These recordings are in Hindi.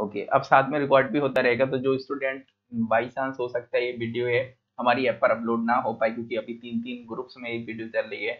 ओके, अब साथ में रिकॉर्ड भी होता रहेगा, तो जो स्टूडेंट बाई चांस हो सकता है ये वीडियो है हमारी ऐप पर अपलोड ना हो पाए, क्योंकि अभी तीन तीन ग्रुप्स में ये वीडियो चल रही है,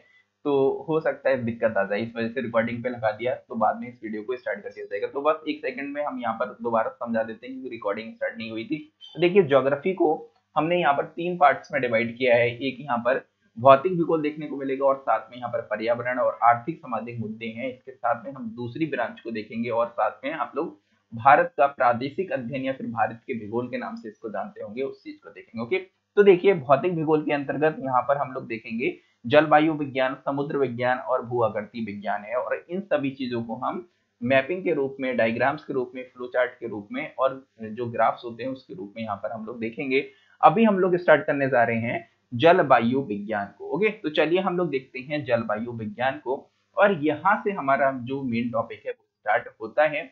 तो हो सकता है दिक्कत आ जाए, इस वजह से रिकॉर्डिंग पे लगा दिया, तो बाद में इस वीडियो को स्टार्ट कर दिया जाएगा। तो बस एक सेकंड में हम यहाँ पर दोबारा समझा देते हैं कि रिकॉर्डिंग स्टार्ट नहीं हुई थी। तो देखिए, ज्योग्राफी को हमने यहाँ पर तीन पार्ट्स में डिवाइड किया है। एक यहाँ पर भौतिक भूगोल देखने को मिलेगा और साथ में यहाँ पर पर्यावरण और आर्थिक सामाजिक मुद्दे हैं, इसके साथ में हम दूसरी ब्रांच को देखेंगे और साथ में आप लोग भारत का प्रादेशिक अध्ययन या फिर भारत के भूगोल के नाम से इसको जानते होंगे, उस चीज को देखेंगे। ओके, तो देखिए, भौतिक भूगोल के अंतर्गत यहाँ पर हम लोग देखेंगे जलवायु विज्ञान, समुद्र विज्ञान और भूआकृति विज्ञान है, और इन सभी चीजों को हम मैपिंग के रूप में, डायग्राम्स के रूप में, फ्लो चार्ट के रूप में और जो ग्राफ्स होते हैं उसके रूप में यहाँ पर हम लोग देखेंगे। अभी हम लोग स्टार्ट करने जा रहे हैं जलवायु विज्ञान को। ओके, तो चलिए हम लोग देखते हैं जलवायु विज्ञान को, और यहाँ से हमारा जो मेन टॉपिक है वो स्टार्ट होता है।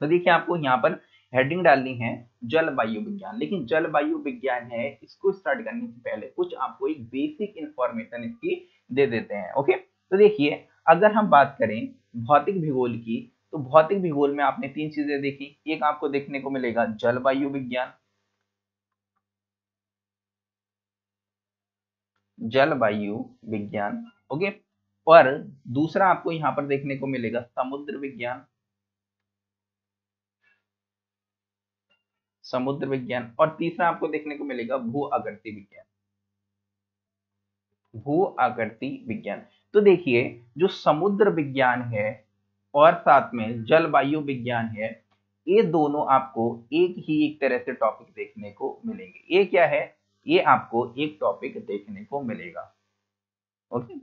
तो देखिए, आपको यहाँ पर हेडिंग डालनी है जलवायु विज्ञान, लेकिन जलवायु विज्ञान है, इसको स्टार्ट करने से पहले कुछ आपको एक बेसिक इंफॉर्मेशन इसकी दे देते हैं। ओके, तो देखिए, अगर हम बात करें भौतिक भूगोल की, तो भौतिक भूगोल में आपने तीन चीजें देखी। एक आपको देखने को मिलेगा जलवायु विज्ञान, जलवायु विज्ञान, ओके, और दूसरा आपको यहाँ पर देखने को मिलेगा समुद्र विज्ञान, समुद्र विज्ञान, और तीसरा आपको देखने को मिलेगा भूआकृति विज्ञान, भूआकृति विज्ञान। तो देखिए, जो समुद्र विज्ञान है और साथ में जलवायु विज्ञान है, ये दोनों आपको एक तरह से टॉपिक देखने को मिलेंगे। ये क्या है? ये आपको एक टॉपिक देखने को मिलेगा। ओके,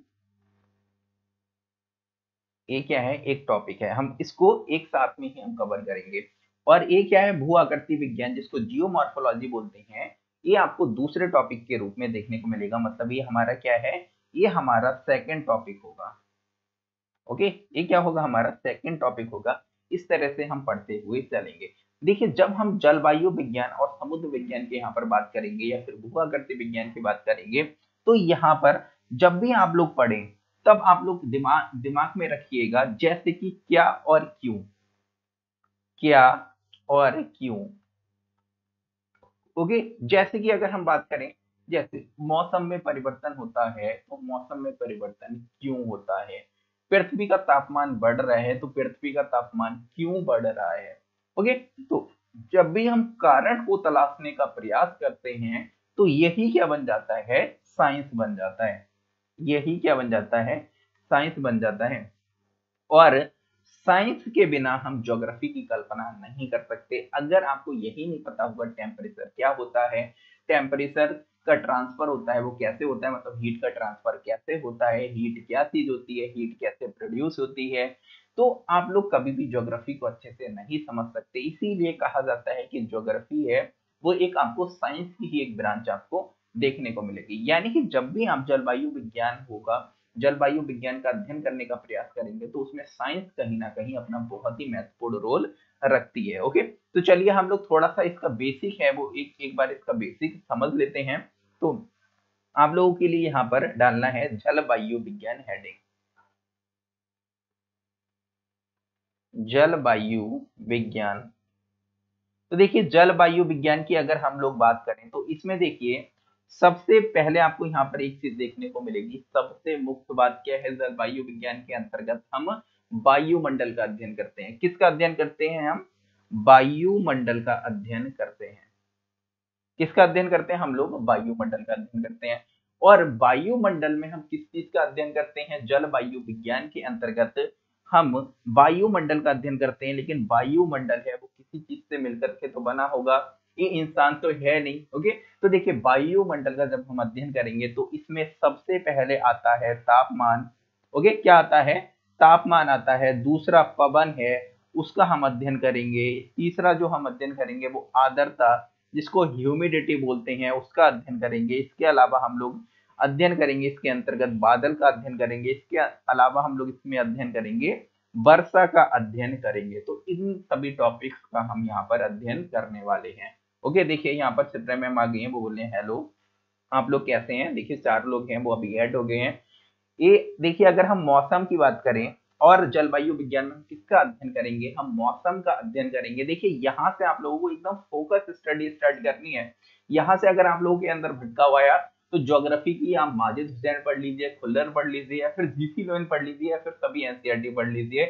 ये क्या है? एक टॉपिक है, हम इसको एक साथ में ही हम कवर करेंगे। और ये क्या है? भूआकृति विज्ञान, जिसको जियोमॉर्फोलॉजी बोलते हैं, ये आपको दूसरे टॉपिक के रूप में देखने को मिलेगा। मतलब ये हमारा क्या है? ये हमारा सेकंड टॉपिक होगा। ओके, ये क्या होगा? हमारा सेकंड टॉपिक होगा। इस तरह से हम पढ़ते हुए चलेंगे। देखिए, जब हम जलवायु विज्ञान और समुद्र विज्ञान की यहाँ पर बात करेंगे या फिर भूआकृति विज्ञान की बात करेंगे, तो यहाँ पर जब भी आप लोग पढ़ें, तब आप लोग दिमाग में रखिएगा, जैसे कि क्या और क्यों, क्या और क्यों। ओके, जैसे कि अगर हम बात करें, जैसे मौसम में परिवर्तन होता है, तो मौसम में परिवर्तन क्यों होता है? पृथ्वी का तापमान बढ़ रहा है, तो पृथ्वी का तापमान क्यों बढ़ रहा है? ओके, तो जब भी हम कारण को तलाशने का प्रयास करते हैं, तो यही क्या बन जाता है? साइंस बन जाता है। यही क्या बन जाता है? साइंस बन जाता है। और साइंस के बिना हम ज्योग्राफी की कल्पना नहीं कर सकते। अगर आपको यही नहीं पता होगा टेम्परेचर क्या होता है, टेम्परेचर का ट्रांसफर होता है वो कैसे होता है, मतलब हीट का ट्रांसफर कैसे होता है, हीट क्या चीज होती है, हीट कैसे प्रोड्यूस होती है, तो आप लोग कभी भी ज्योग्राफी को अच्छे से नहीं समझ सकते। इसीलिए कहा जाता है कि ज्योग्राफी है वो एक आपको साइंस की ही एक ब्रांच आपको देखने को मिलेगी। यानी कि जब भी आप जलवायु विज्ञान होगा, जलवायु विज्ञान का अध्ययन करने का प्रयास करेंगे, तो उसमें साइंस कहीं ना कहीं अपना बहुत ही महत्वपूर्ण रोल रखती है। ओके, तो चलिए हम लोग थोड़ा सा इसका बेसिक है वो एक बार इसका बेसिक समझ लेते हैं। तो आप लोगों के लिए यहाँ पर डालना है जलवायु विज्ञान हेडिंग, जलवायु विज्ञान। तो देखिए, जलवायु विज्ञान की अगर हम लोग बात करें, तो इसमें देखिए, सबसे पहले आपको यहाँ पर एक चीज देखने को मिलेगी। सबसे मुख्य बात क्या है? जलवायु विज्ञान के अंतर्गत हम वायुमंडल का अध्ययन करते हैं। किसका अध्ययन करते हैं? हम वायुमंडल का अध्ययन करते हैं। किसका अध्ययन करते हैं? हम लोग वायुमंडल का अध्ययन करते हैं। और वायुमंडल में हम किस चीज का अध्ययन करते हैं? जलवायु विज्ञान के अंतर्गत हम वायुमंडल का अध्ययन करते हैं। लेकिन वायुमंडल है वो किसी चीज से मिलकर के तो बना होगा, ये इंसान तो है नहीं। ओके, तो देखिए, वायुमंडल का जब हम अध्ययन करेंगे, तो इसमें सबसे पहले आता है तापमान। ओके, क्या आता है? तापमान आता है। दूसरा पवन है, उसका हम अध्ययन करेंगे। तीसरा जो हम अध्ययन करेंगे वो आर्द्रता, जिसको ह्यूमिडिटी बोलते हैं, उसका अध्ययन करेंगे। इसके अलावा हम लोग अध्ययन करेंगे इसके अंतर्गत बादल का अध्ययन करेंगे। इसके अलावा हम लोग इसमें अध्ययन करेंगे वर्षा का अध्ययन करेंगे। तो इन सभी टॉपिक्स का हम यहाँ पर अध्ययन करने वाले हैं। ओके, देखिए, यहाँ पर सिप्रा मैम आ गई हैं, वो बोल रहे हैं हेलो, आप लोग कैसे हैं? देखिए, चार लोग हैं वो अभी ऐड हो गए हैं। ये देखिए, अगर हम मौसम की बात करें और जलवायु विज्ञान में किसका अध्ययन करेंगे, हम मौसम का अध्ययन करेंगे। देखिए यहाँ से आप लोगों को एकदम फोकस स्टडी स्टार्ट करनी है। यहाँ से अगर आप लोगों के अंदर भटका हुआ है तो ज्योग्राफी की आप माजिद हुसैन पढ़ लीजिए, खुल्लर पढ़ लीजिए, या फिर जीसी लोइन पढ़ लीजिए, या फिर सभी एनसीईआरटी पढ़ लीजिए,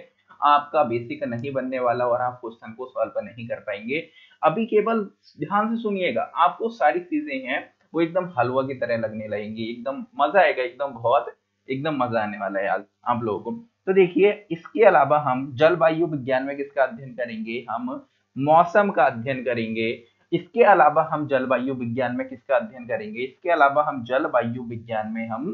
आपका बेसिक नहीं बनने वाला और आप क्वेश्चन को सॉल्व नहीं कर पाएंगे। अभी केवल ध्यान से सुनिएगा, आपको सारी चीजें हैं वो एकदम हलवा की तरह लगने लगेंगी, एकदम मजा आएगा, एकदम बहुत एकदम मजा आने वाला है आज आप लोगों को। तो देखिए इसके अलावा हम जलवायु विज्ञान में किसका अध्ययन करेंगे, हम मौसम का अध्ययन करेंगे। इसके अलावा हम जलवायु विज्ञान में किसका अध्ययन करेंगे, इसके अलावा हम जलवायु विज्ञान में हम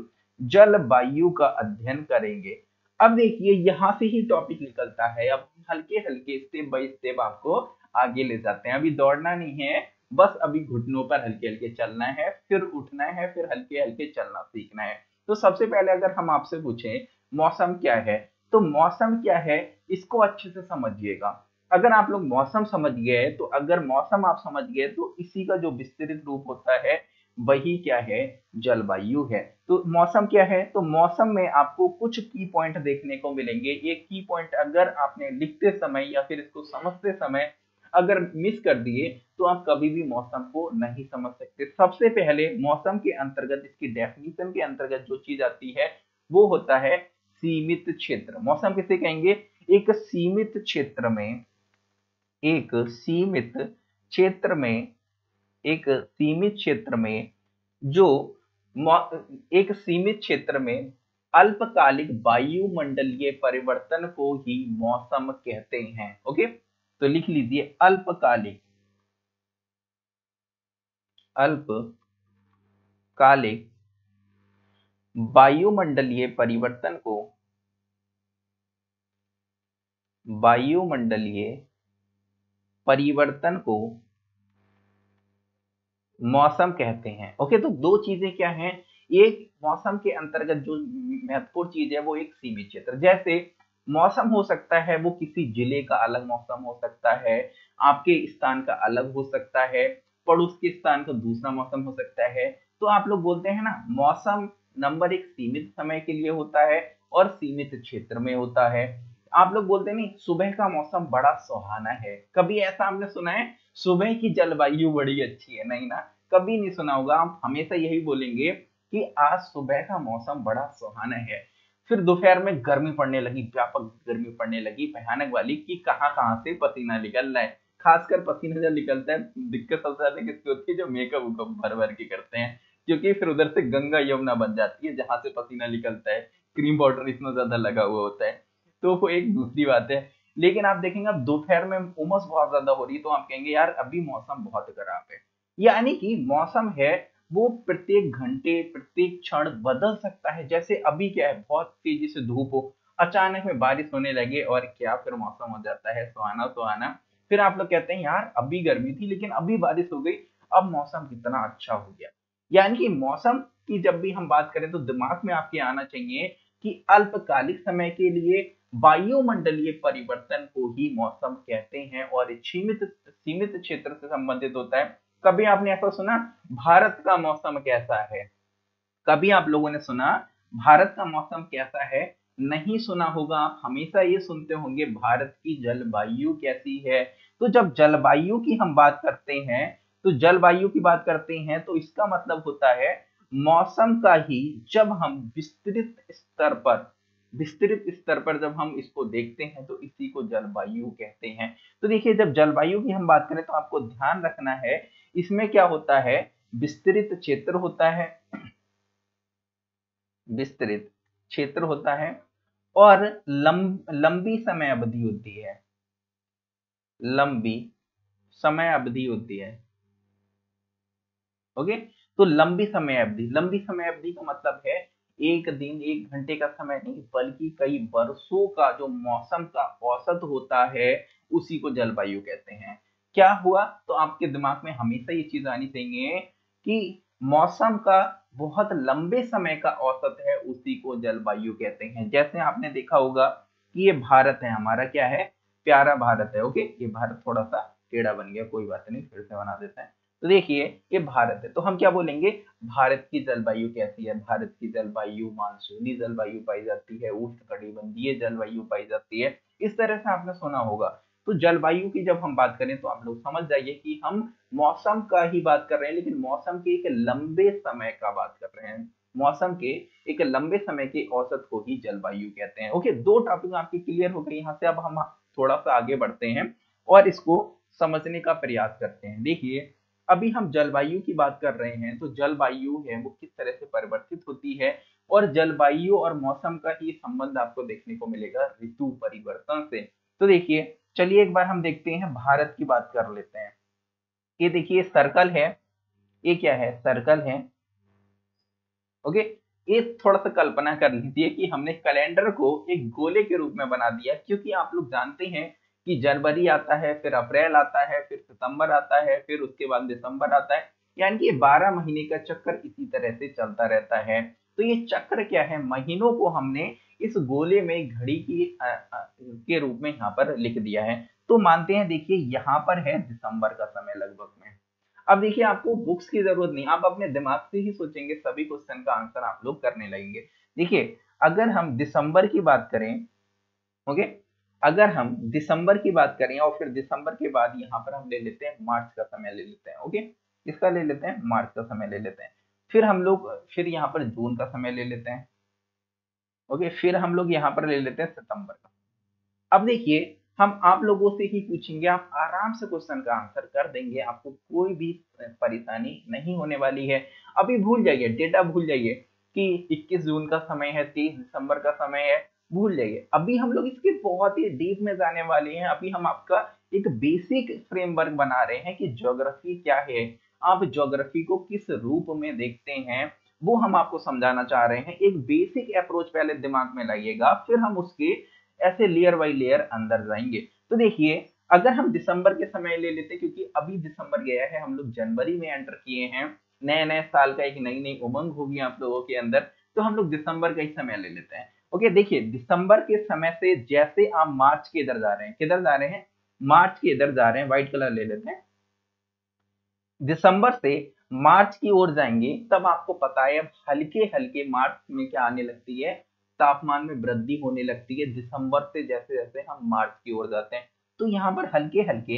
जलवायु का अध्ययन करेंगे। अब देखिए यहाँ से ही टॉपिक निकलता है। अब हल्के हल्के स्टेप बाय स्टेप आपको आगे ले जाते हैं। अभी दौड़ना नहीं है, बस अभी घुटनों पर हल्के हल्के चलना है, फिर उठना है, फिर हल्के हल्के चलना सीखना है। तो सबसे पहले अगर हम आपसे पूछें मौसम क्या है, तो मौसम क्या है इसको अच्छे से समझिएगा। अगर आप लोग मौसम समझ गए तो अगर मौसम आप समझ गए तो इसी का जो विस्तृत रूप होता है वही क्या है, जलवायु है। तो मौसम क्या है, तो मौसम में आपको कुछ की पॉइंट देखने को मिलेंगे। ये की पॉइंट अगर आपने लिखते समय या फिर इसको समझते समय अगर मिस कर दिए तो आप कभी भी मौसम को नहीं समझ सकते। सबसे पहले मौसम के अंतर्गत, इसकी डेफिनेशन के अंतर्गत जो चीज आती है वो होता है सीमित क्षेत्र। मौसम किसे कहेंगे, एक सीमित क्षेत्र में, एक सीमित क्षेत्र में, एक सीमित क्षेत्र में जो एक सीमित क्षेत्र में अल्पकालिक वायुमंडलीय परिवर्तन को ही मौसम कहते हैं। ओके, तो लिख लीजिए अल्पकालिक, अल्पकालिक वायुमंडलीय परिवर्तन को, वायुमंडलीय परिवर्तन को मौसम कहते हैं। ओके, तो दो चीजें क्या हैं, एक मौसम के अंतर्गत जो महत्वपूर्ण चीज है वो एक सीमित क्षेत्र। जैसे मौसम हो सकता है वो किसी जिले का अलग मौसम हो सकता है, आपके स्थान का अलग हो सकता है, पड़ोस के स्थान का दूसरा मौसम हो सकता है। तो आप लोग बोलते हैं ना, मौसम नंबर एक सीमित समय के लिए होता है और सीमित क्षेत्र में होता है। आप लोग बोलते नहीं, सुबह का मौसम बड़ा सुहाना है, कभी ऐसा आपने सुना है सुबह की जलवायु बड़ी अच्छी है? नहीं ना, कभी नहीं सुना होगा। आप हमेशा यही बोलेंगे कि आज सुबह का मौसम बड़ा सुहाना है। फिर दोपहर में गर्मी पड़ने लगी, व्यापक गर्मी पड़ने लगी, भयानक वाली, कि कहां से पसीना निकल रहा है। खासकर पसीना जब निकलता है, दिक्कत सबसे ज्यादा किसकी होती है, जो मेकअप वेकअप भर भर के करते हैं, क्योंकि फिर उधर से गंगा यमुना बन जाती है जहां से पसीना निकलता है, क्रीम पाउडर इतना ज्यादा लगा हुआ होता है। तो वो एक दूसरी बात है। लेकिन आप देखेंगे अब दोपहर में उमस बहुत ज्यादा हो रही है, तो आप कहेंगे यार अभी मौसम बहुत खराब है। यानी कि मौसम है वो प्रत्येक घंटे प्रत्येक क्षण बदल सकता है। जैसे अभी क्या है, बहुत तेजी से धूप हो, अचानक में बारिश होने लगे, और क्या फिर मौसम हो जाता है सुहाना सुहाना। फिर आप लोग कहते हैं यार अभी गर्मी थी लेकिन अभी बारिश हो गई, अब मौसम कितना अच्छा हो गया। यानी कि मौसम की जब भी हम बात करें तो दिमाग में आपके आना चाहिए कि अल्पकालिक समय के लिए वायुमंडलीय परिवर्तन को ही मौसम कहते हैं और सीमित क्षेत्र से संबंधित होता है। कभी आपने ऐसा सुना भारत का मौसम कैसा है? कभी आप लोगों ने सुना भारत का मौसम कैसा है? नहीं सुना होगा। आप हमेशा ये सुनते होंगे भारत की जलवायु कैसी है। तो जब जलवायु की हम बात करते हैं, तो जलवायु की बात करते हैं तो इसका मतलब होता है मौसम का ही जब हम विस्तृत स्तर पर जब हम इसको देखते हैं तो इसी को जलवायु कहते हैं। तो देखिए जब जलवायु की हम बात करें तो आपको ध्यान रखना है इसमें क्या होता है, विस्तृत क्षेत्र होता है, विस्तृत क्षेत्र होता है और लंबी समय अवधि होती है, लंबी समय अवधि होती है। ओके, तो लंबी समय अवधि, लंबी समय अवधि का मतलब है एक दिन एक घंटे का समय नहीं बल्कि कई वर्षों का जो मौसम का औसत होता है उसी को जलवायु कहते हैं। क्या हुआ, तो आपके दिमाग में हमेशा ये चीज आनी चाहिए कि मौसम का बहुत लंबे समय का औसत है, उसी को जलवायु कहते हैं। जैसे आपने देखा होगा कि ये भारत है, हमारा क्या है, प्यारा भारत है। ओके, ये भारत थोड़ा सा टेढ़ा बन गया, कोई बात नहीं, फिर से बना देते हैं। तो देखिए ये भारत है, तो हम क्या बोलेंगे, भारत की जलवायु कैसी है। भारत की जलवायु मानसूनी जलवायु पाई जाती है, उष्णकटिबंधीय जलवायु पाई जाती है। इस तरह से आपने सुना होगा। तो जलवायु की जब हम बात करें तो आप लोग समझ जाइए कि हम मौसम का ही बात कर रहे हैं, लेकिन मौसम के एक लंबे समय का बात कर रहे हैं, मौसम के एक लंबे समय के औसत को ही जलवायु कहते हैं। ओके, दो टॉपिक आपके क्लियर हो गए। यहाँ से अब हम थोड़ा सा आगे बढ़ते हैं और इसको समझने का प्रयास करते हैं। देखिए अभी हम जलवायु की बात कर रहे हैं, तो जलवायु है वो किस तरह से परिवर्तित होती है, और जलवायु और मौसम का ही संबंध आपको देखने को मिलेगा ऋतु परिवर्तन से। तो देखिए चलिए एक बार हम देखते हैं, भारत की बात कर लेते हैं। ये देखिए सर्कल है, ये क्या है, सर्कल है। ओके, ये थोड़ा सा कल्पना कर लीजिए कि हमने कैलेंडर को एक गोले के रूप में बना दिया, क्योंकि आप लोग जानते हैं कि जनवरी आता है, फिर अप्रैल आता है, फिर सितंबर आता है, फिर उसके बाद दिसंबर आता है, यानी कि 12 महीने का चक्कर इसी तरह से चलता रहता है। तो ये चक्र क्या है, महीनों को हमने इस गोले में घड़ी के रूप में यहाँ पर लिख दिया है। तो मानते हैं देखिए यहाँ पर है दिसंबर का समय लगभग में। अब देखिए आपको बुक्स की जरूरत नहीं, आप अपने दिमाग से ही सोचेंगे, सभी क्वेश्चन का आंसर आप लोग करने लगेंगे। देखिए अगर हम दिसंबर की बात करें, ओके, अगर हम दिसंबर की बात करें और फिर दिसंबर के बाद यहाँ पर हम ले लेते हैं मार्च का समय ले लेते हैं। ओके, इसका ले लेते हैं मार्च का समय ले लेते हैं, फिर हम लोग फिर यहाँ पर जून का समय ले लेते हैं। ओके, फिर हम लोग यहाँ पर ले लेते हैं सितंबर का। अब देखिए हम आप लोगों से ही पूछेंगे, आप आराम से क्वेश्चन का आंसर कर देंगे, आपको कोई भी परेशानी नहीं होने वाली है। अभी भूल जाइए डेटा, भूल जाइए कि 21 जून का समय है, 30 दिसंबर का समय है, भूल जाइए। अभी हम लोग इसके बहुत ही डीप में जाने वाले हैं। अभी हम आपका एक बेसिक फ्रेमवर्क बना रहे हैं कि ज्योग्राफी क्या है, आप ज्योग्राफी को किस रूप में देखते हैं, वो हम आपको समझाना चाह रहे हैं। एक बेसिक अप्रोच पहले दिमाग में लाइएगा, फिर हम उसके ऐसे लेयर बाय लेयर अंदर जाएंगे। तो देखिए अगर हम दिसंबर के समय ले लेते, क्योंकि अभी दिसंबर गया है, हम लोग जनवरी में एंटर किए हैं, नए नए साल का एक नई नई उमंग होगी आप लोगों के अंदर, तो हम लोग दिसंबर का ही समय ले लेते हैं। ओके, देखिए दिसंबर के समय से जैसे आप मार्च के इधर जा रहे हैं, किधर जा रहे हैं, मार्च के इधर जा रहे हैं, व्हाइट कलर ले लेते हैं, दिसंबर से मार्च की ओर जाएंगे, तब आपको पता है हल्के हल्के मार्च में क्या आने लगती है, तापमान में वृद्धि होने लगती है। दिसंबर से जैसे जैसे हम मार्च की ओर जाते हैं तो यहाँ पर हल्के हल्के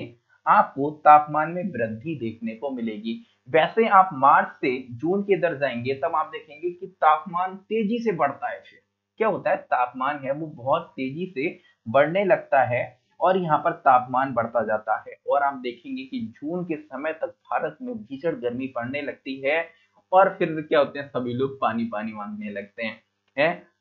आपको तापमान में वृद्धि देखने को मिलेगी। वैसे आप मार्च से जून के इधर जाएंगे तब आप देखेंगे कि तापमान तेजी से बढ़ता है। फिर क्या होता है, तापमान है वो बहुत तेजी से बढ़ने लगता है और यहाँ पर तापमान बढ़ता जाता है, और आप देखेंगे कि जून के समय तक भारत में भीषण गर्मी पड़ने लगती है, और फिर क्या होते हैं, सभी लोग पानी पानी मांगने लगते हैं,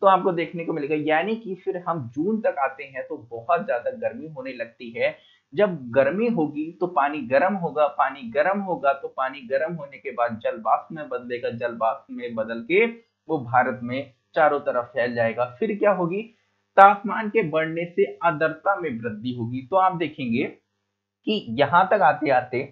तो आपको देखने को मिलेगा। यानी कि फिर हम जून तक आते हैं तो बहुत ज्यादा गर्मी होने लगती है। जब गर्मी होगी तो पानी गर्म होगा, पानी गर्म होगा तो पानी गर्म होने के बाद जलवाष्प में बदलेगा, जलवाष्प में बदल के वो भारत में चारों तरफ फैल जाएगा। फिर क्या होगी, तापमान के बढ़ने से आर्द्रता में वृद्धि होगी। तो आप देखेंगे कि यहाँ तक आते आते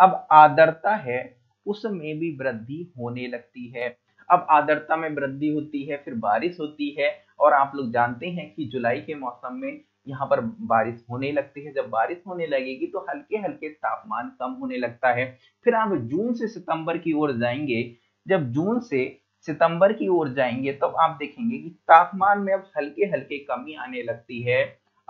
अब आर्द्रता है उसमें भी वृद्धि होने लगती है। अब आर्द्रता में वृद्धि होती है, फिर बारिश होती है, और आप लोग जानते हैं कि जुलाई के मौसम में यहाँ पर बारिश होने लगती है। जब बारिश होने लगेगी तो हल्के हल्के तापमान कम होने लगता है। फिर आप जून से सितंबर की ओर जाएंगे, जब जून से सितंबर की ओर जाएंगे तब आप देखेंगे कि तापमान में अब हल्के हल्के कमी आने लगती है।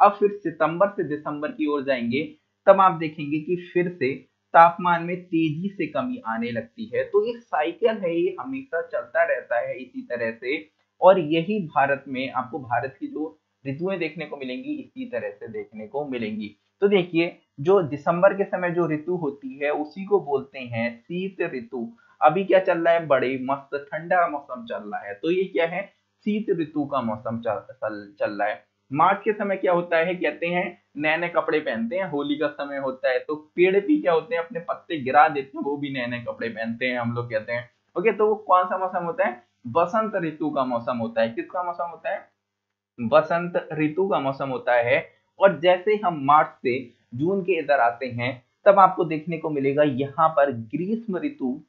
अब फिर सितंबर से दिसंबर की ओर जाएंगे तब आप देखेंगे कि फिर से तापमान में तेजी से कमी आने लगती है। तो ये साइकिल है, ये हमेशा चलता रहता है इसी तरह से, और यही भारत में आपको भारत की जो ऋतुएं देखने को मिलेंगी इसी तरह से देखने को मिलेंगी। तो देखिए जो दिसंबर के समय जो ऋतु होती है उसी को बोलते हैं शीत ऋतु। अभी क्या चल रहा है, बड़े मस्त ठंडा मौसम चल रहा है, तो ये क्या है, शीत ऋतु का मौसम चल रहा है। मार्च के समय क्या होता है, कहते हैं नए नए कपड़े पहनते हैं, होली का समय होता है, तो पेड़ भी क्या होते हैं, अपने पत्ते गिरा देते हैं, वो भी नए नए कपड़े पहनते हैं, हम लोग कहते हैं। ओके, तो वो कौन सा मौसम होता है, बसंत ऋतु का मौसम होता है। किसका मौसम होता है, बसंत ऋतु का मौसम होता है। और जैसे हम मार्च से जून के इधर आते हैं तब आपको देखने को मिलेगा यहाँ पर ग्रीष्म ऋतु।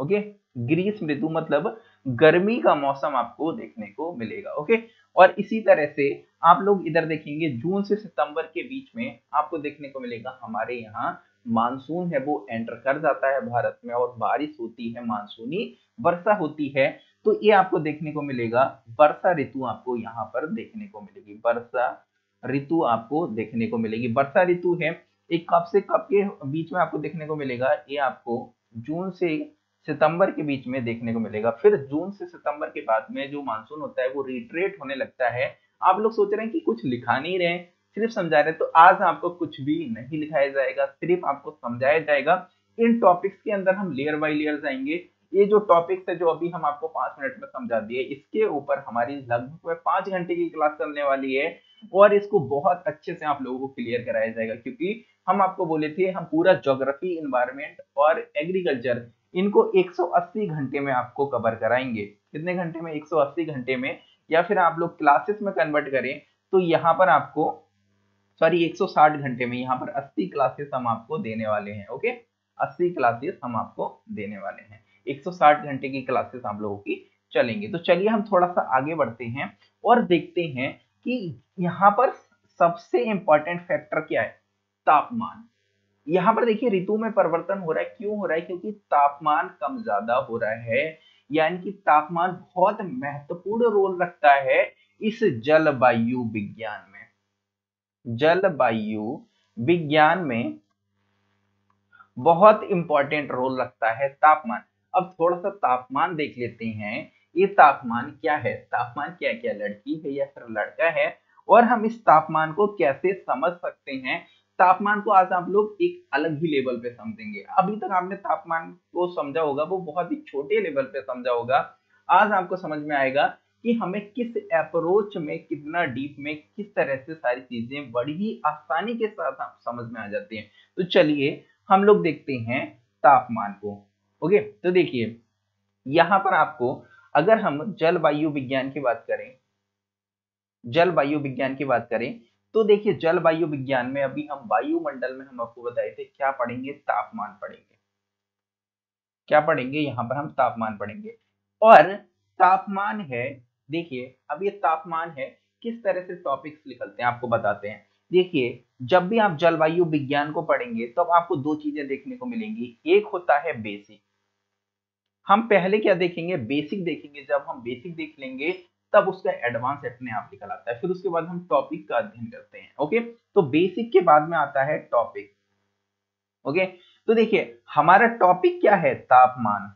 ओके, ग्रीष्म ऋतु मतलब गर्मी का मौसम आपको देखने को मिलेगा। ओके, और इसी तरह से आप लोग इधर देखेंगे जून से सितंबर के बीच में आपको देखने को मिलेगा हमारे यहाँ मानसून है वो एंटर कर जाता है भारत में और बारिश होती है, मानसूनी वर्षा होती है। तो ये आपको देखने को मिलेगा, वर्षा ऋतु आपको यहाँ पर देखने को मिलेगी, वर्षा ऋतु आपको देखने को मिलेगी। वर्षा ऋतु है एक कब से कब के बीच में आपको देखने को मिलेगा, ये आपको जून से सितंबर के बीच में देखने को मिलेगा। फिर जून से सितंबर के बाद में जो मानसून होता है वो रिट्रेट होने लगता है। आप लोग सोच रहे हैं कि कुछ लिखा नहीं रहे, सिर्फ समझा रहे, तो आज आपको कुछ भी नहीं लिखाया जाएगा, सिर्फ आपको समझाया जाएगा। इन टॉपिक्स के अंदर हम लेयर बाय लेयर जाएंगे। ये जो टॉपिक्स है जो अभी हम आपको 5 मिनट में समझा दिए, इसके ऊपर हमारी लगभग 5 घंटे की क्लास चलने वाली है और इसको बहुत अच्छे से आप लोगों को क्लियर कराया जाएगा, क्योंकि हम आपको बोले थे हम पूरा ज्योग्राफी, इन्वायरमेंट और एग्रीकल्चर इनको 180 घंटे में आपको कवर कराएंगे। कितने घंटे में? 180 घंटे में, या फिर आप लोग क्लासेस में कन्वर्ट करें तो यहाँ पर आपको सॉरी 160 घंटे में यहाँ पर 80 क्लासेस हम आपको देने वाले हैं। ओके, 80 क्लासेस हम आपको देने वाले हैं, 160 घंटे की क्लासेस आप लोगों की चलेंगे। तो चलिए हम थोड़ा सा आगे बढ़ते हैं और देखते हैं कि यहाँ पर सबसे इंपॉर्टेंट फैक्टर क्या है, तापमान। यहाँ पर देखिए ऋतु में परिवर्तन हो रहा है, क्यों हो रहा है? क्योंकि तापमान कम ज्यादा हो रहा है, यानी कि तापमान बहुत महत्वपूर्ण रोल रखता है इस जलवायु विज्ञान में। जलवायु विज्ञान में बहुत इंपॉर्टेंट रोल रखता है तापमान। अब थोड़ा सा तापमान देख लेते हैं, ये तापमान क्या है, तापमान क्या क्या लड़की है या फिर लड़का है, और हम इस तापमान को कैसे समझ सकते हैं। तापमान को आज आप लोग एक अलग ही लेवल पे समझेंगे। अभी तक आपने तापमान को समझा होगा वो बहुत ही छोटे लेवल पे समझा होगा। आज आपको समझ में आएगा कि हमें किस अप्रोच में, कितना डीप में, किस तरह से सारी चीजें बड़ी ही आसानी के साथ आप समझ में आ जाती हैं। तो चलिए हम लोग देखते हैं तापमान को। ओके, तो देखिए यहाँ पर आपको, अगर हम जलवायु विज्ञान की बात करें, जलवायु विज्ञान की बात करें तो देखिए जलवायु विज्ञान में अभी हम वायुमंडल में हम आपको बताए थे क्या पढ़ेंगे, तापमान पढ़ेंगे। क्या पढ़ेंगे? यहाँ पर हम तापमान पढ़ेंगे। और तापमान है, देखिए अब ये तापमान है, किस तरह से टॉपिक्स निकलते हैं आपको बताते हैं। देखिए जब भी आप जलवायु विज्ञान को पढ़ेंगे तो आपको दो चीजें देखने को मिलेंगी। एक होता है बेसिक, हम पहले क्या देखेंगे, बेसिक देखेंगे। जब हम बेसिक देख लेंगे तब उसका एडवांस अपने आप निकल आता है, फिर उसके बाद हम टॉपिक का अध्ययन करते हैं। ओके, तो बेसिक के बाद में आता है टॉपिक। ओके, तो देखिए हमारा टॉपिक क्या है, तापमान।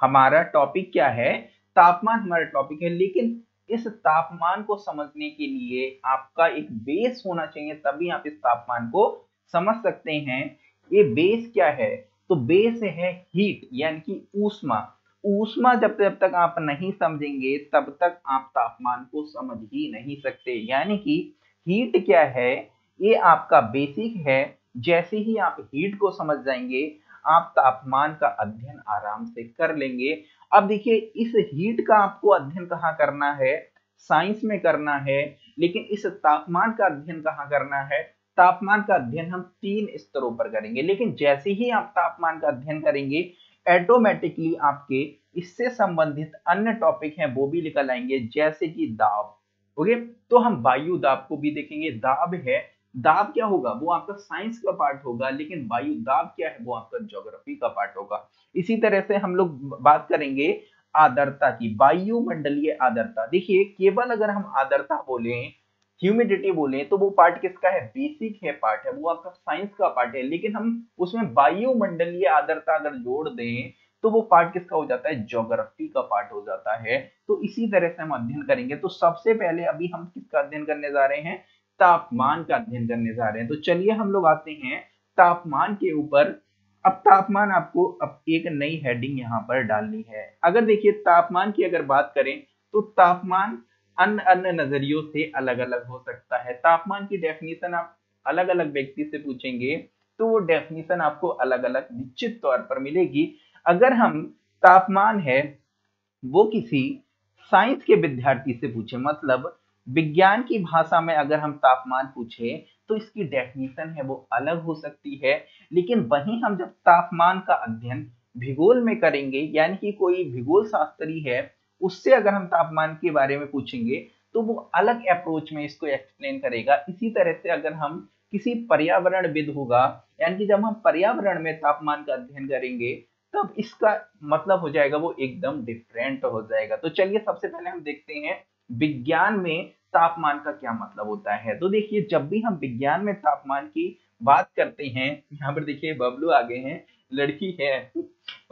हमारा टॉपिक क्या है, तापमान हमारा टॉपिक है। लेकिन इस तापमान को समझने के लिए आपका एक बेस होना चाहिए, तभी आप इस तापमान को समझ सकते हैं। ये बेस क्या है, तो बेस है हीट, यानी कि ऊष्मा। ऊष्मा जब तक आप नहीं समझेंगे तब तक आप तापमान को समझ ही नहीं सकते। यानी कि हीट क्या है, ये आपका बेसिक है। जैसे ही आप हीट को समझ जाएंगे आप तापमान का अध्ययन आराम से कर लेंगे। अब देखिए इस हीट का आपको अध्ययन कहाँ करना है, साइंस में करना है। लेकिन इस तापमान का अध्ययन कहाँ करना है, तापमान का अध्ययन हम 3 स्तरों पर करेंगे। लेकिन जैसे ही आप तापमान का अध्ययन करेंगे ऑटोमेटिकली आपके इससे संबंधित अन्य टॉपिक हैं वो भी निकल आएंगे, जैसे कि दाब। ओके, तो हम वायु दाब को भी देखेंगे। दाब है, दाब क्या होगा वो आपका साइंस का पार्ट होगा, लेकिन वायु दाब क्या है वो आपका ज्योग्राफी का पार्ट होगा। इसी तरह से हम लोग बात करेंगे आर्द्रता की, वायुमंडलीय आर्द्रता। देखिए केवल अगर हम आर्द्रता बोले, ह्यूमिडिटी बोले, तो वो पार्ट किसका है, बेसिक है पार्ट है, वो आपका साइंस का पार्ट है। लेकिन हम उसमें वायुमंडलीय आर्द्रता अगर जोड़ दें तो वो पार्ट किसका हो जाता है, ज्योग्राफी का पार्ट हो जाता है। तो इसी तरह से हम अध्ययन करेंगे। तो सबसे पहले अभी हम किसका अध्ययन करने जा रहे हैं, तापमान का अध्ययन करने जा रहे हैं। तो चलिए हम लोग आते हैं तापमान के ऊपर। अब तापमान आपको अब एक नई हेडिंग यहाँ पर डालनी है। अगर देखिए तापमान की अगर बात करें तो तापमान अन्य अन्य नजरियों से अलग अलग हो सकता है। तापमान की डेफिनेशन आप अलग अलग व्यक्ति से पूछेंगे तो वो डेफिनेशन आपको अलग अलग निश्चित तौर पर मिलेगी। अगर हम तापमान है वो किसी साइंस के विद्यार्थी से पूछे, मतलब विज्ञान की भाषा में अगर हम तापमान पूछे तो इसकी डेफिनेशन है वो अलग हो सकती है। लेकिन वहीं हम जब तापमान का अध्ययन भूगोल में करेंगे, यानी कि कोई भूगोल शास्त्री है उससे अगर हम तापमान के बारे में पूछेंगे तो वो अलग अप्रोच में इसको एक्सप्लेन करेगा। इसी तरह से अगर हम किसी पर्यावरण विद होगा, यानी कि जब हम पर्यावरण में तापमान का अध्ययन करेंगे तब इसका मतलब हो जाएगा वो एकदम डिफरेंट हो जाएगा। तो चलिए सबसे पहले हम देखते हैं विज्ञान में तापमान का क्या मतलब होता है। तो देखिए जब भी हम विज्ञान में तापमान की बात करते हैं, यहाँ पर देखिए बबलू आ गए हैं, लड़की है,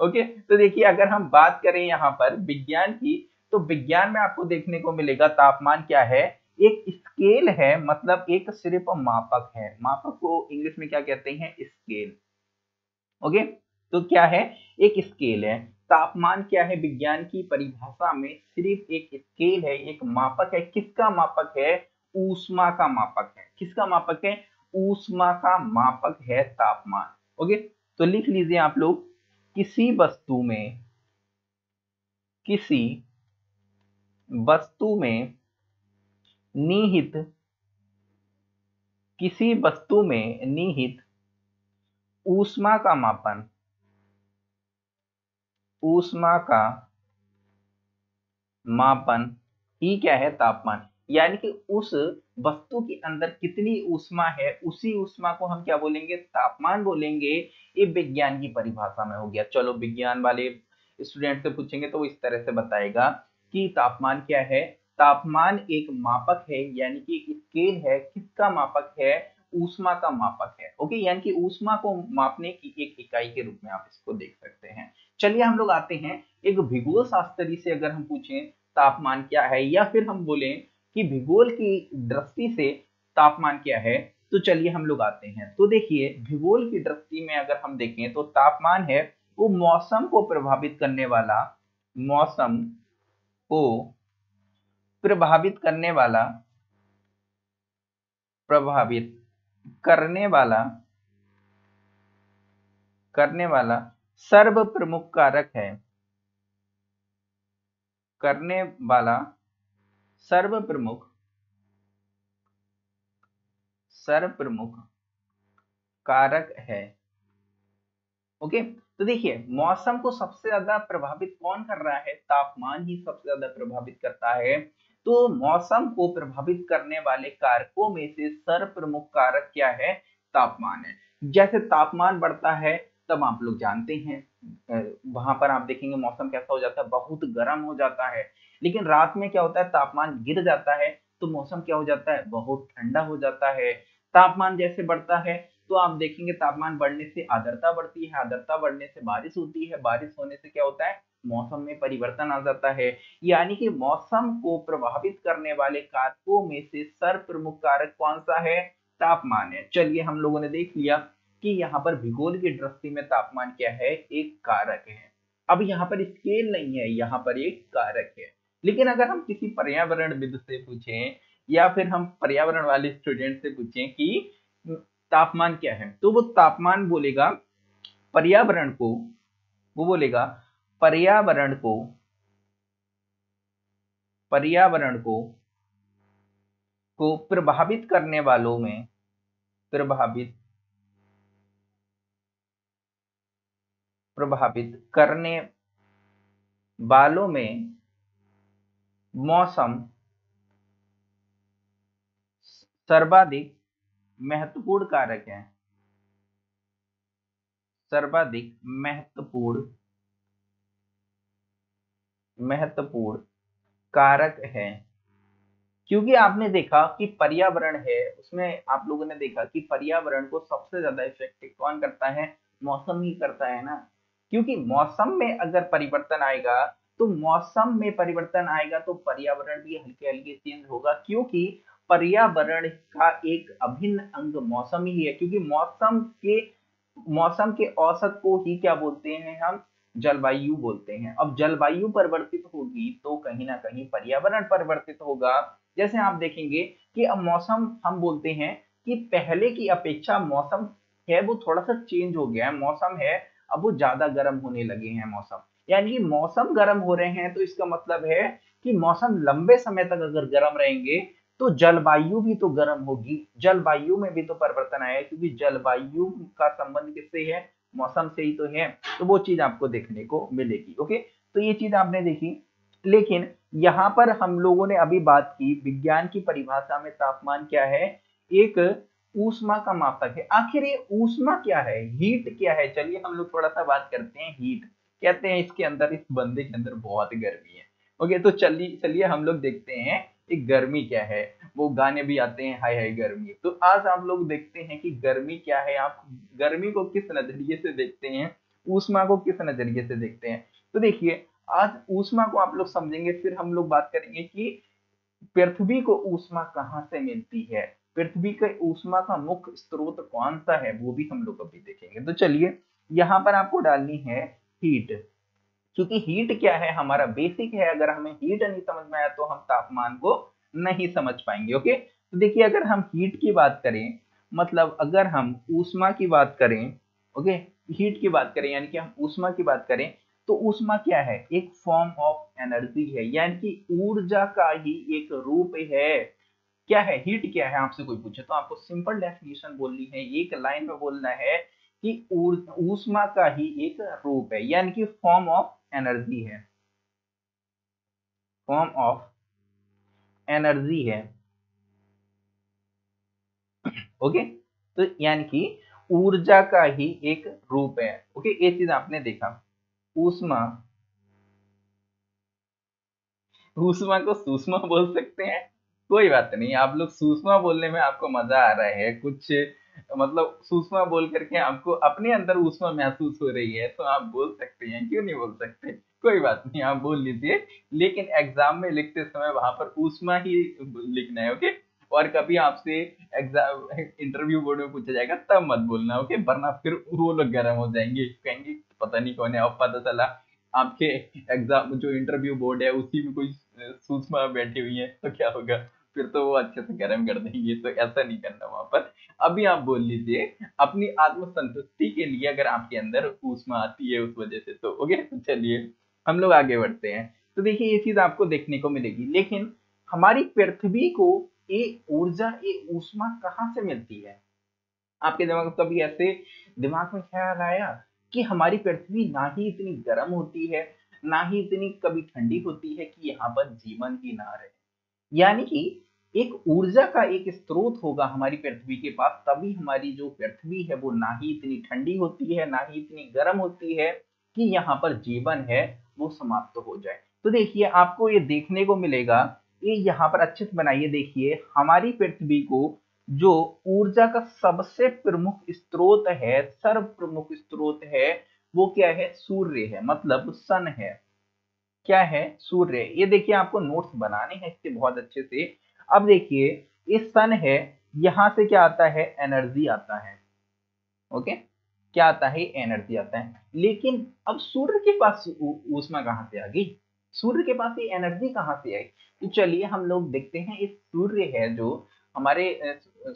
ओके। तो देखिए अगर हम बात करें यहाँ पर विज्ञान की, तो विज्ञान में आपको देखने को मिलेगा तापमान क्या है, एक स्केल है, मतलब एक सिर्फ मापक है। मापक को इंग्लिश में क्या कहते हैं, स्केल, ओके। तो क्या है, एक स्केल है। तापमान क्या है विज्ञान की परिभाषा में, सिर्फ एक स्केल है, एक मापक है। किसका मापक है, ऊष्मा का मापक है। किसका मापक है, ऊष्मा का मापक है तापमान, ओके। तो लिख लीजिए आप लोग, किसी वस्तु में निहित ऊष्मा का मापन, ही क्या है, तापमान। यानी कि उस वस्तु के अंदर कितनी ऊष्मा है, उसी ऊष्मा को हम क्या बोलेंगे, तापमान बोलेंगे। ये विज्ञान की परिभाषा में हो गया। चलो विज्ञान वाले स्टूडेंट से पूछेंगे तो वो इस तरह से बताएगा कि तापमान क्या है, तापमान एक मापक है, यानी कि एक स्केल है। किसका मापक है, ऊष्मा का मापक है, ओके। यानी कि ऊष्मा को मापने की एक इकाई के रूप में आप इसको देख सकते हैं। चलिए हम लोग आते हैं, एक भूगोल शास्त्री से अगर हम पूछें तापमान क्या है, या फिर हम बोलें कि भूगोल की दृष्टि से तापमान क्या है, तो चलिए हम लोग आते हैं। तो देखिए भूगोल की दृष्टि में अगर हम देखें तो तापमान है वो मौसम को प्रभावित करने वाला, प्रभावित करने वाला सर्व प्रमुख कारक है, सर्व प्रमुख कारक है, ओके। तो देखिए मौसम को सबसे ज्यादा प्रभावित कौन कर रहा है, तापमान ही सबसे ज्यादा प्रभावित करता है। तो मौसम को प्रभावित करने वाले कारकों में से सर्व प्रमुख कारक क्या है, तापमान है। जैसे तापमान बढ़ता है तब आप लोग जानते हैं वहां पर आप देखेंगे मौसम कैसा हो जाता है, बहुत गर्म हो जाता है। लेकिन रात में क्या होता है, तापमान गिर जाता है तो मौसम क्या हो जाता है, बहुत ठंडा हो जाता है। तापमान जैसे बढ़ता है तो आप देखेंगे तापमान बढ़ने से आर्द्रता बढ़ती है, आर्द्रता बढ़ने से बारिश होती है, बारिश होने से क्या होता है, मौसम में परिवर्तन आ जाता है। यानी कि मौसम को प्रभावित करने वाले कारकों में से सर्व प्रमुख कारक कौन सा है, तापमान है। चलिए हम लोगों ने देख लिया कि यहाँ पर भूगोल की दृष्टि में तापमान क्या है, एक कारक है। अब यहाँ पर स्केल नहीं है, यहाँ पर एक कारक है। लेकिन अगर हम किसी पर्यावरणविद से पूछें या फिर हम पर्यावरण वाले स्टूडेंट से पूछें कि तापमान क्या है, तो वो तापमान बोलेगा पर्यावरण को, पर्यावरण को प्रभावित करने वालों में, प्रभावित करने वालों में मौसम सर्वाधिक महत्वपूर्ण कारक है, सर्वाधिक महत्वपूर्ण कारक है। क्योंकि आपने देखा कि पर्यावरण है, उसमें आप लोगों ने देखा कि पर्यावरण को सबसे ज्यादा इफेक्ट कौन करता है, मौसम ही करता है ना। क्योंकि मौसम में अगर परिवर्तन आएगा तो पर्यावरण भी हल्के हल्के चेंज होगा, क्योंकि पर्यावरण का एक अभिन्न अंग मौसम ही है। क्योंकि मौसम के औसत को ही क्या बोलते हैं हम, जलवायु बोलते हैं। अब जलवायु परिवर्तित होगी तो कहीं ना कहीं पर्यावरण परिवर्तित होगा। जैसे आप देखेंगे कि अब मौसम, हम बोलते हैं कि पहले की अपेक्षा मौसम है वो थोड़ा सा चेंज हो गया है, मौसम है अब वो ज्यादा गर्म होने लगे हैं मौसम। यानी कि मौसम गर्म हो रहे हैं तो इसका मतलब है कि मौसम लंबे समय तक अगर गर्म रहेंगे तो जलवायु भी तो गर्म होगी, जलवायु में भी तो परिवर्तन आया, क्योंकि जलवायु का संबंध किससे है, मौसम से ही तो है। तो वो चीज आपको देखने को मिलेगी, ओके। तो ये चीज आपने देखी। लेकिन यहाँ पर हम लोगों ने अभी बात की विज्ञान की परिभाषा में तापमान क्या है, एक ऊष्मा का मापक है। आखिर ये ऊष्मा क्या है, हीट क्या है? चलिए हम लोग थोड़ा सा बात करते हैं। हीट कहते हैं इसके अंदर, इस बंदे के अंदर बहुत गर्मी है। ओके, तो चलिए हम लोग देखते हैं कि गर्मी क्या है। वो गाने भी आते हैं, हाय हाय गर्मी। तो आज हम लोग देखते हैं कि गर्मी क्या है, आप गर्मी को किस नजरिए से देखते हैं, ऊष्मा को किस नजरिए से देखते हैं। तो देखिए आज ऊष्मा को आप लोग समझेंगे, फिर हम लोग बात करेंगे कि पृथ्वी को ऊष्मा कहाँ से मिलती है, पृथ्वी का ऊष्मा का मुख्य स्रोत कौन सा है, वो भी हम लोग अभी देखेंगे। तो चलिए यहाँ पर आपको डालनी है हीट, क्योंकि हीट क्या है हमारा बेसिक है। अगर हमें हीट नहीं समझ में आया तो हम तापमान को नहीं समझ पाएंगे। ओके, तो देखिए अगर हम हीट की बात करें, मतलब अगर हम ऊष्मा की बात करें, ओके हीट की बात करें यानी कि हम ऊष्मा की बात करें, तो ऊष्मा क्या है, एक फॉर्म ऑफ एनर्जी है, यानी कि ऊर्जा का ही एक रूप है। क्या है हीट, क्या है आपसे कोई पूछे तो आपको सिंपल डेफिनेशन बोलनी है, एक लाइन में बोलना है कि ऊष्मा का ही एक रूप है, यानी कि फॉर्म ऑफ एनर्जी है, फॉर्म ऑफ एनर्जी है। ओके, तो यानी कि ऊर्जा का ही एक रूप है। ओके, ये चीज आपने देखा, ऊष्मा को सूक्ष्मा बोल सकते हैं, कोई बात नहीं, आप लोग सूक्ष्मा बोलने में आपको मजा आ रहा है, कुछ मतलब सूक्ष्मा बोल करके आपको अपने अंदर ऊष्मा महसूस हो रही है, तो आप बोल सकते हैं, क्यों नहीं बोल सकते, कोई बात नहीं, आप बोल लीजिए, लेकिन एग्जाम में लिखते समय वहां पर ऊष्मा ही लिखना है। ओके, और कभी आपसे एग्जाम इंटरव्यू बोर्ड में पूछा जाएगा तब मत बोलना। ओके, वरना फिर वो लोग गर्म हो जाएंगे, कहेंगे पता नहीं कौन है। अब पता चला आपके एग्जाम जो इंटरव्यू बोर्ड है उसी में कोई सूक्ष्मा बैठी हुई है, तो क्या होगा फिर, तो वो अच्छे से गर्म कर देंगे। तो ऐसा नहीं करना वहां पर, अभी आप बोल लीजिए अपनी आत्मसंतुष्टि के लिए, अगर आपके अंदर ऊष्मा आती है उस वजह से। तो ओके, तो चलिए हम लोग आगे बढ़ते हैं। तो देखिए ये चीज आपको देखने को मिलेगी, लेकिन हमारी पृथ्वी को ये ऊर्जा, ये ऊष्मा कहाँ से मिलती है? आपके दिमाग में कभी ऐसे दिमाग में ख्याल आया कि हमारी पृथ्वी ना ही इतनी गर्म होती है, ना ही इतनी कभी ठंडी होती है कि यहाँ पर जीवन ही ना रहे, यानी कि एक ऊर्जा का एक स्रोत होगा हमारी पृथ्वी के पास, तभी हमारी जो पृथ्वी है वो ना ही इतनी ठंडी होती है, ना ही इतनी गर्म होती है कि यहाँ पर जीवन है वो समाप्त हो जाए। तो देखिए आपको ये देखने को मिलेगा, ये यहाँ पर अच्छे से बनाइए। देखिए हमारी पृथ्वी को जो ऊर्जा का सबसे प्रमुख स्रोत है, सर्व प्रमुख स्रोत है, वो क्या है, सूर्य है, मतलब सन है। क्या है, सूर्य। ये देखिए आपको नोट्स बनाने हैं इसके बहुत अच्छे से। अब देखिए ये सन है, यहाँ से क्या आता है, एनर्जी आता है। ओके, क्या आता है, एनर्जी आता है। लेकिन अब सूर्य के पास ऊष्मा कहाँ से आ गई, सूर्य के पास ये एनर्जी कहाँ से आई? तो चलिए हम लोग देखते हैं। इस सूर्य है जो हमारे,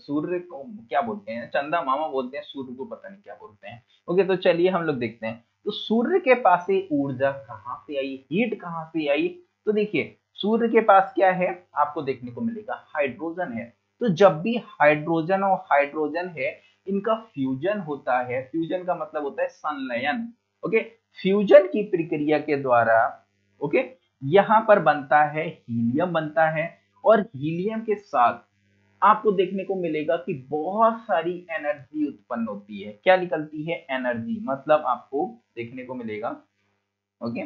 सूर्य को क्या बोलते हैं, चंदा मामा बोलते हैं, सूर्य को पता नहीं क्या बोलते हैं। ओके, तो चलिए हम लोग देखते हैं। तो सूर्य के पास ये ऊर्जा कहाँ से आई, हीट कहाँ से आई? तो देखिए सूर्य के पास क्या है, आपको देखने को मिलेगा हाइड्रोजन है। तो जब भी हाइड्रोजन और हाइड्रोजन है इनका फ्यूजन होता है, फ्यूजन का मतलब होता है संलयन। ओके, फ्यूजन की प्रक्रिया के द्वारा ओके यहाँ पर बनता है हीलियम बनता है, और हीलियम के साथ आपको देखने को मिलेगा कि बहुत सारी एनर्जी उत्पन्न होती है। क्या निकलती है, एनर्जी, मतलब आपको देखने को मिलेगा ओके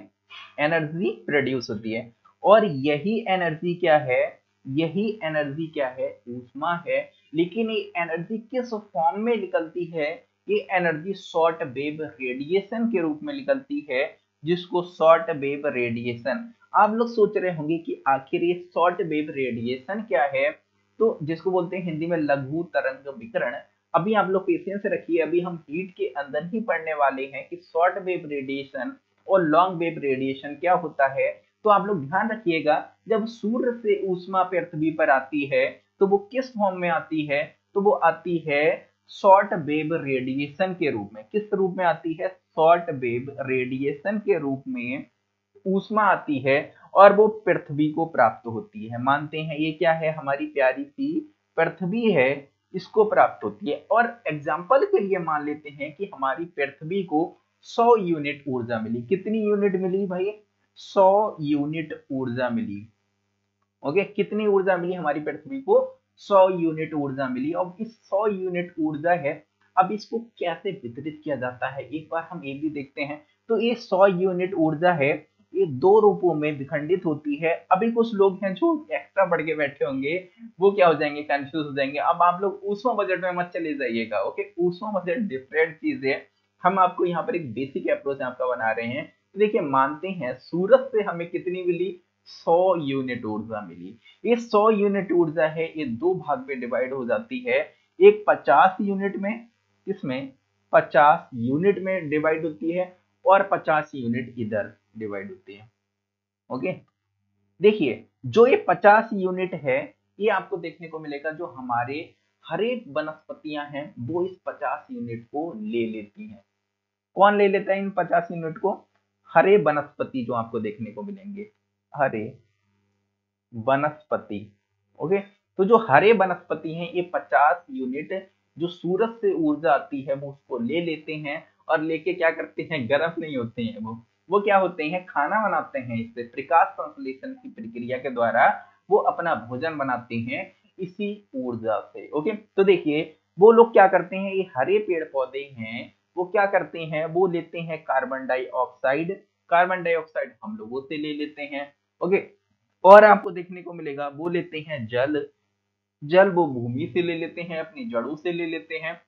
एनर्जी प्रोड्यूस होती है, और यही एनर्जी क्या है, यही एनर्जी क्या है, ऊष्मा है। लेकिन ये एनर्जी किस फॉर्म में निकलती है, ये एनर्जी शॉर्ट वेव रेडिएशन के रूप में निकलती है, जिसको शॉर्ट वेव रेडिएशन। आप लोग सोच रहे होंगे कि आखिर ये शॉर्ट वेव रेडिएशन क्या है, तो जिसको बोलते हैं हिंदी में लघु तरंग विकिरण। अभी आप लोग पेशेंस रखिए, अभी हम हीट के अंदर ही पढ़ने वाले हैं कि शॉर्ट वेव रेडिएशन और लॉन्ग वेव रेडिएशन क्या होता है। तो आप लोग ध्यान रखिएगा, जब सूर्य से ऊष्मा पृथ्वी पर आती है तो वो किस फॉर्म में आती है, तो वो आती है शॉर्ट वेव रेडिएशन के रूप में। किस रूप में आती है, शॉर्ट वेव रेडिएशन के रूप में ऊष्मा आती है, और वो पृथ्वी को प्राप्त होती है। मानते हैं ये क्या है, हमारी प्यारी सी पृथ्वी है, इसको प्राप्त होती है। और एग्जाम्पल के लिए मान लेते हैं कि हमारी पृथ्वी को 100 यूनिट ऊर्जा मिली। कितनी यूनिट मिली भाई, 100 यूनिट ऊर्जा मिली। ओके, कितनी ऊर्जा मिली हमारी पृथ्वी को, 100 यूनिट ऊर्जा मिली। अब इस 100 यूनिट ऊर्जा है, अब इसको कैसे वितरित किया जाता है एक बार हम ये भी देखते हैं। तो ये 100 यूनिट ऊर्जा है, ये दो रूपों में विखंडित होती है। अभी कुछ लोग हैं जो एक्स्ट्रा पढ़ के बैठे होंगे, वो क्या हो जाएंगे, कंफ्यूज हो जाएंगे। अब आप लोग ऊष्मा बजट में मत चले जाइएगा, ओके। ऊष्मा बजट डिफरेंट चीज है, हम आपको यहाँ पर एक बेसिक अप्रोच आपका बना रहे हैं। तो देखिए, मानते हैं सूरज से हमें कितनी मिली, 100 यूनिट ऊर्जा मिली। ये 100 यूनिट ऊर्जा है, ये दो भाग में डिवाइड हो जाती है। एक 50 यूनिट में, किसमें, 50 यूनिट में डिवाइड होती है, और 50 यूनिट इधर डिवाइड होती है, ओके। देखिए, जो ये 50 यूनिट है, ये आपको देखने को मिलेगा जो हमारे हर एक वनस्पतियां हैं वो इस 50 यूनिट को ले लेती हैं। कौन ले लेता है इन 50 यूनिट को? हरे वनस्पति जो आपको देखने को मिलेंगे, हरे वनस्पति, ओके। तो जो हरे वनस्पति हैं ये 50 यूनिट जो सूरज से ऊर्जा आती है वो उसको ले लेते हैं, और लेके क्या करते हैं, गर्म नहीं होते हैं वो क्या होते हैं, खाना बनाते हैं। इससे प्रकाश संश्लेषण की प्रक्रिया के द्वारा वो अपना भोजन बनाते हैं इसी ऊर्जा से, ओके। तो देखिए, वो लोग क्या करते हैं, ये हरे पेड़ पौधे हैं वो क्या करते हैं, वो लेते हैं कार्बन डाइऑक्साइड। कार्बन डाइऑक्साइड हम लोगों से ले लेते हैं, ओके। और आपको देखने को मिलेगा वो लेते हैं जल। जल वो भूमि से ले लेते हैं, अपनी जड़ों से ले लेते हैं,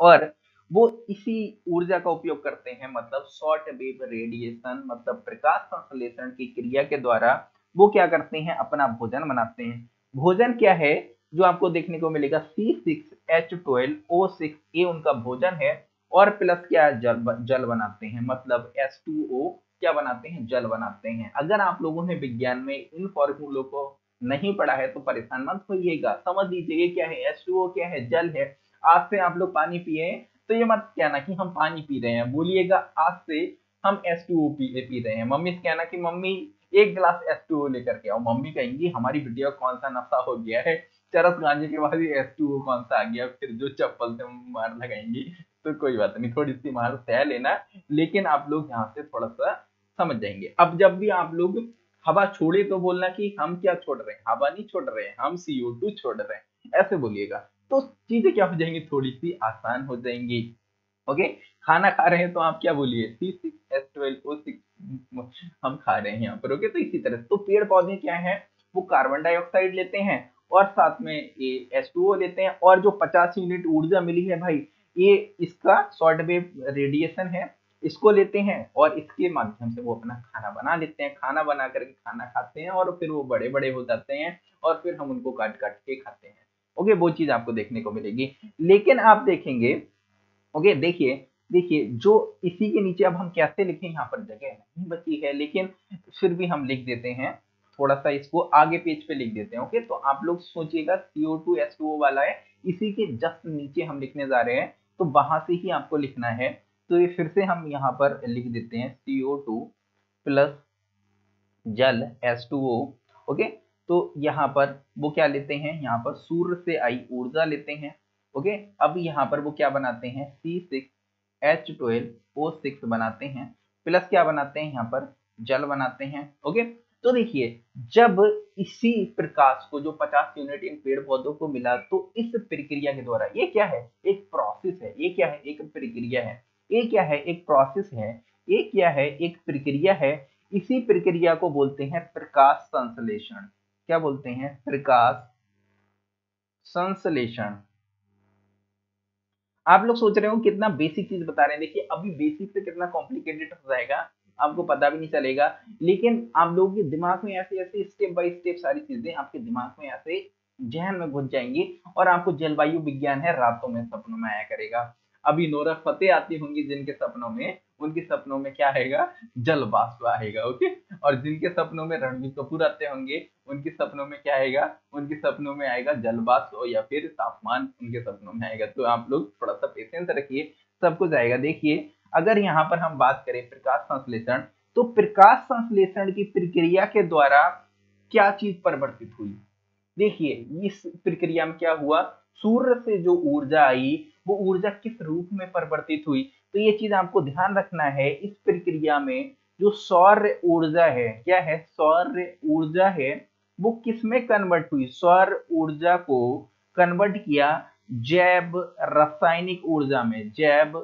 और वो इसी ऊर्जा का उपयोग करते हैं, मतलब शॉर्ट वेव रेडिएशन, मतलब प्रकाश संश्लेषण की क्रिया के द्वारा वो क्या करते हैं, अपना भोजन बनाते हैं। भोजन क्या है, जो आपको देखने को मिलेगा C6H12O6, ये उनका भोजन है। और प्लस क्या, जल बनाते हैं, मतलब H2O क्या बनाते हैं, जल बनाते हैं। अगर आप लोगों ने विज्ञान में इन फॉर्मूलों को नहीं पढ़ा है तो परेशान मत होइएगा, समझ लीजिए ये क्या है, H2O क्या है, जल है। आज से आप लोग पानी पिए तो ये मत कहना कि हम पानी पी रहे हैं, बोलिएगा आज से हम H2O पी रहे हैं। मम्मी से कहना कि मम्मी एक गिलास H2O लेकर के आओ, मम्मी कहेंगी हमारी बिटिया कौन सा नशा हो गया है, चरस गांजे के बाद H2O कौन सा आ गया, फिर जो चप्पल से मार लगाएंगी। तो कोई बात नहीं, थोड़ी सी मार सह लेना, लेकिन आप लोग यहाँ से थोड़ा सा समझ जाएंगे। अब जब भी आप लोग हवा छोड़े तो बोलना कि हम क्या छोड़ रहे हैं, हवा नहीं छोड़ रहे हैं, हम CO2 छोड़ रहे हैं, ऐसे बोलिएगा। तो चीजें क्या हो जाएंगी, थोड़ी सी आसान हो जाएंगी, ओके। खाना खा रहे हैं तो आप क्या बोलिए, C6H12O6 हम खा रहे हैं यहाँ पर, ओके। तो इसी तरह तो पेड़ पौधे क्या है, वो कार्बन डाइऑक्साइड लेते हैं और साथ में ये H2O लेते हैं। और जो 50 यूनिट ऊर्जा मिली है भाई, ये इसका शॉर्ट वेव रेडिएशन है, इसको लेते हैं और इसके माध्यम से वो अपना खाना बना लेते हैं। खाना बना करके खाना खाते हैं और फिर वो बड़े बड़े हो जाते हैं और फिर हम उनको काट काट के खाते हैं, ओके। वो चीज आपको देखने को मिलेगी। लेकिन आप देखेंगे, ओके, देखिए जो इसी के नीचे, अब हम कैसे लिखें, यहाँ पर जगह नहीं बची है, लेकिन फिर भी हम लिख देते हैं, थोड़ा सा इसको आगे पेज पे लिख देते हैं, ओके। तो आप लोग सोचिएगा CO2H2O वाला है, इसी के जस्ट नीचे हम लिखने जा रहे हैं, तो वहां से ही आपको लिखना है। तो ये फिर से हम यहाँ पर लिख देते हैं CO2 प्लस जल H2O, ओके। तो यहाँ पर वो क्या लेते हैं, यहाँ पर सूर्य से आई ऊर्जा लेते हैं, ओके। अब यहाँ पर वो क्या बनाते हैं, C6H12O6 बनाते हैं, प्लस क्या बनाते हैं, यहाँ पर जल बनाते हैं, ओके। तो देखिए, जब इसी प्रकाश को जो 50 यूनिट इन पेड़ पौधों को मिला, तो इस प्रक्रिया के द्वारा, ये क्या है, एक प्रोसेस है, ये क्या है, एक प्रक्रिया है, ये क्या है, एक प्रोसेस है, ये क्या है, एक प्रक्रिया है। इसी प्रक्रिया को बोलते हैं प्रकाश संश्लेषण। क्या बोलते हैं, प्रकाश संश्लेषण। आप लोग सोच रहे हो कितना बेसिक चीज बता रहे हैं, देखिए अभी बेसिक से कितना कॉम्प्लिकेटेड हो जाएगा, आपको पता भी नहीं चलेगा। लेकिन आप लोगों के दिमाग में ऐसे ऐसे स्टेप बाय स्टेप सारी चीजें आपके दिमाग में ऐसे जहन में घुस जाएंगी, और आपको जलवायु विज्ञान है, रातों में सपनों में आया करेगा। अभी नोरा फतेह आती होंगी जिनके सपनों में, उनके सपनों में क्या आएगा, जल वाष्प आएगा, ओके। और जिनके सपनों में रणबीर कपूर आते होंगे, उनके सपनों में क्या आएगा, उनके सपनों में आएगा जल वाष्प या फिर तापमान, उनके सपनों में आएगा। तो आप लोग थोड़ा सा पेशेंस रखिए, सब कुछ आएगा। देखिए, अगर यहाँ पर हम बात करें प्रकाश संश्लेषण, तो प्रकाश संश्लेषण की प्रक्रिया के द्वारा क्या चीज परिवर्तित हुई, देखिए इस प्रक्रिया में क्या हुआ, सूर्य से जो ऊर्जा आई वो ऊर्जा किस रूप में परिवर्तित हुई। तो ये चीज आपको ध्यान रखना है। इस प्रक्रिया में जो सौर ऊर्जा है, क्या है, सौर ऊर्जा है, वो किस में कन्वर्ट हुई, सौर ऊर्जा को कन्वर्ट किया जैव रासायनिक ऊर्जा में, जैव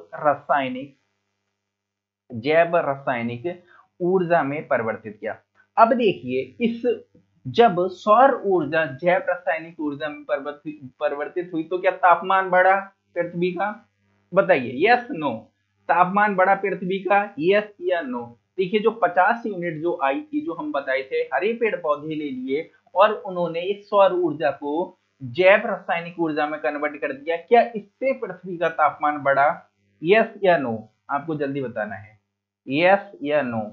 रासायनिक ऊर्जा में परिवर्तित किया। अब देखिए इस जब सौर ऊर्जा जैव रासायनिक ऊर्जा में परिवर्तित हुई तो क्या तापमान बढ़ा पृथ्वी का, बताइए यस नो। तापमान बढ़ा पृथ्वी का यस या नो। देखिए जो 50 यूनिट जो आई थी, जो हम बताए थे हरे पेड़ पौधे ले लिए और उन्होंने इस सौर ऊर्जा को जैव रासायनिक ऊर्जा में कन्वर्ट कर दिया, क्या इससे पृथ्वी का तापमान बढ़ा, यस या नो? आपको जल्दी बताना है यस या नो।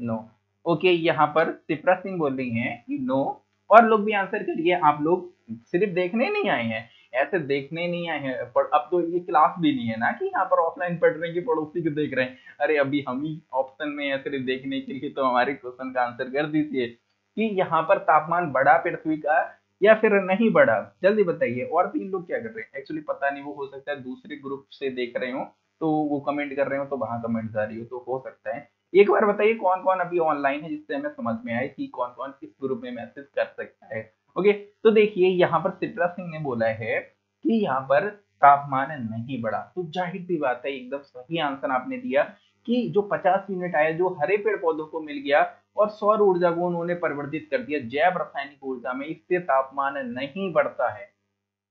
नो ओके, यहाँ पर तिप्रा सिंह बोल रही हैं कि नो, और लोग भी आंसर करिए। आप लोग सिर्फ देखने नहीं आए हैं, ऐसे देखने नहीं आए हैं, पर अब तो ये क्लास भी नहीं है ना कि यहाँ पर ऑफलाइन पढ़ रहे हैं कि पड़ोसी को देख रहे हैं। अरे अभी हम ही ऑप्शन में है सिर्फ देखने के लिए, तो हमारे क्वेश्चन का आंसर कर दीजिए कि यहाँ पर तापमान बढ़ा पृथ्वी का या फिर नहीं बढ़ा, जल्दी बताइए। और तीन लोग क्या कर रहे हैं एक्चुअली पता नहीं, वो हो सकता है दूसरे ग्रुप से देख रहे हो तो वो कमेंट कर रहे हो, तो वहाँ कमेंट आ रही हो, तो हो सकता है। एक बार बताइए कौन कौन अभी ऑनलाइन है, जिससे हमें समझ में आए कि कौन कौन किस ग्रुप में मैसेज कर सकता है। ओके तो देखिए यहाँ पर सिप्रा सिंह ने बोला है कि यहाँ पर तापमान नहीं बढ़ा, तो जाहिर सी बात है एकदम सही आंसर आपने दिया कि जो 50 यूनिट आया जो हरे पेड़ पौधों को मिल गया और सौर ऊर्जा को उन्होंने परिवर्तित कर दिया जैव रासायनिक ऊर्जा में, इससे तापमान नहीं बढ़ता है।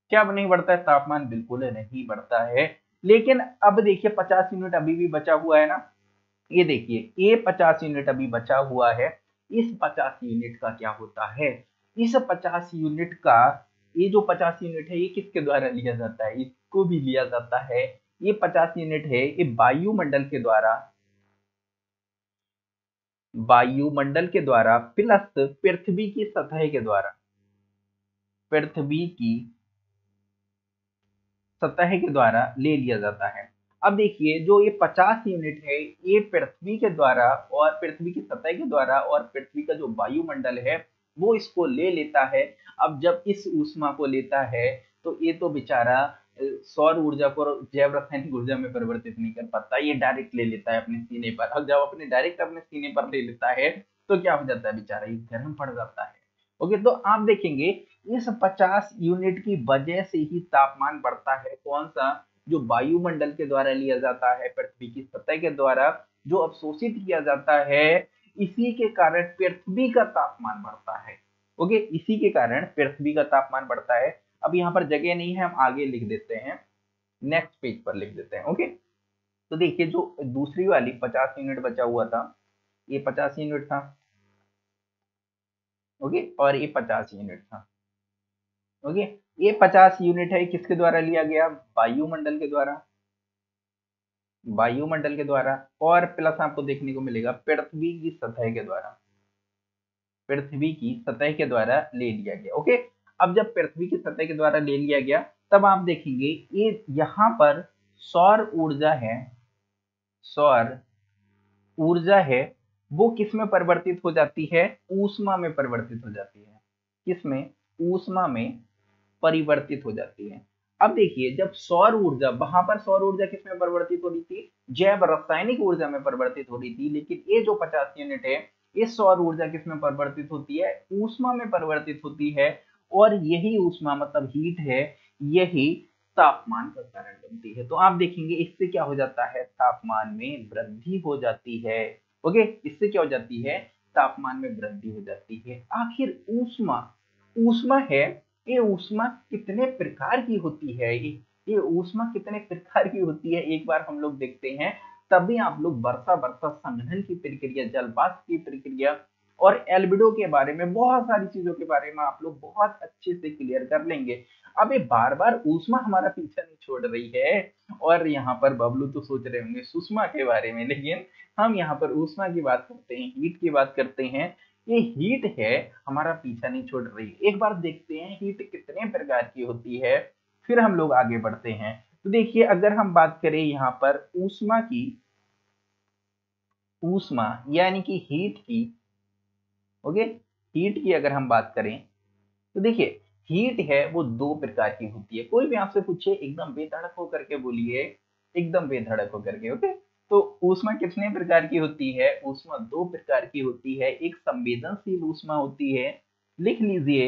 क्या नहीं बढ़ता है? तापमान बिल्कुल नहीं बढ़ता है। लेकिन अब देखिए 50 यूनिट अभी भी बचा हुआ है ना, ये देखिए ये 50 यूनिट अभी बचा हुआ है। इस 50 यूनिट का क्या होता है, इस 50 यूनिट का, ये जो 50 यूनिट है ये किसके द्वारा लिया जाता है, इसको भी लिया जाता है। ये 50 यूनिट है ये वायुमंडल के द्वारा, वायुमंडल के द्वारा प्लस पृथ्वी की सतह के द्वारा, पृथ्वी की सतह के द्वारा ले लिया जाता है। अब देखिए जो ये 50 यूनिट है ये पृथ्वी के द्वारा और पृथ्वी की सतह के द्वारा और पृथ्वी का जो वायुमंडल है वो इसको ले लेता है। अब जब इस ऊष्मा को लेता है तो ये तो बेचारा सौर ऊर्जा को जैव रासायनिक ऊर्जा में परिवर्तित नहीं कर पाता, ये डायरेक्ट ले लेता है अपने सीने पर। अब जब अपने डायरेक्ट अपने सीने पर ले लेता है तो क्या हो जाता है, बेचारा ये गर्म पड़ जाता है। ओके तो आप देखेंगे इस 50 यूनिट की वजह से ही तापमान बढ़ता है। कौन सा, जो वायुमंडल के द्वारा लिया जाता है, पृथ्वी की सतह के द्वारा जो अवशोषित किया जाता है, इसी के कारण पृथ्वी का तापमान बढ़ता है। ओके इसी के कारण पृथ्वी का तापमान बढ़ता है। अब यहाँ पर जगह नहीं है, हम आगे लिख देते हैं, नेक्स्ट पेज पर लिख देते हैं। ओके तो देखिए जो दूसरी वाली 50 यूनिट बचा हुआ था, ये 50 यूनिट था ओके, और ये 50 यूनिट था ओके। ये 50 यूनिट है किसके द्वारा लिया गया, वायुमंडल के द्वारा, वायुमंडल के द्वारा, और प्लस आपको देखने को मिलेगा पृथ्वी की सतह के द्वारा, पृथ्वी की सतह के द्वारा ले लिया गया। ओके अब जब पृथ्वी की सतह के द्वारा ले लिया गया तब आप देखेंगे ये यहाँ पर सौर ऊर्जा है, सौर ऊर्जा है वो किस में परिवर्तित हो जाती है, ऊष्मा में परिवर्तित हो जाती है, किसमें, ऊष्मा में परिवर्तित हो जाती है। अब देखिए जब सौर ऊर्जा, वहां पर सौर ऊर्जा किसमें परिवर्तित हो रही थी, जैव रासायनिक ऊर्जा में परिवर्तित हो रही थी, लेकिन ये जो 50 यूनिट है ये सौर ऊर्जा किसमें परिवर्तित होती है, ऊष्मा में परिवर्तित होती है, और यही ऊष्मा मतलब हीट है, यही तापमान का कारण बनती है। तो आप देखेंगे इससे क्या हो जाता है, तापमान में वृद्धि हो जाती है। ओके इससे क्या हो जाती है, तापमान में वृद्धि हो जाती है। आखिर ऊष्मा, ऊष्मा है ये ऊष्मा कितने प्रकार की होती है, ये ऊष्मा कितने प्रकार की होती है एक बार हम लोग देखते हैं, तभी आप लोग वर्षा संघनन की प्रक्रिया, जलवाष्प की प्रक्रिया और एल्बिडो के बारे में, बहुत सारी चीजों के बारे में आप लोग बहुत अच्छे से क्लियर कर लेंगे। अब ये बार बार ऊष्मा हमारा पीछा नहीं छोड़ रही है, और यहाँ पर बबलू तो सोच रहे होंगे सुषमा के बारे में, लेकिन हम यहाँ पर ऊष्मा की बात करते हैं, हीट की बात करते हैं। ये हीट है हमारा पीछा नहीं छोड़ रही। एक बार देखते हैं हीट कितने प्रकार की होती है, फिर हम लोग आगे बढ़ते हैं। तो देखिए अगर हम बात करें यहाँ पर ऊष्मा की, ऊष्मा यानी कि हीट की, ओके हीट की अगर हम बात करें तो देखिए हीट है वो दो प्रकार की होती है। कोई भी आपसे पूछे एकदम बेधड़क होकर के बोलिए, एकदम बेधड़क होकर के। ओके तो ऊष्मा कितने प्रकार की होती है, ऊष्मा दो प्रकार की होती है। एक संवेदनशील ऊष्मा होती है लिख लीजिए,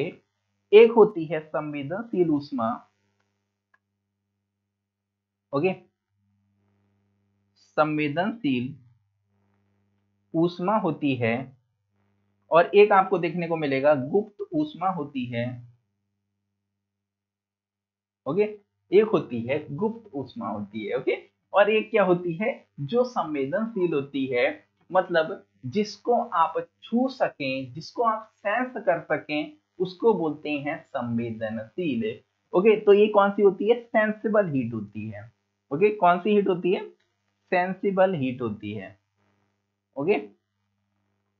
एक होती है संवेदनशील ऊष्मा, ओके, संवेदनशील ऊष्मा होती है, और एक आपको देखने को मिलेगा गुप्त ऊष्मा होती है, ओके, एक होती है गुप्त ऊष्मा होती है, ओके, और एक क्या होती है जो संवेदनशील होती है, मतलब जिसको आप छू सकें, जिसको आप सेंस कर सकें, उसको बोलते हैं संवेदनशील, ओके। तो ये कौन सी होती है? सेंसिबल हीट होती है, ओके। कौन सी हीट होती है? सेंसिबल हीट होती है, ओके।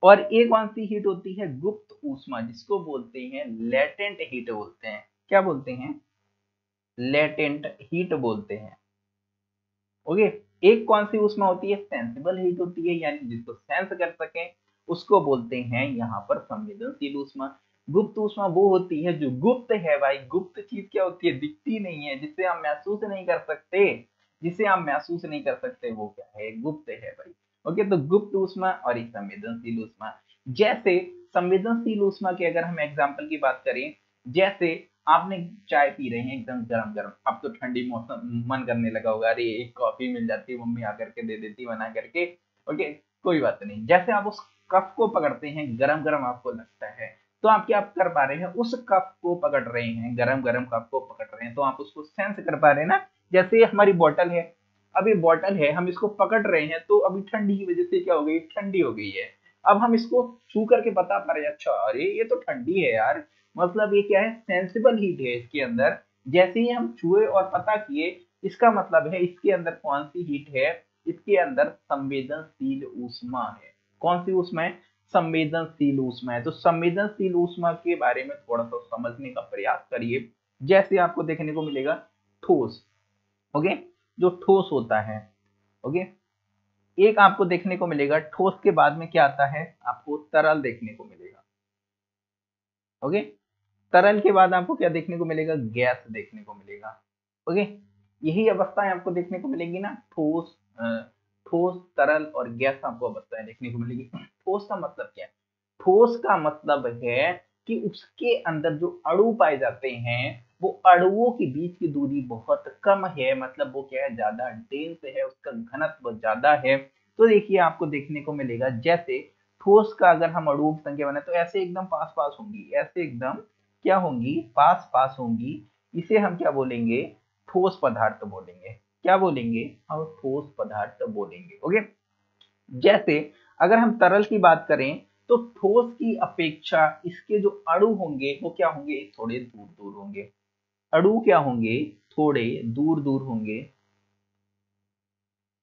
और एक कौन सी हीट होती है? गुप्त ऊष्मा, जिसको बोलते हैं लेटेंट हीट बोलते हैं। क्या बोलते हैं? लेटेंट हीट बोलते हैं, ओके। एक कौन सी ऊष्मा होती है? सेंसिबल हीट होती है, यानी जिसको सेंस कर सकें, उसको बोलते हैं यहाँ पर संवेदनशील ऊष्मा। गुप्त ऊष्मा वो होती है जो गुप्त है, भाई गुप्त चीज क्या होती है? दिखती नहीं है, जिसे हम महसूस नहीं कर सकते, जिसे हम महसूस नहीं कर सकते, वो क्या है? गुप्त है भाई, ओके। तो गुप्त ऊष्मा और एक संवेदनशील ऊष्मा। जैसे संवेदनशील ऊष्मा के अगर हम एग्जाम्पल की बात करें, जैसे आपने चाय पी रहे हैं एकदम गरम गरम, अब तो ठंडी मौसम, मन करने लगा होगा अरे एक कॉफी मिल जाती, मम्मी आकर के दे देती बना करके, ओके, कोई बात नहीं। जैसे आप उस कप को पकड़ते हैं गरम गरम, आपको लगता है, तो आप क्या कर पा रहे हैं? उस कप को पकड़ रहे हैं, गरम गरम कप को पकड़ रहे हैं, तो आप उसको सेंस कर पा रहे हैं ना। जैसे हमारी बॉटल है, अब ये बॉटल है, हम इसको पकड़ रहे हैं, तो अभी ठंडी की वजह से क्या हो गई? ठंडी हो गई है। अब हम इसको छू करके बता पा रहे हैं, अच्छा अरे ये तो ठंडी है यार, मतलब ये क्या है? सेंसिबल हीट है इसके अंदर। जैसे ही हम छुए और पता किए, इसका मतलब है इसके अंदर कौन सी हीट है? इसके अंदर संवेदनशील ऊष्मा है। कौन सी ऊष्मा है? संवेदनशील ऊष्मा है। तो संवेदनशील ऊष्मा के बारे में थोड़ा सा समझने का प्रयास करिए। जैसे आपको देखने को मिलेगा ठोस, ओके, जो ठोस होता है, ओके, एक आपको देखने को मिलेगा, ठोस के बाद में क्या आता है? आपको तरल देखने को मिलेगा, ओके। तरल के बाद आपको क्या देखने को मिलेगा? गैस देखने को मिलेगा, ओके। यही अवस्थाएं आपको देखने को मिलेगी ना, ठोस, ठोस, तरल और गैस आपको अवस्थाएं देखने को मिलेगी। ठोस का मतलब क्या है? ठोस का मतलब है कि उसके अंदर जो अणु पाए जाते हैं, वो अणुओं के बीच की दूरी बहुत कम है, मतलब वो क्या है? ज्यादा डेंस है, उसका घनत्व ज्यादा है। तो देखिए आपको देखने को मिलेगा, जैसे ठोस का अगर हम अणुओं की संख्या बनाए तो ऐसे एकदम पास पास होंगी, ऐसे एकदम क्या होंगी? पास पास होंगी। इसे हम क्या बोलेंगे? ठोस पदार्थ बोलेंगे। क्या बोलेंगे? हम ठोस पदार्थ बोलेंगे, ओके। जैसे अगर हम तरल की बात करें तो ठोस की अपेक्षा इसके जो अणु होंगे वो क्या होंगे? थोड़े दूर दूर होंगे। अणु क्या होंगे? थोड़े दूर दूर होंगे।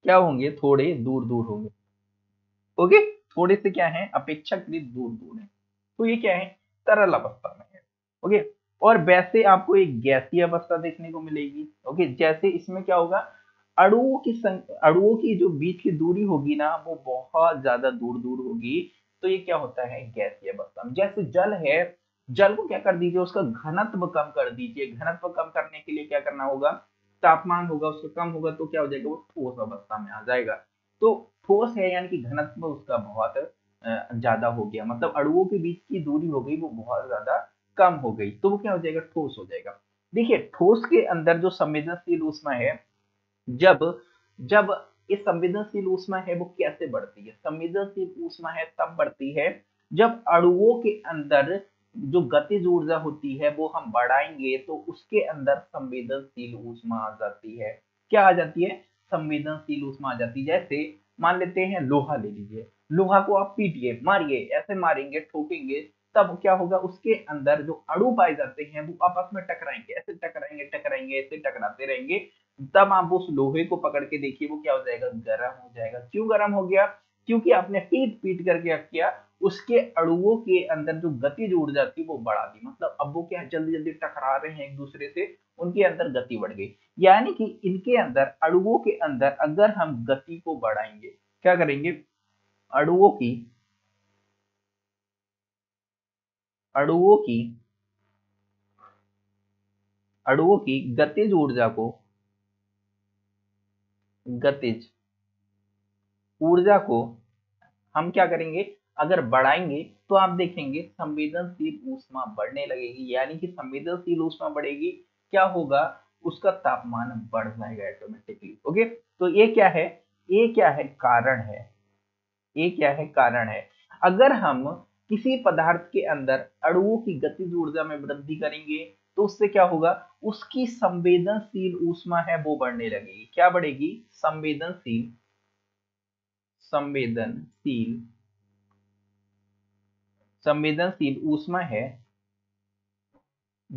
क्या होंगे? थोड़े दूर दूर होंगे, ओके। थोड़े से क्या है? अपेक्षाकृत दूर दूर है। तो ये क्या है? तरल अवस्था में है, ओके। और वैसे आपको एक गैसीय अवस्था देखने को मिलेगी, ओके। जैसे इसमें क्या होगा? अणुओं की जो बीच की दूरी होगी ना, वो बहुत ज्यादा दूर दूर होगी। तो ये क्या होता है? गैसीय अवस्था। जैसे जल है, जल को क्या कर दीजिए? उसका घनत्व कम कर दीजिए। घनत्व कम करने के लिए क्या करना होगा? तापमान होगा उसका कम होगा, तो क्या हो जाएगा? वो ठोस अवस्था में आ जाएगा। तो ठोस है यानी कि घनत्व उसका बहुत ज्यादा हो गया, मतलब अणुओं के बीच की दूरी हो गई वो बहुत ज्यादा कम हो गई, तो वो क्या हो जाएगा? ठोस हो जाएगा। देखिए ठोस के अंदर जो संवेदनशील ऊष्मा है, जब जब ये संवेदनशील ऊष्मा है वो कैसे बढ़ती है? संवेदनशील ऊष्मा है तब बढ़ती है जब अणुओं के अंदर जो गतिज ऊर्जा होती है वो हम बढ़ाएंगे, तो उसके अंदर संवेदनशील ऊष्मा आ जाती है। क्या आ जाती है? संवेदनशील ऊष्मा आ जाती है। जैसे मान लेते हैं लोहा ले लीजिए, लोहा को आप पीटिए, मारिए, ऐसे मारेंगे, ठोकेंगे, तब क्या होगा? उसके अंदर जो अणु पाए जाते हैं वो आपस में टकराएंगे, ऐसे टकराएंगे टकराएंगे, ऐसे टकराते रहेंगे, तब आप उस लोहे को पकड़ के देखिए वो क्या हो जाएगा? गर्म हो जाएगा। क्यों गर्म हो गया? क्योंकि आपने पीट पीट करके किया, उसके अणुओं के अंदर जो गतिज ऊर्जा थी वो बढ़ा दी, मतलब अब वो क्या जल्दी जल्दी टकरा रहे हैं एक दूसरे से, उनके अंदर गति बढ़ गई। यानी कि इनके अंदर, अणुओं के अंदर अगर हम गति को बढ़ाएंगे, क्या करेंगे? अणुओं की गतिज ऊर्जा को, गतिज ऊर्जा को हम क्या करेंगे? अगर बढ़ाएंगे तो आप देखेंगे संवेदनशील ऊष्मा बढ़ने लगेगी, यानी कि संवेदनशील ऊष्मा बढ़ेगी, क्या होगा, उसका तापमान बढ़ जाएगा ऑटोमेटिकली। ओके, तो ये क्या है, ये क्या है, कारण है। ये क्या है, कारण है। अगर हम किसी पदार्थ के अंदर अणुओं की गतिज ऊर्जा में वृद्धि करेंगे तो उससे क्या होगा, उसकी संवेदनशील ऊष्मा है वो बढ़ने लगेगी। क्या बढ़ेगी, संवेदनशील ऊष्मा है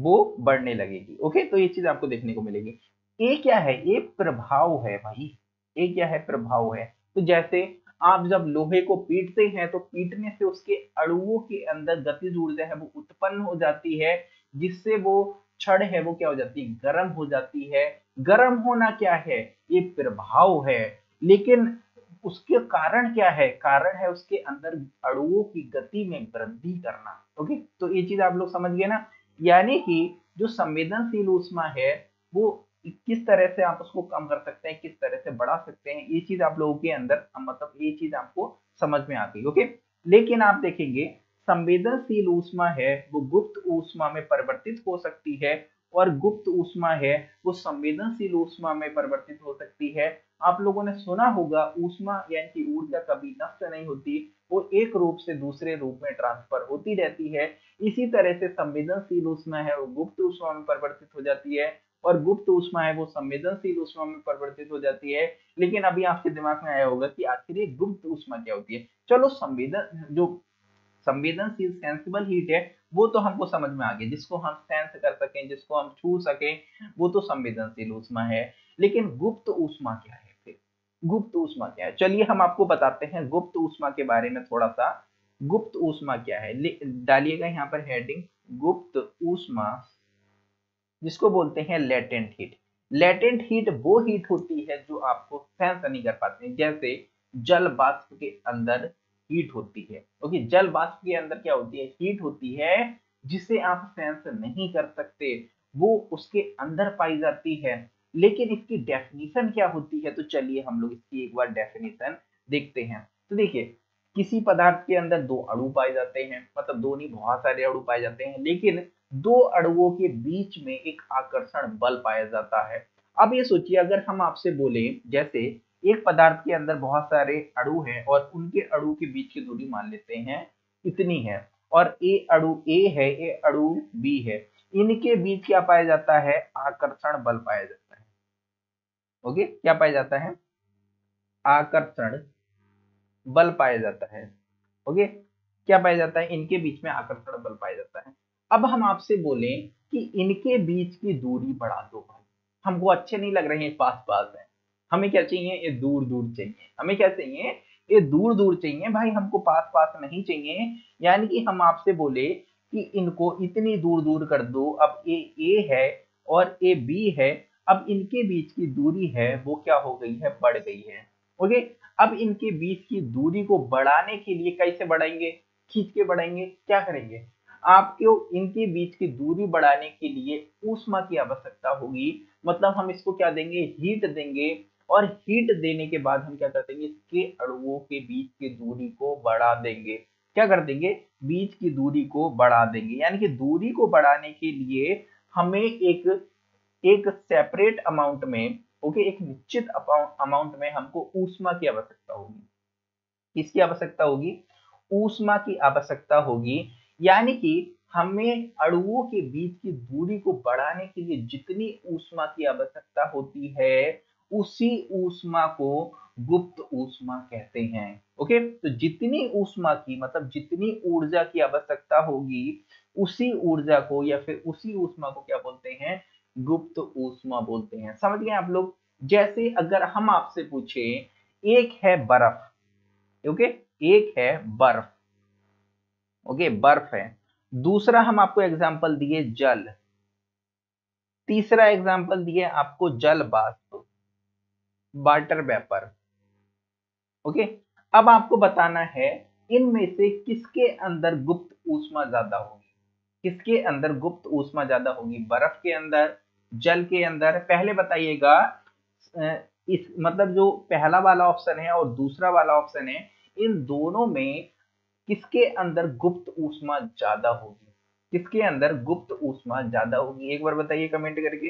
वो बढ़ने लगेगी। ओके, तो ये चीज आपको देखने को मिलेगी। ये क्या है, ये प्रभाव है भाई। ये क्या है, प्रभाव है। तो जैसे आप जब लोहे को पीटते हैं तो पीटने से उसके अणुओं के अंदर गतिज ऊर्जा है वो उत्पन्न हो जाती है, जिससे वो छड़ है वो क्या हो जाती है, गर्म हो जाती है। गर्म होना क्या है, ये प्रभाव है। लेकिन उसके कारण क्या है, कारण है उसके अंदर अणुओं की गति में वृद्धि करना। ओके, तो ये चीज आप लोग समझ गए ना, यानी कि जो संवेदनशील ऊष्मा है वो किस तरह से आप उसको कम कर सकते हैं, किस तरह से बढ़ा सकते हैं, ये चीज आप लोगों के अंदर मतलब ये चीज आपको समझ में आ गई। ओके, लेकिन आप देखेंगे संवेदनशील ऊष्मा है वो गुप्त ऊष्मा में परिवर्तित हो सकती है और गुप्त ऊष्मा है वो संवेदनशील ऊष्मा में परिवर्तित हो सकती है। आप लोगों ने सुना होगा ऊष्मा यानी कि ऊर्जा कभी नष्ट नहीं होती, वो एक रूप से दूसरे रूप में ट्रांसफर होती रहती है। इसी तरह से संवेदनशील ऊष्मा है वो गुप्त ऊष्मा में परिवर्तित हो जाती है और गुप्त ऊष्मा है वो संवेदनशील ऊष्मा में परिवर्तित हो जाती है। लेकिन अभी आपके दिमाग में आया होगा कि आखिर ये गुप्त ऊष्मा क्या होती है। चलो, संवेदनशील सेंसिबल हीट है वो तो हमको समझ में आ गया, जिसको हम सेंस कर सकें, जिसको हम छू सकें, वो तो संवेदनशील ऊष्मा है। लेकिन गुप्त ऊष्मा क्या है, फिर गुप्त ऊष्मा क्या है, चलिए हम आपको बताते हैं गुप्त ऊष्मा के बारे में थोड़ा सा। गुप्त ऊष्मा क्या है, डालिएगा यहाँ पर हेडिंग गुप्त ऊष्मा, जिसको बोलते हैं लेटेंट हीट। लेटेंट हीट वो हीट होती है जो आपको सेंस नहीं कर पाते हैं। जैसे जल वाष्प के अंदर हीट होती है। ओके, जल वाष्प के अंदर क्या होती है, हीट होती है, जिसे आप सेंस नहीं कर सकते, वो उसके अंदर पाई जाती है। लेकिन इसकी डेफिनेशन क्या होती है, तो चलिए हम लोग इसकी एक बार डेफिनेशन देखते हैं। तो देखिए, किसी पदार्थ के अंदर दो अणु पाए जाते हैं, मतलब दो नहीं, बहुत सारे अणु पाए जाते हैं, लेकिन दो अणुओं के बीच में एक आकर्षण बल पाया जाता है। अब ये सोचिए, अगर हम आपसे बोले जैसे एक पदार्थ के अंदर बहुत सारे अणु हैं और उनके अणु के बीच की दूरी मान लेते हैं इतनी है, और ए अणु ए है, ए अणु बी है, इनके बीच क्या पाया जाता है, आकर्षण बल पाया जाता है। ओके, क्या पाया जाता है, आकर्षण बल पाया जाता है। ओके, क्या पाया जाता है, इनके बीच में आकर्षण बल पाया जाता है। अब हम आपसे बोले कि इनके बीच की दूरी बढ़ा दो भाई, हमको अच्छे नहीं लग रहे हैं, पास पास है, हमें क्या चाहिए, ये दूर दूर चाहिए, हमें क्या चाहिए, ये दूर दूर चाहिए भाई, हमको पास पास नहीं चाहिए। यानी कि हम आपसे बोले कि इनको इतनी दूर दूर कर दो। अब ये ए है और ये बी है, अब इनके बीच की दूरी है वो क्या हो गई है, बढ़ गई है। ओके, अब इनके बीच की दूरी को बढ़ाने के लिए कैसे बढ़ाएंगे, खींच के बढ़ाएंगे, क्या करेंगे, आपको इनके बीच की दूरी बढ़ाने के लिए ऊष्मा की आवश्यकता होगी, मतलब हम इसको क्या देंगे, हीट देंगे, और हीट देने के बाद हम क्या कर देंगे, इसके अणुओं के बीच की दूरी को बढ़ा देंगे। क्या कर देंगे, बीच की दूरी को बढ़ा देंगे। यानी कि दूरी को बढ़ाने के लिए हमें एक सेपरेट अमाउंट में, ओके, एक निश्चित अमाउंट में हमको ऊष्मा की आवश्यकता होगी। किसकी आवश्यकता होगी, ऊष्मा की आवश्यकता होगी। यानी कि हमें अणुओं के बीच की दूरी को बढ़ाने के लिए जितनी ऊष्मा की आवश्यकता होती है उसी ऊष्मा को गुप्त ऊष्मा कहते हैं। ओके, तो जितनी ऊष्मा की, मतलब जितनी ऊर्जा की आवश्यकता होगी उसी ऊर्जा को या फिर उसी ऊष्मा को क्या बोलते हैं, गुप्त ऊष्मा बोलते हैं। समझ गए आप लोग। जैसे अगर हम आपसे पूछे, एक है बर्फ, ओके, एक है बर्फ, ओके, बर्फ है, दूसरा हम आपको एग्जाम्पल दिए जल, तीसरा एग्जाम्पल दिए आपको जल वाष्प, वाटर वेपर। ओके, अब आपको बताना है इनमें से किसके अंदर गुप्त ऊष्मा ज्यादा होगी, किसके अंदर गुप्त ऊष्मा ज्यादा होगी, बर्फ के अंदर, जल के अंदर। पहले बताइएगा इस, मतलब जो पहला वाला ऑप्शन है और दूसरा वाला ऑप्शन है, इन दोनों में किसके अंदर गुप्त ऊष्मा ज्यादा होगी, किसके अंदर गुप्त ऊष्मा ज्यादा होगी, एक बार बताइए कमेंट करके,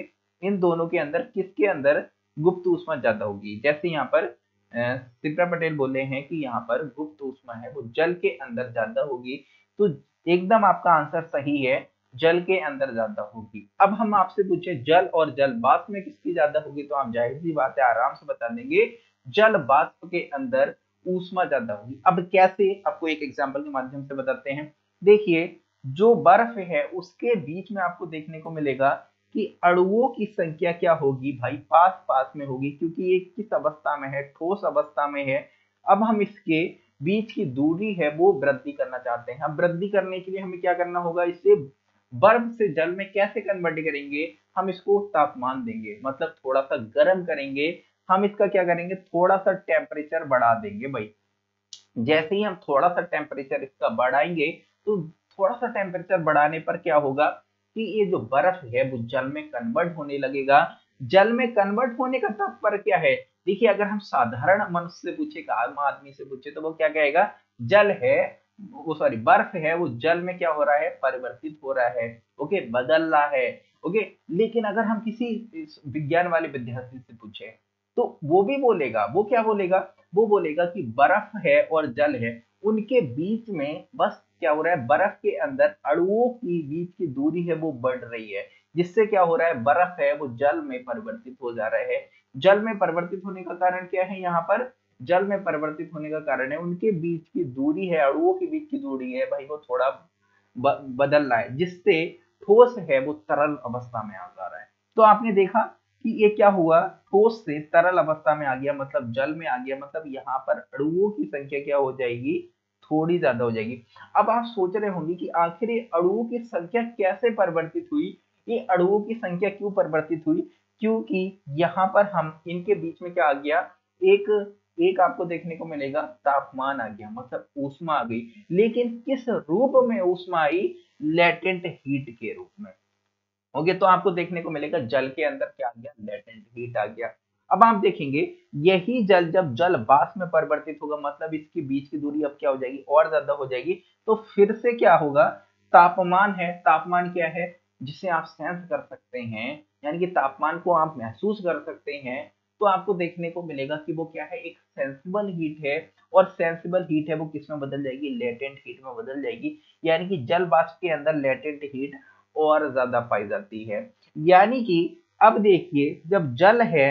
इन दोनों के अंदर किसके अंदर गुप्त ऊष्मा ज्यादा होगी। जैसे यहाँ पर सिप्रा पटेल बोले हैं कि यहाँ पर गुप्त ऊष्मा है वो जल के अंदर ज्यादा होगी, तो एकदम आपका आंसर सही है, जल के अंदर ज्यादा होगी। अब हम आपसे पूछे जल और जल वाष्प में किसकी ज्यादा होगी, तो आप जाहिर सी बात है आराम से बता देंगे जल वाष्प के अंदर ऊष्मा ज्यादा होगी। अब कैसे, आपको एक एग्जाम्पल के माध्यम से बताते हैं। देखिए जो बर्फ है उसके बीच में आपको देखने को मिलेगा कि अणुओं की संख्या क्या होगी भाई, पास पास में होगी, क्योंकि ये किस अवस्था में है, ठोस अवस्था में है। अब हम इसके बीच की दूरी है वो वृद्धि करना चाहते हैं। अब वृद्धि करने के लिए हमें क्या करना होगा, इसे बर्फ से जल में कैसे कन्वर्ट करेंगे, हम इसको तापमान देंगे, मतलब थोड़ा सा गर्म करेंगे। हम इसका क्या करेंगे, थोड़ा सा टेम्परेचर बढ़ा देंगे भाई। जैसे ही हम थोड़ा सा टेम्परेचर इसका बढ़ाएंगे, तो थोड़ा सा टेम्परेचर बढ़ाने पर क्या होगा कि ये जो बर्फ है वो जल में कन्वर्ट होने लगेगा। जल में कन्वर्ट होने का तात्पर्य क्या है, देखिए अगर हम साधारण मनुष्य से पूछे, आम आदमी से पूछे, तो वो क्या कहेगा, जल है वो सॉरी बर्फ है वो जल में क्या हो रहा है, परिवर्तित हो रहा है, ओके, बदल रहा है, ओके। लेकिन अगर हम किसी विज्ञान वाले विद्यार्थी से पूछे तो वो भी बोलेगा, वो क्या बोलेगा, वो बोलेगा कि बर्फ है और जल है उनके बीच में बस क्या हो रहा है, बर्फ के अंदर अणुओं की बीच की दूरी है वो बढ़ रही है, जिससे क्या हो रहा है, बर्फ है वो जल में परिवर्तित हो जा रहा है। जल में परिवर्तित होने का कारण क्या है, यहाँ पर जल में परिवर्तित होने का कारण है उनके बीच की दूरी है, अणुओं के बीच की दूरी है भाई वो थोड़ा बदल रहा है, जिससे ठोस है वो तरल अवस्था में आ जा रहा है। तो आपने देखा कि ये क्या हुआ, ठोस से तरल अवस्था में आ गया, मतलब जल में आ गया, मतलब यहाँ पर अणुओं की संख्या क्या हो जाएगी, थोड़ी ज्यादा हो जाएगी। अब आप सोच रहे होंगे कि आखिर ये अणुओं की संख्या कैसे परिवर्तित हुई, ये अणुओं की संख्या क्यों परिवर्तित हुई, क्योंकि यहाँ पर हम इनके बीच में क्या आ गया, एक आपको देखने को मिलेगा तापमान आ गया, मतलब ऊष्मा आ गई। लेकिन किस रूप में ऊष्मा आई, लेटेंट हीट के रूप में, ओके तो आपको देखने को मिलेगा जल के अंदर क्या आ गया, लेटेंट हीट आ गया। अब आप देखेंगे यही जल जब जल वाष्प में परिवर्तित होगा, मतलब इसके बीच की दूरी अब क्या हो जाएगी, और ज्यादा हो जाएगी, तो फिर से क्या होगा, तापमान है, तापमान क्या है जिसे आप सेंस कर सकते हैं, यानी कि तापमान को आप महसूस कर सकते हैं, तो आपको देखने को मिलेगा कि वो क्या है, एक सेंसिबल हीट है, और सेंसिबल हीट है वो किस में बदल जाएगी, लेटेंट हीट में बदल जाएगी, यानी कि जल वाष्प के अंदर लेटेंट हीट और ज्यादा पाई जाती है। यानी कि अब देखिए जब जल है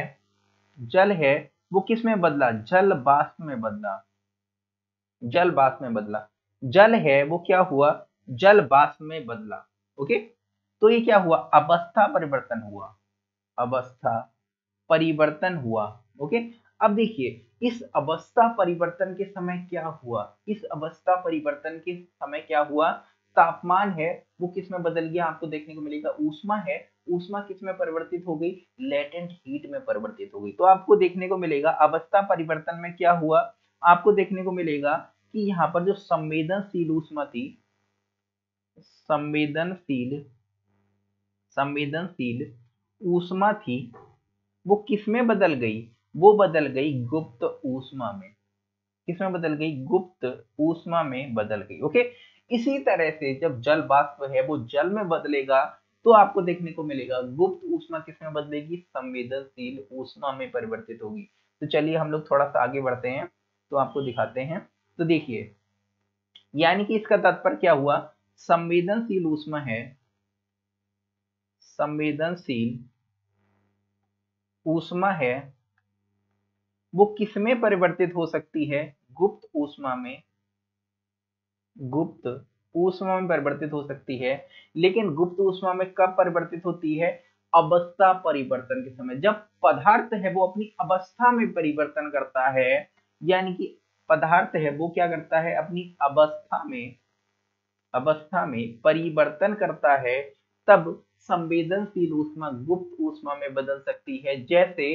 वो किस में बदला, जल वाष्प में बदला, जल वाष्प में बदला, जल है वो क्या हुआ, जल वाष्प में बदला, ओके। तो ये क्या हुआ, अवस्था परिवर्तन हुआ, अवस्था परिवर्तन हुआ, ओके। अब देखिए इस अवस्था परिवर्तन के समय क्या हुआ, इस अवस्था परिवर्तन के समय क्या हुआ, तापमान है वो किस में बदल गया, आपको देखने को मिलेगा ऊष्मा है, ऊष्मा किस में परिवर्तित हो गई, लेटेंट हीट में परिवर्तित हो गई। तो आपको देखने को मिलेगा अवस्था परिवर्तन में क्या हुआ, आपको देखने को मिलेगा कि यहाँ पर जो संवेदनशील ऊष्मा थी, संवेदनशील ऊष्मा थी वो किस में बदल गई, वो बदल गई गुप्त ऊष्मा में, किस में बदल गई, गुप्त ऊष्मा में बदल गई, ओके। इसी तरह से जब जल वाष्प है वो जल में बदलेगा, तो आपको देखने को मिलेगा गुप्त ऊष्मा किस में बदलेगी, संवेदनशील ऊष्मा में परिवर्तित होगी। तो चलिए हम लोग थोड़ा सा आगे बढ़ते हैं, तो आपको दिखाते हैं। तो देखिए यानी कि इसका तात्पर्य क्या हुआ, संवेदनशील ऊष्मा है, संवेदनशील ऊष्मा है वो किस में परिवर्तित हो सकती है, गुप्त ऊष्मा में, गुप्त ऊष्मा में परिवर्तित हो सकती है। लेकिन गुप्त ऊष्मा में कब परिवर्तित होती है, अवस्था परिवर्तन के समय, जब पदार्थ है वो अपनी अवस्था में परिवर्तन करता है, यानी कि पदार्थ है वो क्या करता है, अपनी अवस्था में परिवर्तन करता है, तब संवेदनशील ऊष्मा गुप्त ऊष्मा में बदल सकती है। जैसे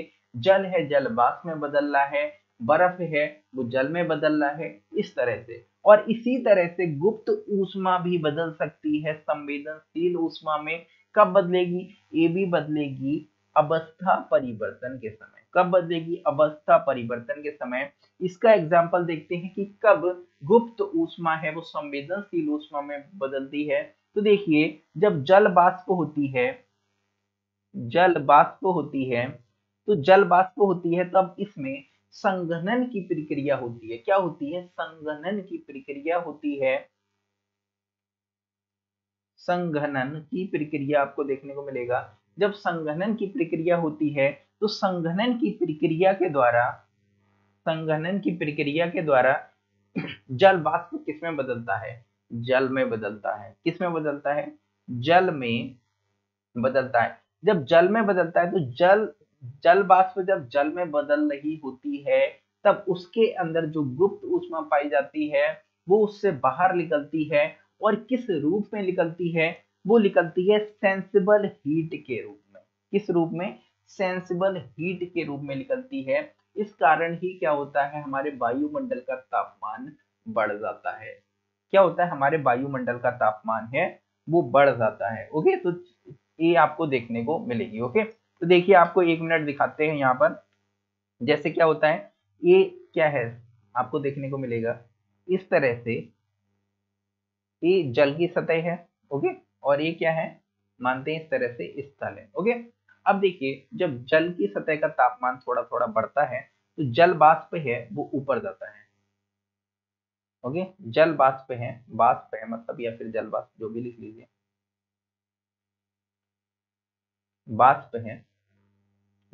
जल है जल वाष्प में बदल रहा है, बर्फ है वो जल में बदल रहा है, इस तरह से। और इसी तरह से गुप्त ऊष्मा भी बदल सकती है संवेदनशील ऊष्मा में, कब बदलेगी, ये भी बदलेगी अवस्था परिवर्तन के समय। कब बदलेगी? अवस्था परिवर्तन के समय। इसका एग्जाम्पल देखते हैं कि कब गुप्त ऊष्मा है वो संवेदनशील ऊष्मा में बदलती है। तो देखिए, जब जल बाष्प होती है, जल बाष्प होती है, तो जल बाष्प होती है तब इसमें संघनन की प्रक्रिया होती है। क्या होती है? संघनन की प्रक्रिया होती है। संघनन की प्रक्रिया आपको देखने को मिलेगा। जब संघनन की प्रक्रिया होती है तो संघनन की प्रक्रिया के द्वारा, संघनन की प्रक्रिया के द्वारा जल वाष्प किस में बदलता है? जल में बदलता है। किस में बदलता है? जल में बदलता है। जब जल में बदलता है तो जल वाष्प जब जल में बदल रही होती है तब उसके अंदर जो गुप्त ऊष्मा पाई जाती है वो उससे बाहर निकलती है, और किस रूप में निकलती है? वो निकलती है सेंसिबल हीट के रूप में। किस रूप में? सेंसिबल हीट के रूप में निकलती है। इस कारण ही क्या होता है, हमारे वायुमंडल का तापमान बढ़ जाता है। क्या होता है? हमारे वायुमंडल का तापमान है वो बढ़ जाता है। ओके, तो ये आपको देखने को मिलेगी। ओके, तो देखिए आपको एक मिनट दिखाते हैं यहाँ पर। जैसे क्या होता है, ये क्या है आपको देखने को मिलेगा, इस तरह से ये जल की सतह है। ओके, और ये क्या है, मानते हैं इस तरह से स्थल है। ओके, अब देखिए जब जल की सतह का तापमान थोड़ा थोड़ा बढ़ता है तो जल बाष्प है वो ऊपर जाता है। ओके, जल बाष्प है, बाष्प है मतलब, या फिर जल बाष्प जो भी लिख लीजिए, बाष्प है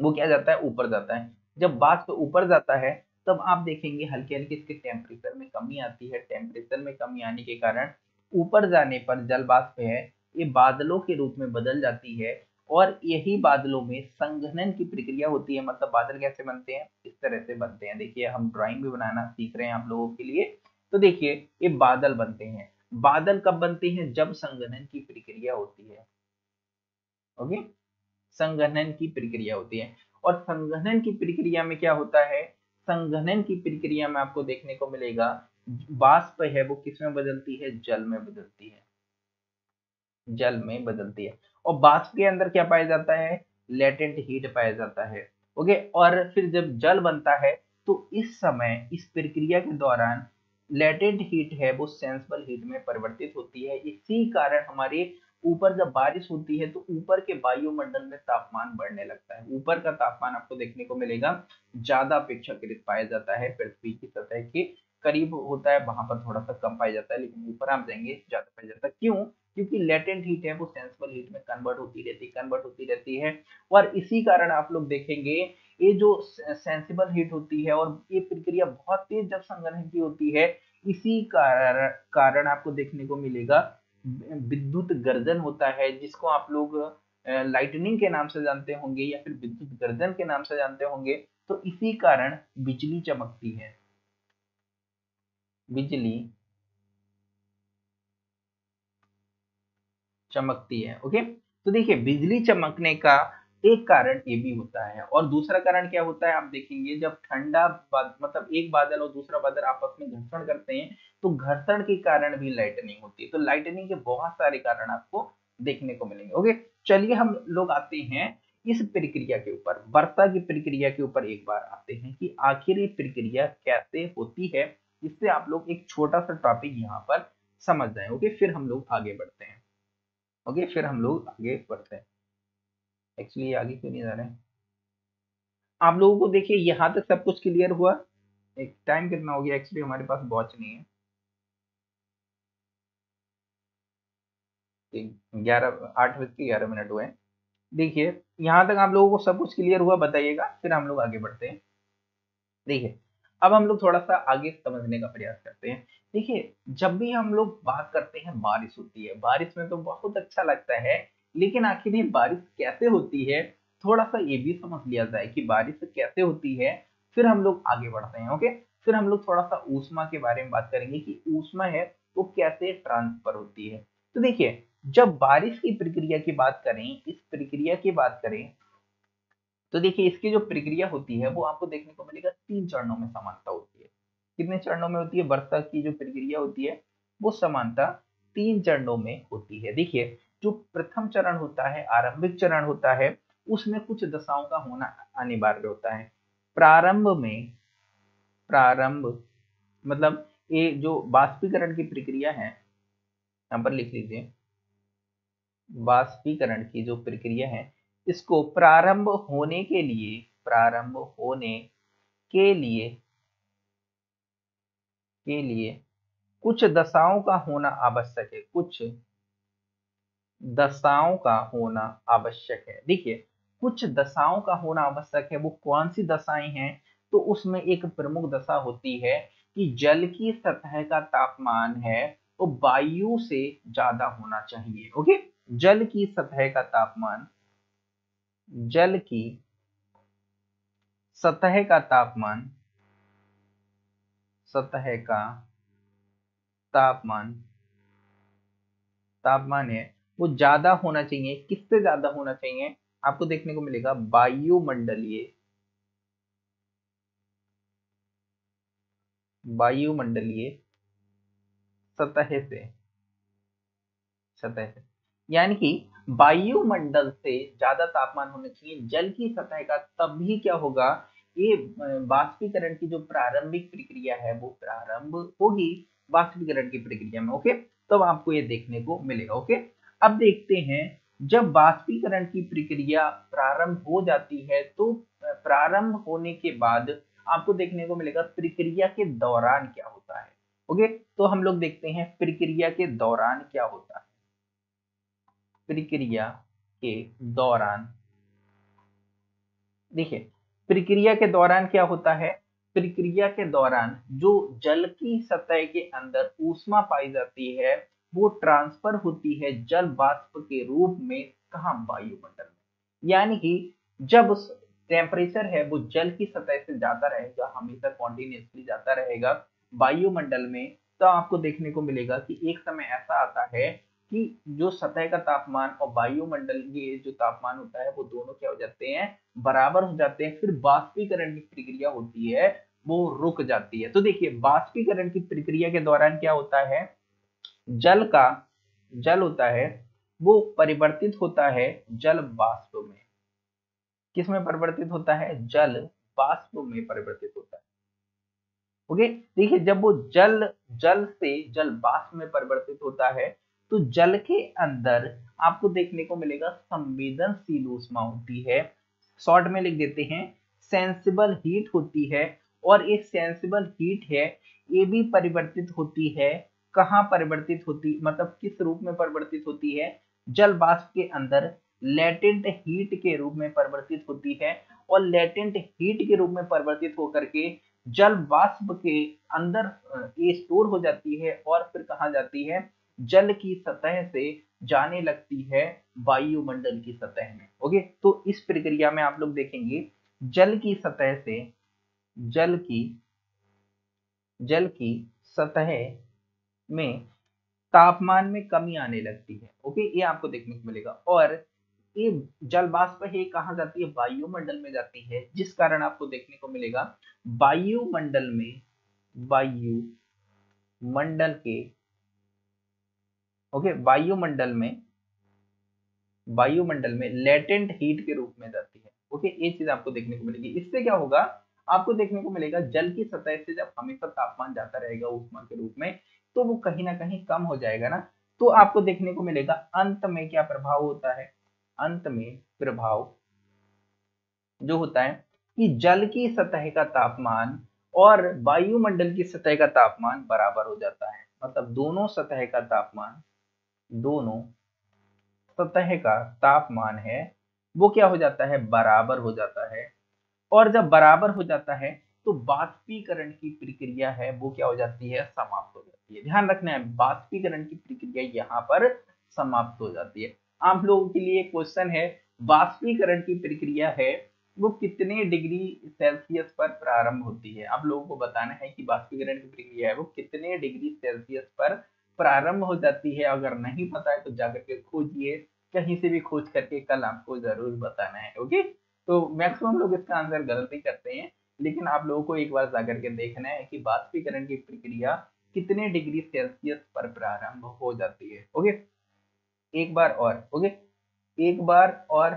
वो क्या जाता है? ऊपर जाता है। जब बाष्प ऊपर जाता है तब आप देखेंगे हल्के हल्के इसके टेम्परेचर में कमी आती है। टेम्परेचर में कमी आने के कारण ऊपर जाने पर जल बाष्प है ये बादलों के रूप में बदल जाती है, और यही बादलों में संघनन की प्रक्रिया होती है। मतलब बादल कैसे बनते हैं? इस तरह से बनते हैं। देखिए हम ड्राइंग भी बनाना सीख रहे हैं आप लोगों के लिए। तो देखिए ये बादल बनते हैं। बादल कब बनते हैं? जब संघनन की प्रक्रिया होती है। ओके, संघनन की प्रक्रिया होती है। और संघनन की प्रक्रिया में क्या होता है? संघनन की प्रक्रिया में आपको देखने को मिलेगा बाष्प है वो किस में बदलती है? जल में बदलती है, जल में बदलती है। और बाष्प के अंदर क्या पाया जाता है? लेटेंट हीट पाया जाता है। ओके, और फिर जब जल बनता है तो इस समय इस प्रक्रिया के दौरान लेटेंट हीट है वो सेंसिबल हीट में परिवर्तित होती है। इसी कारण हमारे ऊपर जब बारिश होती है तो ऊपर के वायुमंडल में तापमान बढ़ने लगता है। ऊपर का तापमान आपको देखने को मिलेगा ज्यादा अपेक्षाकृत पाया जाता है, पृथ्वी की सतह के करीब होता है वहां पर थोड़ा सा कम पाया जाता है, लेकिन ऊपर आप जाएंगे ज्यादा पाया जाता है। क्यों? क्योंकि लेटेंट हीट है वो सेंसिबल हीट में कन्वर्ट होती रहती है। और इसी कारण आप लोग देखेंगे ये जो सेंसिबल हीट होती है और ये प्रक्रिया बहुत तेज जब संघनन की होती है, इसी कारण आपको देखने को मिलेगा विद्युत गर्जन होता है, जिसको आप लोग लाइटनिंग के नाम से जानते होंगे या फिर विद्युत गर्जन के नाम से जानते होंगे। तो इसी कारण बिजली चमकती है, बिजली चमकती है। ओके, तो देखिए बिजली चमकने का एक कारण ये भी होता है। और दूसरा कारण क्या होता है? आप देखेंगे जब ठंडा मतलब एक बादल और दूसरा बादल आपस में घर्षण करते हैं तो घर्षण के कारण भी लाइटनिंग होती है। तो लाइटनिंग के बहुत सारे कारण आपको देखने को मिलेंगे। ओके, चलिए हम लोग आते हैं इस प्रक्रिया के ऊपर, वर्षा की प्रक्रिया के ऊपर एक बार आते हैं कि आखिर ये प्रक्रिया कैसे होती है, इससे आप लोग एक छोटा सा टॉपिक यहाँ पर समझ जाए। ओके, फिर हम लोग आगे बढ़ते हैं। ओके, फिर हम लोग आगे बढ़ते हैं। एक्चुअली आगे क्यों नहीं जा रहे हैं? आप लोगों को देखिए यहाँ तक सब कुछ क्लियर हुआ। एक टाइम कितना हो गया? एक्चुअली हमारे पास वॉच नहीं है। 8:11 हुए। देखिए यहाँ तक आप लोगों को सब कुछ क्लियर हुआ, बताइएगा, फिर हम लोग आगे बढ़ते हैं। देखिए अब हम लोग थोड़ा सा आगे समझने का प्रयास करते हैं। देखिए जब भी हम लोग बात करते हैं बारिश होती है, बारिश में तो बहुत अच्छा लगता है, लेकिन आखिर ये बारिश कैसे होती है थोड़ा सा ये भी समझ लिया जाए कि बारिश कैसे होती है, फिर हम लोग आगे बढ़ते हैं। ओके, फिर हम लोग थोड़ा सा ऊष्मा के बारे में बात करेंगे कि ऊष्मा है वो कैसे ट्रांसफर होती है। तो देखिए जब बारिश की प्रक्रिया की बात करें, इस प्रक्रिया की बात करें, तो देखिए इसकी जो प्रक्रिया होती है वो आपको देखने को मिलेगा 3 चरणों में समानता होती है। कितने चरणों में होती है? वर्षा की जो प्रक्रिया होती है वो समानता 3 चरणों में होती है। देखिए जो प्रथम चरण होता है, आरंभिक चरण होता है, उसमें कुछ दशाओं का होना अनिवार्य होता है। प्रारंभ मतलब ये जो बाष्पीकरण की प्रक्रिया है, यहाँ पर लिख लीजिए, बाष्पीकरण की जो प्रक्रिया है इसको प्रारंभ होने के लिए कुछ दशाओं का होना आवश्यक है, कुछ दशाओं का होना आवश्यक है। देखिए कुछ दशाओं का होना आवश्यक है, वो कौन सी दशाएं हैं? तो उसमें एक प्रमुख दशा होती है कि जल की सतह का तापमान है वो वायु से ज्यादा होना चाहिए। ओके, जल की सतह का तापमान, जल की सतह का तापमान, सतह का तापमान तापमान है वो ज्यादा होना चाहिए। किससे ज्यादा होना चाहिए? आपको देखने को मिलेगा वायुमंडलीय सतह से यानी कि वायुमंडल से ज्यादा तापमान होना चाहिए जल की सतह का, तभी क्या होगा, ये वाष्पीकरण की जो प्रारंभिक प्रक्रिया है वो प्रारंभ होगी वाष्पीकरण की प्रक्रिया में। ओके, तब तो आपको ये देखने को मिलेगा। ओके, अब देखते हैं जब वाष्पीकरण की प्रक्रिया प्रारंभ हो जाती है तो प्रारंभ होने के बाद आपको देखने को मिलेगा प्रक्रिया के दौरान क्या होता है। ओके, तो हम लोग देखते हैं प्रक्रिया के दौरान क्या होता है। प्रक्रिया के दौरान देखिए, प्रक्रिया के दौरान क्या होता है? प्रक्रिया के दौरान जो जल की सतह के अंदर ऊष्मा पाई जाती है वो ट्रांसफर होती है जल वाष्प के रूप में, कहां? वायुमंडल में। यानी कि जब टेम्परेचर है वो जल की सतह से ज्यादा रहेगा, हमेशा कॉन्टिन्यूसली ज्यादा रहेगा वायुमंडल में, तो आपको देखने को मिलेगा कि एक समय ऐसा आता है कि जो सतह का तापमान और वायुमंडल ये जो तापमान होता है वो दोनों क्या हो जाते हैं? बराबर हो जाते हैं। फिर वाष्पीकरण की प्रक्रिया होती है वो रुक जाती है। तो देखिए वाष्पीकरण की प्रक्रिया के दौरान क्या होता है, जल होता है वो परिवर्तित होता है जल वाष्प में। किस में परिवर्तित होता है? जल वाष्प में परिवर्तित होता है। ओके, देखिए जब वो जल से जल वाष्प में परिवर्तित होता है तो जल के अंदर आपको देखने को मिलेगा संवेदनशील ऊष्मा होती है, शॉर्ट में लिख देते हैं सेंसिबल हीट होती है, और ये सेंसिबल हीट है ये भी परिवर्तित होती है, कहाँ परिवर्तित होती, मतलब किस रूप में परिवर्तित होती है? जल वाष्प के अंदर लेटेंट हीट के रूप में परिवर्तित होती है, और लेटेंट हीट के रूप में परिवर्तित होकर के जल वाष्प के अंदर ये स्टोर हो जाती है और फिर कहाँ जाती है? जल की सतह से जाने लगती है वायुमंडल की सतह में। ओके, तो इस प्रक्रिया में आप लोग देखेंगे जल की सतह में तापमान में कमी आने लगती है। ओके, ये आपको देखने को मिलेगा, और ये जल वाष्प है कहाँ जाती है? वायुमंडल में जाती है, जिस कारण आपको देखने को मिलेगा वायुमंडल में लेटेंट हीट के रूप में जाती है। ओके, ये चीज आपको देखने को मिलेगी। इससे क्या होगा? आपको देखने को मिलेगा जल की सतह से जब हमेशा तापमान जाता रहेगा ऊष्मा के रूप में तो वो कहीं ना कहीं कम हो जाएगा ना, तो आपको देखने को मिलेगा अंत में क्या प्रभाव होता है? अंत में प्रभाव जो होता है कि जल की सतह का तापमान और वायुमंडल की सतह का तापमान बराबर हो जाता है, मतलब दोनों सतह का तापमान है वो क्या हो जाता है? बराबर हो जाता है। और जब बराबर हो जाता है तो वाष्पीकरण की प्रक्रिया है वो क्या हो जाती है? समाप्त हो जाती है। ध्यान रखना है, वाष्पीकरण की प्रक्रिया यहाँ पर समाप्त हो जाती है। आप लोगों के लिए क्वेश्चन है, वाष्पीकरण की प्रक्रिया है वो कितने डिग्री सेल्सियस पर प्रारंभ होती है? आप लोगों को बताना है कि वाष्पीकरण की प्रक्रिया है वो कितने डिग्री सेल्सियस पर प्रारंभ हो जाती है। अगर नहीं पता है तो जाकर के खोजिए, कहीं से भी खोज करके कल आपको जरूर बताना है। ओके, तो मैक्सिमम लोग इसका आंसर गलती करते हैं, लेकिन आप लोगों को एक बार जाकर के देखना है कि वाष्पीकरण की प्रक्रिया कितने डिग्री सेल्सियस पर प्रारंभ हो जाती है। ओके, एक बार और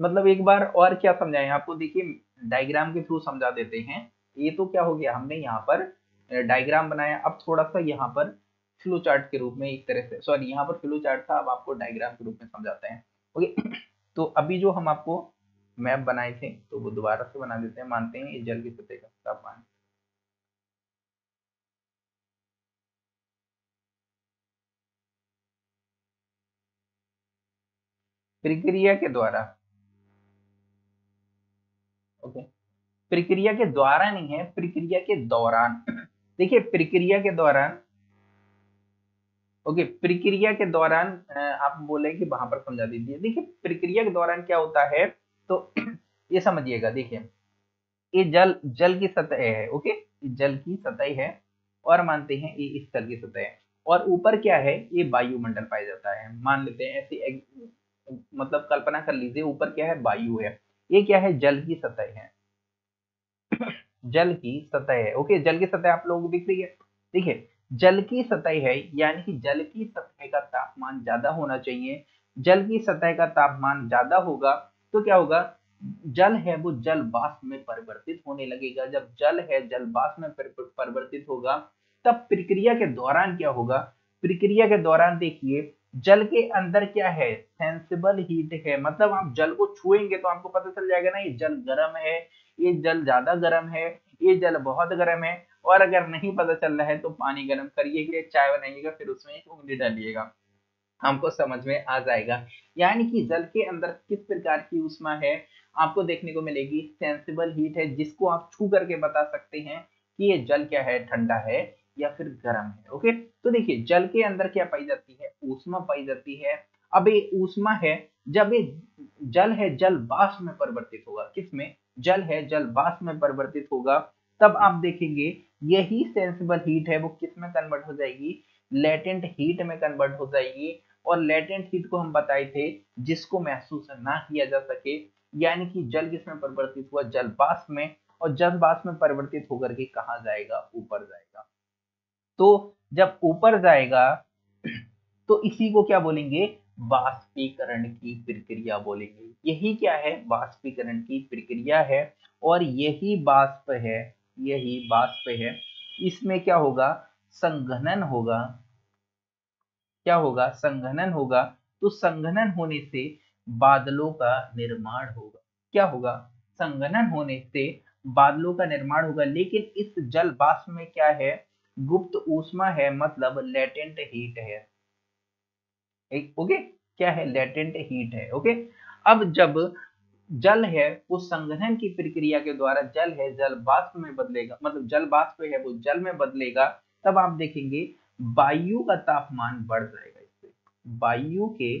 मतलब एक बार और क्या समझाएं आपको, देखिए डायग्राम के थ्रू समझा देते हैं। ये तो क्या हो गया, हमने यहाँ पर डायग्राम बनाया। अब थोड़ा सा यहाँ पर फ्लो चार्ट के रूप में एक तरह से, सॉरी यहाँ पर फ्लो चार्ट था, अब आपको डायग्राम के रूप में समझाते हैं। ओके, तो अभी जो हम आपको मैप बनाए थे तो वो दोबारा से बना देते हैं। मानते हैं ये जल की सतह का तापमान, प्रक्रिया के द्वारा, ओके, प्रक्रिया के द्वारा नहीं है, प्रक्रिया के दौरान। देखिए प्रक्रिया के दौरान, ओके, प्रक्रिया के दौरान आप बोले कि वहां पर समझा दीजिए। देखिए प्रक्रिया के दौरान क्या होता है, तो ये समझिएगा। देखिए ये जल की सतह है, ओके, जल की सतह है और मानते हैं ये स्थल की सतह है, और ऊपर क्या है, ये वायुमंडल पाया जाता है। मान लेते हैं ऐसे, मतलब कल्पना कर लीजिए, ऊपर क्या है, वायु है, ये क्या है, जल की सतह है, जल की सतह है, ओके, जल की सतह आप लोगों को दिख रही है। देखिए जल की सतह है, यानी कि जल की सतह का तापमान ज्यादा होना चाहिए। जल की सतह का तापमान ज्यादा होगा तो क्या होगा, जल है वो जल वाष्प में परिवर्तित होने लगेगा। जब जल है जल वाष्प में परिवर्तित होगा, तब प्रक्रिया के दौरान क्या होगा, प्रक्रिया के दौरान देखिए जल के अंदर क्या है, सेंसिबल हीट है, मतलब आप जल को छुएंगे तो आपको पता चल जाएगा ना, ये जल गर्म है, ये जल ज्यादा गर्म है, ये जल बहुत गर्म है। और अगर नहीं पता चल रहा है तो पानी गर्म करिएगा, चाय बनाइएगा, फिर उसमें एक उंगली डालिएगा, हमको समझ में आ जाएगा। यानी कि जल के अंदर किस प्रकार की ऊष्मा है आपको देखने को मिलेगी, सेंसिबल हीट है, जिसको आप छू करके बता सकते हैं कि ये जल क्या है, ठंडा है या फिर गर्म है। ओके, तो देखिए जल के अंदर क्या पाई जाती है, ऊष्मा पाई जाती है। अब ये ऊष्मा है, जब ये जल है जल वाष्प में परिवर्तित होगा, किसमें, जल है जल वाष्प में परिवर्तित होगा, तब आप देखेंगे यही सेंसिबल हीट है वो किसमें कन्वर्ट हो जाएगी, लेटेंट हीट में कन्वर्ट हो जाएगी। और लेटेंट हीट को हम बताए थे जिसको महसूस ना किया जा सके, यानी कि जल किसमें परिवर्तित हुआ, जल वाष्प में, और जल वाष्प में परिवर्तित होकर के कहाँ जाएगा, ऊपर जाएगा। तो जब ऊपर जाएगा तो इसी को क्या बोलेंगे, वाष्पीकरण की प्रक्रिया बोलेंगे। यही क्या है, वाष्पीकरण की प्रक्रिया है, और यही वाष्प है, यही वाष्प है। इसमें क्या होगा, संघनन होगा, क्या होगा, संघनन होगा। तो संघनन होने से बादलों का निर्माण होगा, क्या होगा, संघनन होने से बादलों का निर्माण होगा। लेकिन इस जल वाष्प में क्या है, गुप्त ऊष्मा है, मतलब लेटेंट हीट है, ओके, क्या है, लेटेंट हीट है, ओके। अब जब जल है वो संघनन की प्रक्रिया के द्वारा जल है जल वाष्प में बदलेगा, मतलब जल वाष्प है वो जल में बदलेगा, तब आप देखेंगे वायु का तापमान बढ़ जाएगा। इससे वायु के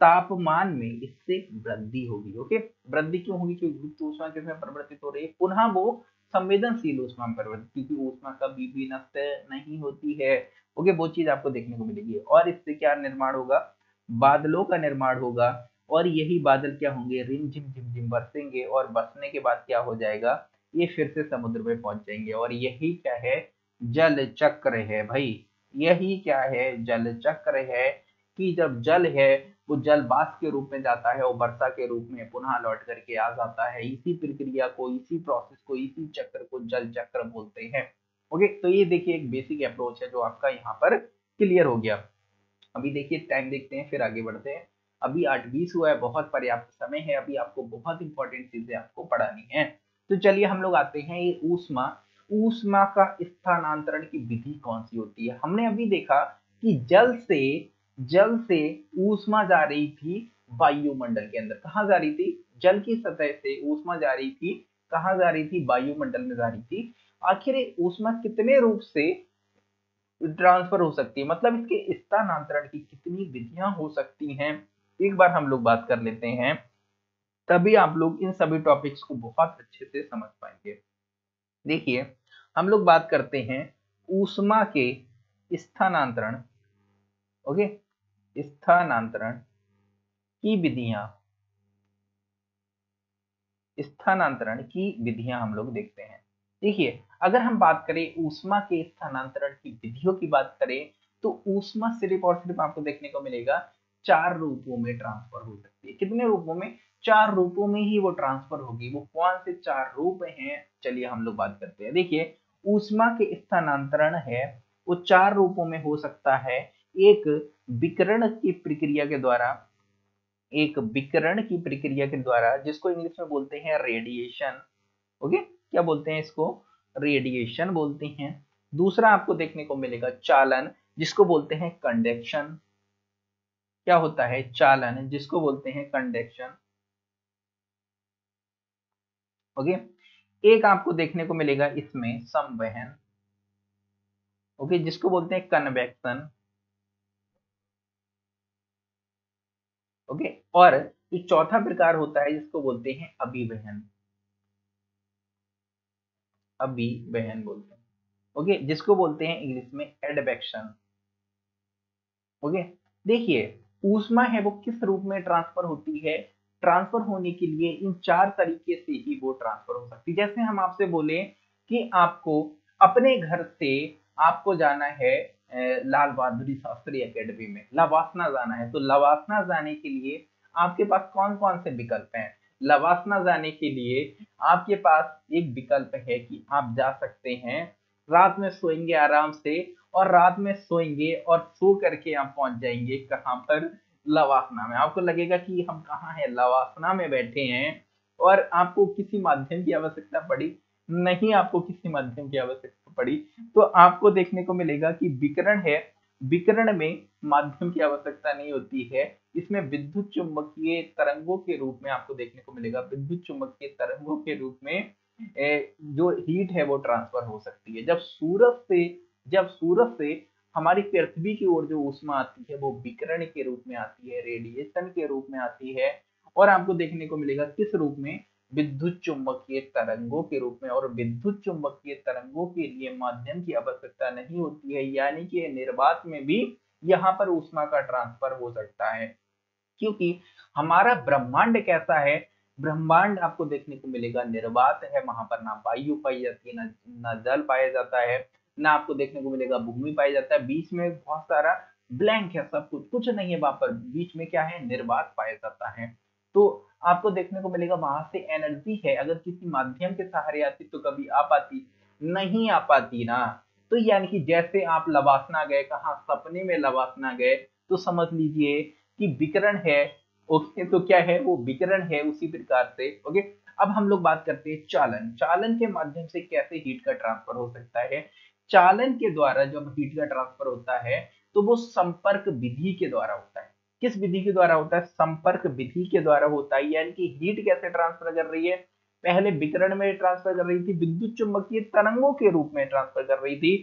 तापमान में इससे वृद्धि होगी, ओके। वृद्धि क्यों होगी, क्योंकि गुप्त ऊष्मा किसमें परिवर्तित हो रही है, पुनः वो संवेदनशील ऊष्मा में परिवर्तित, क्योंकि ऊष्मा कभी भी नष्ट नहीं होती है, ओके, वो चीज आपको देखने को मिलेगी। और इससे क्या निर्माण होगा, बादलों का निर्माण होगा, और यही बादल क्या होंगे, रिम झिम झिम झिम बरसेंगे, और बरसने के बाद क्या हो जाएगा, ये फिर से समुद्र में पहुंच जाएंगे। और यही क्या है, जल चक्र है भाई, यही क्या है, जल चक्र है, कि जब जल है वो जल वाष्प के रूप में जाता है और वर्षा के रूप में पुनः लौट करके आ जाता है। इसी प्रक्रिया को, इसी प्रोसेस को, इसी चक्र को जल चक्र बोलते हैं, ओके। तो ये देखिए एक बेसिक अप्रोच है जो आपका यहाँ पर क्लियर हो गया। अभी देखिए टाइम देखते हैं, फिर आगे बढ़ते हैं। अभी 8:20 हुआ है, बहुत पर्याप्त समय है, अभी आपको बहुत इंपॉर्टेंट चीजें आपको पढ़ानी है। तो चलिए हम लोग आते हैं, ये ऊष्मा का स्थानांतरण की विधि कौन सी होती है। हमने अभी देखा कि जल से ऊष्मा जा रही थी वायुमंडल के अंदर, कहाँ जा रही थी, जल की सतह से ऊष्मा जा रही थी, कहाँ जा रही थी, वायुमंडल में जा रही थी। आखिर ऊष्मा कितने रूप से ट्रांसफर हो सकती है, मतलब इसके स्थानांतरण की कितनी विधियां हो सकती हैं, एक बार हम लोग बात कर लेते हैं, तभी आप लोग इन सभी टॉपिक्स को बहुत अच्छे से समझ पाएंगे। देखिए हम लोग बात करते हैं ऊष्मा के स्थानांतरण, ओके, स्थानांतरण की विधियां, स्थानांतरण की विधियां हम लोग देखते हैं। देखिए अगर हम बात करें ऊष्मा के स्थानांतरण की विधियों की बात करें, तो ऊष्मा सिर्फ और सिर्फ आपको देखने को मिलेगा 4 रूपों में ट्रांसफर हो सकती है। कितने रूपों में, चार रूपों में ही वो ट्रांसफर होगी। वो कौन से चार रूप हैं, चलिए हम लोग बात करते हैं। देखिए, ऊष्मा के स्थानांतरण है, वो चार रूपों में हो सकता है। एक विकिरण की प्रक्रिया के द्वारा, एक विकिरण की प्रक्रिया के द्वारा, जिसको इंग्लिश में बोलते हैं रेडिएशन। ओके, क्या बोलते हैं इसको? रेडिएशन बोलते हैं। दूसरा आपको देखने को मिलेगा चालन, जिसको बोलते हैं कंडक्शन। क्या होता है? चालन, जिसको बोलते हैं कंडक्शन। ओके, एक आपको देखने को मिलेगा इसमें संवहन, ओके, जिसको बोलते हैं कन्वेक्शन। ओके, और एक चौथा प्रकार होता है जिसको बोलते हैं अभिवहन, अभिवहन बोलते हैं, ओके, जिसको बोलते हैं इंग्लिश में एडवेक्शन। ओके, देखिए ऊष्मा है वो किस रूप में ट्रांसफर होती है। ट्रांसफर होने के लिए इन चार तरीके से ही वो ट्रांसफर हो सकती है। जैसे हम आपसे बोले कि आपको अपने घर से आपको जाना है लाल बहादुर शास्त्री अकेडमी में, लवासना जाना है, तो लवासना जाने के लिए आपके पास कौन कौन से विकल्प हैं? लवासना जाने के लिए आपके पास एक विकल्प है कि आप जा सकते हैं, रात में सोएंगे आराम से, और रात में सोएंगे और सो करके आप पहुंच जाएंगे कहाँ पर? लवासना में। आपको लगेगा कि हम कहाँ हैं, लवासना में बैठे हैं, और आपको किसी माध्यम की आवश्यकता पड़ी नहीं, आपको किसी माध्यम की आवश्यकता पड़ी। तो आपको देखने को मिलेगा कि विकिरण है, विकिरण में माध्यम की आवश्यकता नहीं होती है, इसमें विद्युत चुंबकीय तरंगों के रूप में आपको देखने को मिलेगा, विद्युत चुंबकीय तरंगों के रूप में जो हीट है वो ट्रांसफर हो सकती है। जब सूरज से हमारी पृथ्वी की ओर जो ऊष्मा आती है वो विकिरण के रूप में आती है, रेडिएशन के रूप में आती है, और आपको देखने को मिलेगा किस रूप में? विद्युत चुंबकीय तरंगों के रूप में। और विद्युत चुंबकीय तरंगों के लिए माध्यम की आवश्यकता नहीं होती है, यानी कि निर्वात में भी यहाँ पर ऊष्मा का ट्रांसफर हो सकता है, क्योंकि हमारा ब्रह्मांड कैसा है? ब्रह्मांड आपको देखने को मिलेगा निर्वात है, वहां पर ना वायु पाई जाती है, ना जल पाया जाता है, ना आपको देखने को मिलेगा भूमि पाया जाता है, बीच में बहुत सारा ब्लैंक है, सब कुछ नहीं है वहां पर, बीच में क्या है? निर्वात पाया जाता है। तो आपको देखने को मिलेगा वहां से एनर्जी है, अगर किसी माध्यम के सहारे आती तो कभी आ पाती, नहीं आ पाती ना। तो यानी कि जैसे आप लवासना गए, कहाँ? सपने में लवासना गए, तो समझ लीजिए कि विकिरण है। ओके, तो क्या है वो? विकिरण है। उसी प्रकार से ओके, अब हम लोग बात करते हैं चालन। चालन के माध्यम से कैसे हीट का ट्रांसफर हो सकता है? चालन के द्वारा जब हीट का ट्रांसफर होता है तो वो संपर्क विधि के द्वारा होता है। किस विधि के द्वारा होता है? संपर्क विधि के द्वारा होता है। यानी कि हीट कैसे ट्रांसफर कर रही है? पहले विकिरण में ट्रांसफर कर रही थी, विद्युत चुंबकीय तरंगों के रूप में ट्रांसफर कर रही थी,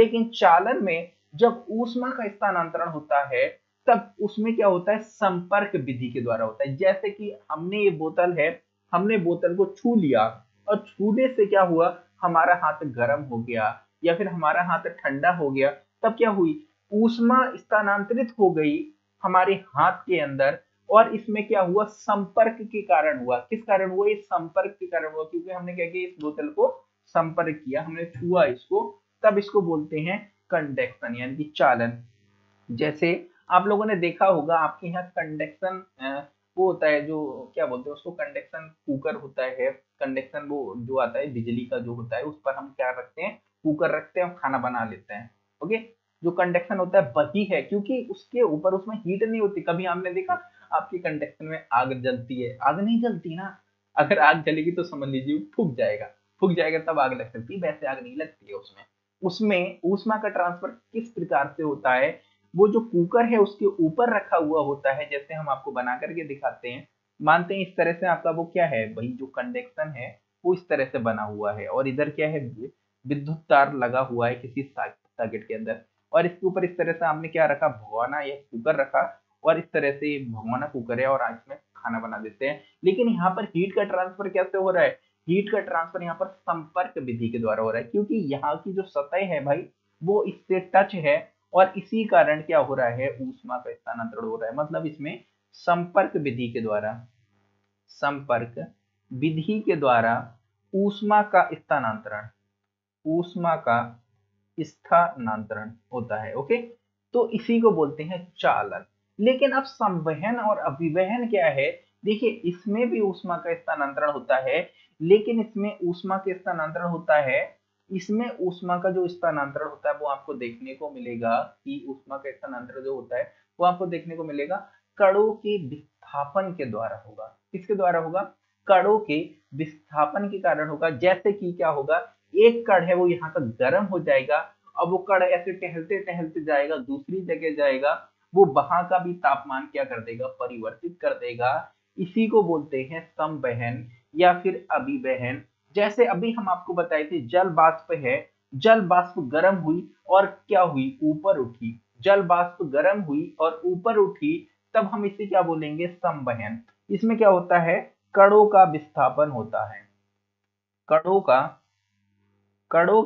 लेकिन चालन में जब ऊष्मा का स्थानांतरण होता है तब उसमें क्या होता है? संपर्क विधि के द्वारा होता है। जैसे कि हमने ये बोतल है, हमने बोतल को छू लिया, और छूने से क्या हुआ? हमारा हाथ गर्म हो गया या फिर हमारा हाथ ठंडा हो गया, तब क्या हुई? ऊष्मा स्थानांतरित हो गई हमारे हाथ के अंदर, और इसमें क्या हुआ? संपर्क के कारण हुआ। किस कारण हुआ? ये संपर्क के कारण हुआ, क्योंकि हमने क्या किया? इस बोतल को संपर्क किया, हमने छुआ इसको, तब इसको बोलते हैं कंडक्शन, यानी कि चालन। जैसे आप लोगों ने देखा होगा आपके यहाँ कंडक्शन वो होता है, जो क्या बोलते हैं उसको? कंडक्शन कुकर होता है, कंडक्शन वो जो आता है बिजली का जो होता है, उस पर हम क्या रखते हैं? कुकर रखते हैं और खाना बना लेते हैं। ओके, जो कंडक्शन होता है वही है, क्योंकि उसके ऊपर उसमें हीट नहीं होती। कभी आपने देखा आपके कंडक्शन में आग जलती है? आग नहीं जलती ना, अगर आग जलेगी तो समझ लीजिए फूक जाएगा, फूक जाएगा तब आग लग सकती है, वैसे आग नहीं लगती है उसमें। उसमें ऊष्मा का ट्रांसफर किस प्रकार से होता है? वो जो कुकर है उसके ऊपर रखा हुआ होता है, जैसे हम आपको बना करके दिखाते हैं, मानते हैं इस तरह से आपका वो क्या है? वही जो कंडक्शन है वो इस तरह से बना हुआ है, और इधर क्या है? विद्युत तार लगा हुआ है किसी सर्किट के अंदर, और इसके ऊपर इस तरह से आपने क्या रखा? भगोना या कुकर रखा, और इस तरह से भगोना कुकर है, और आज में खाना बना देते हैं। लेकिन यहाँ पर हीट का ट्रांसफर कैसे हो रहा है? हीट का ट्रांसफर यहाँ पर संपर्क विधि के द्वारा हो रहा है, क्योंकि यहाँ की जो सतह है भाई वो इससे टच है, और इसी कारण क्या हो रहा है? ऊष्मा का स्थानांतरण हो रहा है, मतलब इसमें संपर्क विधि के द्वारा, संपर्क विधि के द्वारा ऊष्मा का स्थानांतरण, ऊष्मा का स्थानांतरण होता है। ओके, तो इसी को बोलते हैं चालन। लेकिन अब संवहन और अभिवहन क्या है? देखिए इसमें भी ऊष्मा का स्थानांतरण होता है, लेकिन इसमें ऊष्मा का स्थानांतरण होता है, इसमें ऊष्मा का जो स्थानांतरण होता है वो आपको देखने को मिलेगा कि ऊष्मा का स्थानांतरण जो होता है वो आपको देखने को मिलेगा कणों के विस्थापन के द्वारा होगा। किसके द्वारा होगा? कणों के विस्थापन के कारण होगा। जैसे कि क्या होगा, एक कण है वो यहाँ तक गर्म हो जाएगा, अब वो कण ऐसे टहलते टहलते जाएगा, दूसरी जगह जाएगा, वो वहां का भी तापमान क्या कर देगा, परिवर्तित कर देगा। इसी को बोलते हैं संवहन या फिर अभिवहन। जैसे अभी हम आपको बताए थे जल बाष्प है, जल बाष्प गर्म हुई और क्या हुई, ऊपर उठी। जल बाष्प गर्म हुई और ऊपर उठी, तब हम इसे क्या बोलेंगे, संवहन। इसमें क्या होता है, कणों का विस्थापन होता है, कणों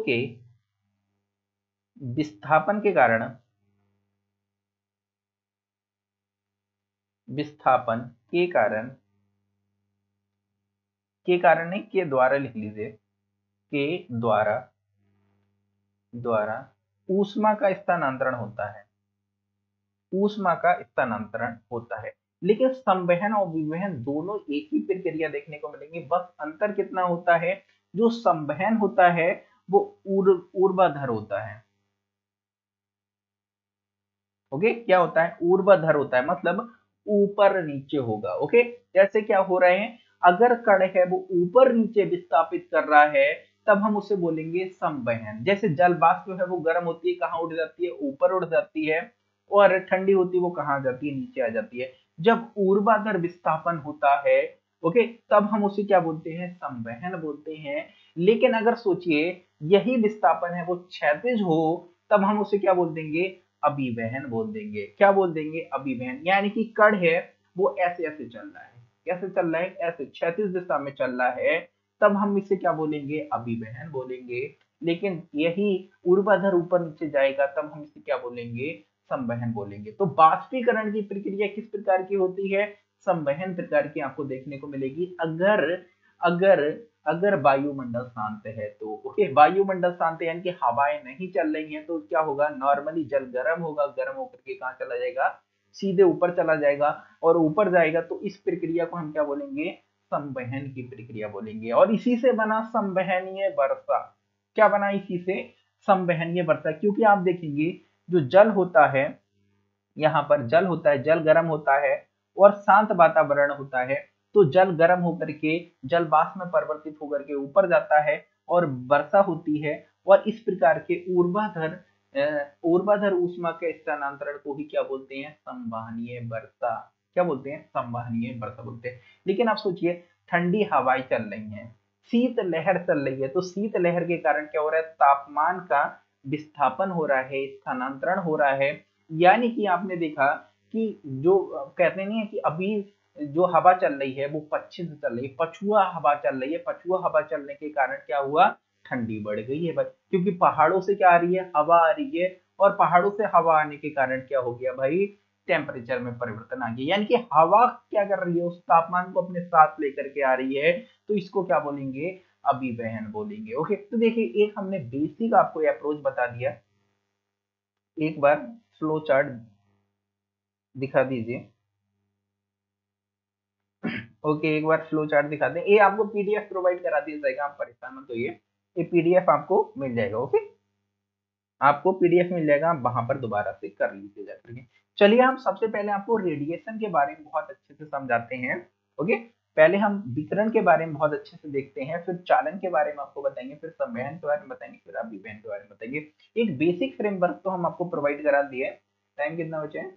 के विस्थापन के कारण, विस्थापन के कारण नहीं, के द्वारा लिख लीजिए, के द्वारा ऊष्मा का स्थानांतरण होता है, ऊष्मा का स्थानांतरण होता है। लेकिन संवहन और विवहन दोनों एक ही प्रक्रिया देखने को मिलेंगी, बस अंतर कितना होता है, जो संवहन होता है वो ऊर्ध्वाधर होता है। ओके, क्या होता है, ऊर्ध्वाधर होता है, मतलब ऊपर नीचे होगा। ओके, जैसे क्या हो रहे हैं, अगर कण है वो ऊपर नीचे विस्थापित कर रहा है तब हम उसे बोलेंगे संवहन। जैसे जल बाष्प है वो गर्म होती है, कहाँ उड़ जाती है, ऊपर उड़ जाती है, और ठंडी होती है वो कहाँ जाती है, नीचे आ जाती है। जब ऊर्ध्वाधर विस्थापन होता है ओके, तब हम उसे क्या बोलते हैं, संवहन बोलते हैं। लेकिन अगर सोचिए यही विस्थापन है वो क्षैतिज हो, तब हम उसे क्या बोल देंगे, अभिवहन बोल देंगे। क्या बोल देंगे, अभिवहन। यानी कि कण है वो ऐसे ऐसे चल रहा है, कैसे चल रहा है, ऐसे क्षैतिज दिशा में चल रहा है, तब हम इसे क्या बोलेंगे, अभिवहन बोलेंगे। लेकिन यही ऊर्ध्वाधर ऊपर नीचे जाएगा, तब हम इसे क्या बोलेंगे, संवहन बोलेंगे। तो बाष्पीकरण की प्रक्रिया किस प्रकार की होती है, संवहन प्रकार की आपको देखने को मिलेगी, अगर अगर अगर वायुमंडल शांत है तो। ओके, वायुमंडल शांत यानी कि हवाएं नहीं चल रही हैं, तो क्या होगा, नॉर्मली जल गर्म होगा, गर्म होकर के कहाँ चला जाएगा, सीधे ऊपर चला जाएगा, और ऊपर जाएगा तो इस प्रक्रिया को हम क्या बोलेंगे, संवहन की प्रक्रिया बोलेंगे। और इसी से बना संवहनीय वर्षा। क्या बना, इसी से संवहनीय वर्षा। क्योंकि आप देखेंगे जो जल होता है, यहाँ पर जल होता है, जल गर्म होता है और शांत वातावरण होता है, तो जल गर्म होकर के जल बाष्प में परिवर्तित होकर के ऊपर जाता है और वर्षा होती है, और इस प्रकार के ऊर्ध्वाधर ऊष्मा के स्थानांतरण को ही क्या बोलते हैं, संवहनीय वर्षा। क्या बोलते हैं, संवहनीय वर्षा बोलते हैं। लेकिन आप सोचिए ठंडी हवाएं चल रही हैं, शीत लहर चल रही है, तो शीत लहर के कारण क्या हो रहा है, तापमान का विस्थापन हो रहा है, स्थानांतरण हो रहा है। यानी कि आपने देखा कि जो कहते नहीं है कि अभी जो हवा चल रही है वो पश्चिम से चल रही है, पछुआ हवा चल रही है, पछुआ हवा चलने के कारण क्या हुआ, ठंडी बढ़ गई है भाई, क्योंकि पहाड़ों से क्या आ रही है, हवा आ रही है, और पहाड़ों से हवा आने के कारण क्या हो गया भाई, टेम्परेचर में परिवर्तन आ गया। यानी कि हवा क्या कर रही है, उस तापमान को अपने साथ लेकर के आ रही है, तो इसको क्या बोलेंगे, अभिवहन बोलेंगे। ओके, तो देखिए एक हमने बेसिक आपको अप्रोच बता दिया। एक बार फ्लो चार्ट दिखा दीजिए। ओके, एक बार फ्लो चार्ट दिखा दें। ये आपको पीडीएफ प्रोवाइड करा दिया जाएगा, आप परेशान मत होइए, ये पीडीएफ आपको मिल जाएगा। ओके, आपको पीडीएफ मिल जाएगा, आप वहां पर दोबारा से कर लीजिए जाकर के। चलिए, हम सबसे पहले आपको रेडिएशन के बारे में बहुत अच्छे से समझाते हैं। ओके, पहले हम विकिरण के बारे में बहुत अच्छे से देखते हैं, फिर चालन के बारे में आपको बताएंगे, फिर संवहन के बारे में बताएंगे, फिर अभिवहन के बारे में बताएंगे। एक बेसिक फ्रेमवर्क तो हम आपको प्रोवाइड करा दिए। टाइम कितना बचा है,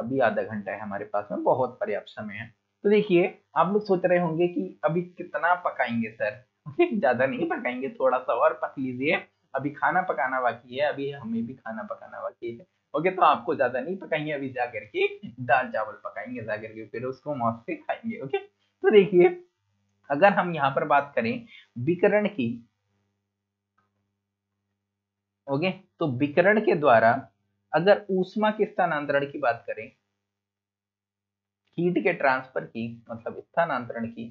अभी आधा घंटा है हमारे पास में, बहुत पर्याप्त समय है। तो देखिए, आप लोग सोच रहे होंगे कि अभी कितना पकाएंगे सर, ज्यादा नहीं पकाएंगे, थोड़ा सा और पक लीजिए, अभी खाना पकाना बाकी है, अभी हमें भी खाना पकाना बाकी है। ओके, तो आपको ज्यादा नहीं पकाएंगे, अभी जाकर के दाल चावल पकाएंगे जाकर के, फिर उसको मौज से खाएंगे। ओके, तो देखिए, अगर हम यहाँ पर बात करें विकिरण की, ओके, तो विकिरण के द्वारा अगर ऊष्मा के स्थानांतरण की बात करें, हीट के ट्रांसफर की, मतलब स्थानांतरण की।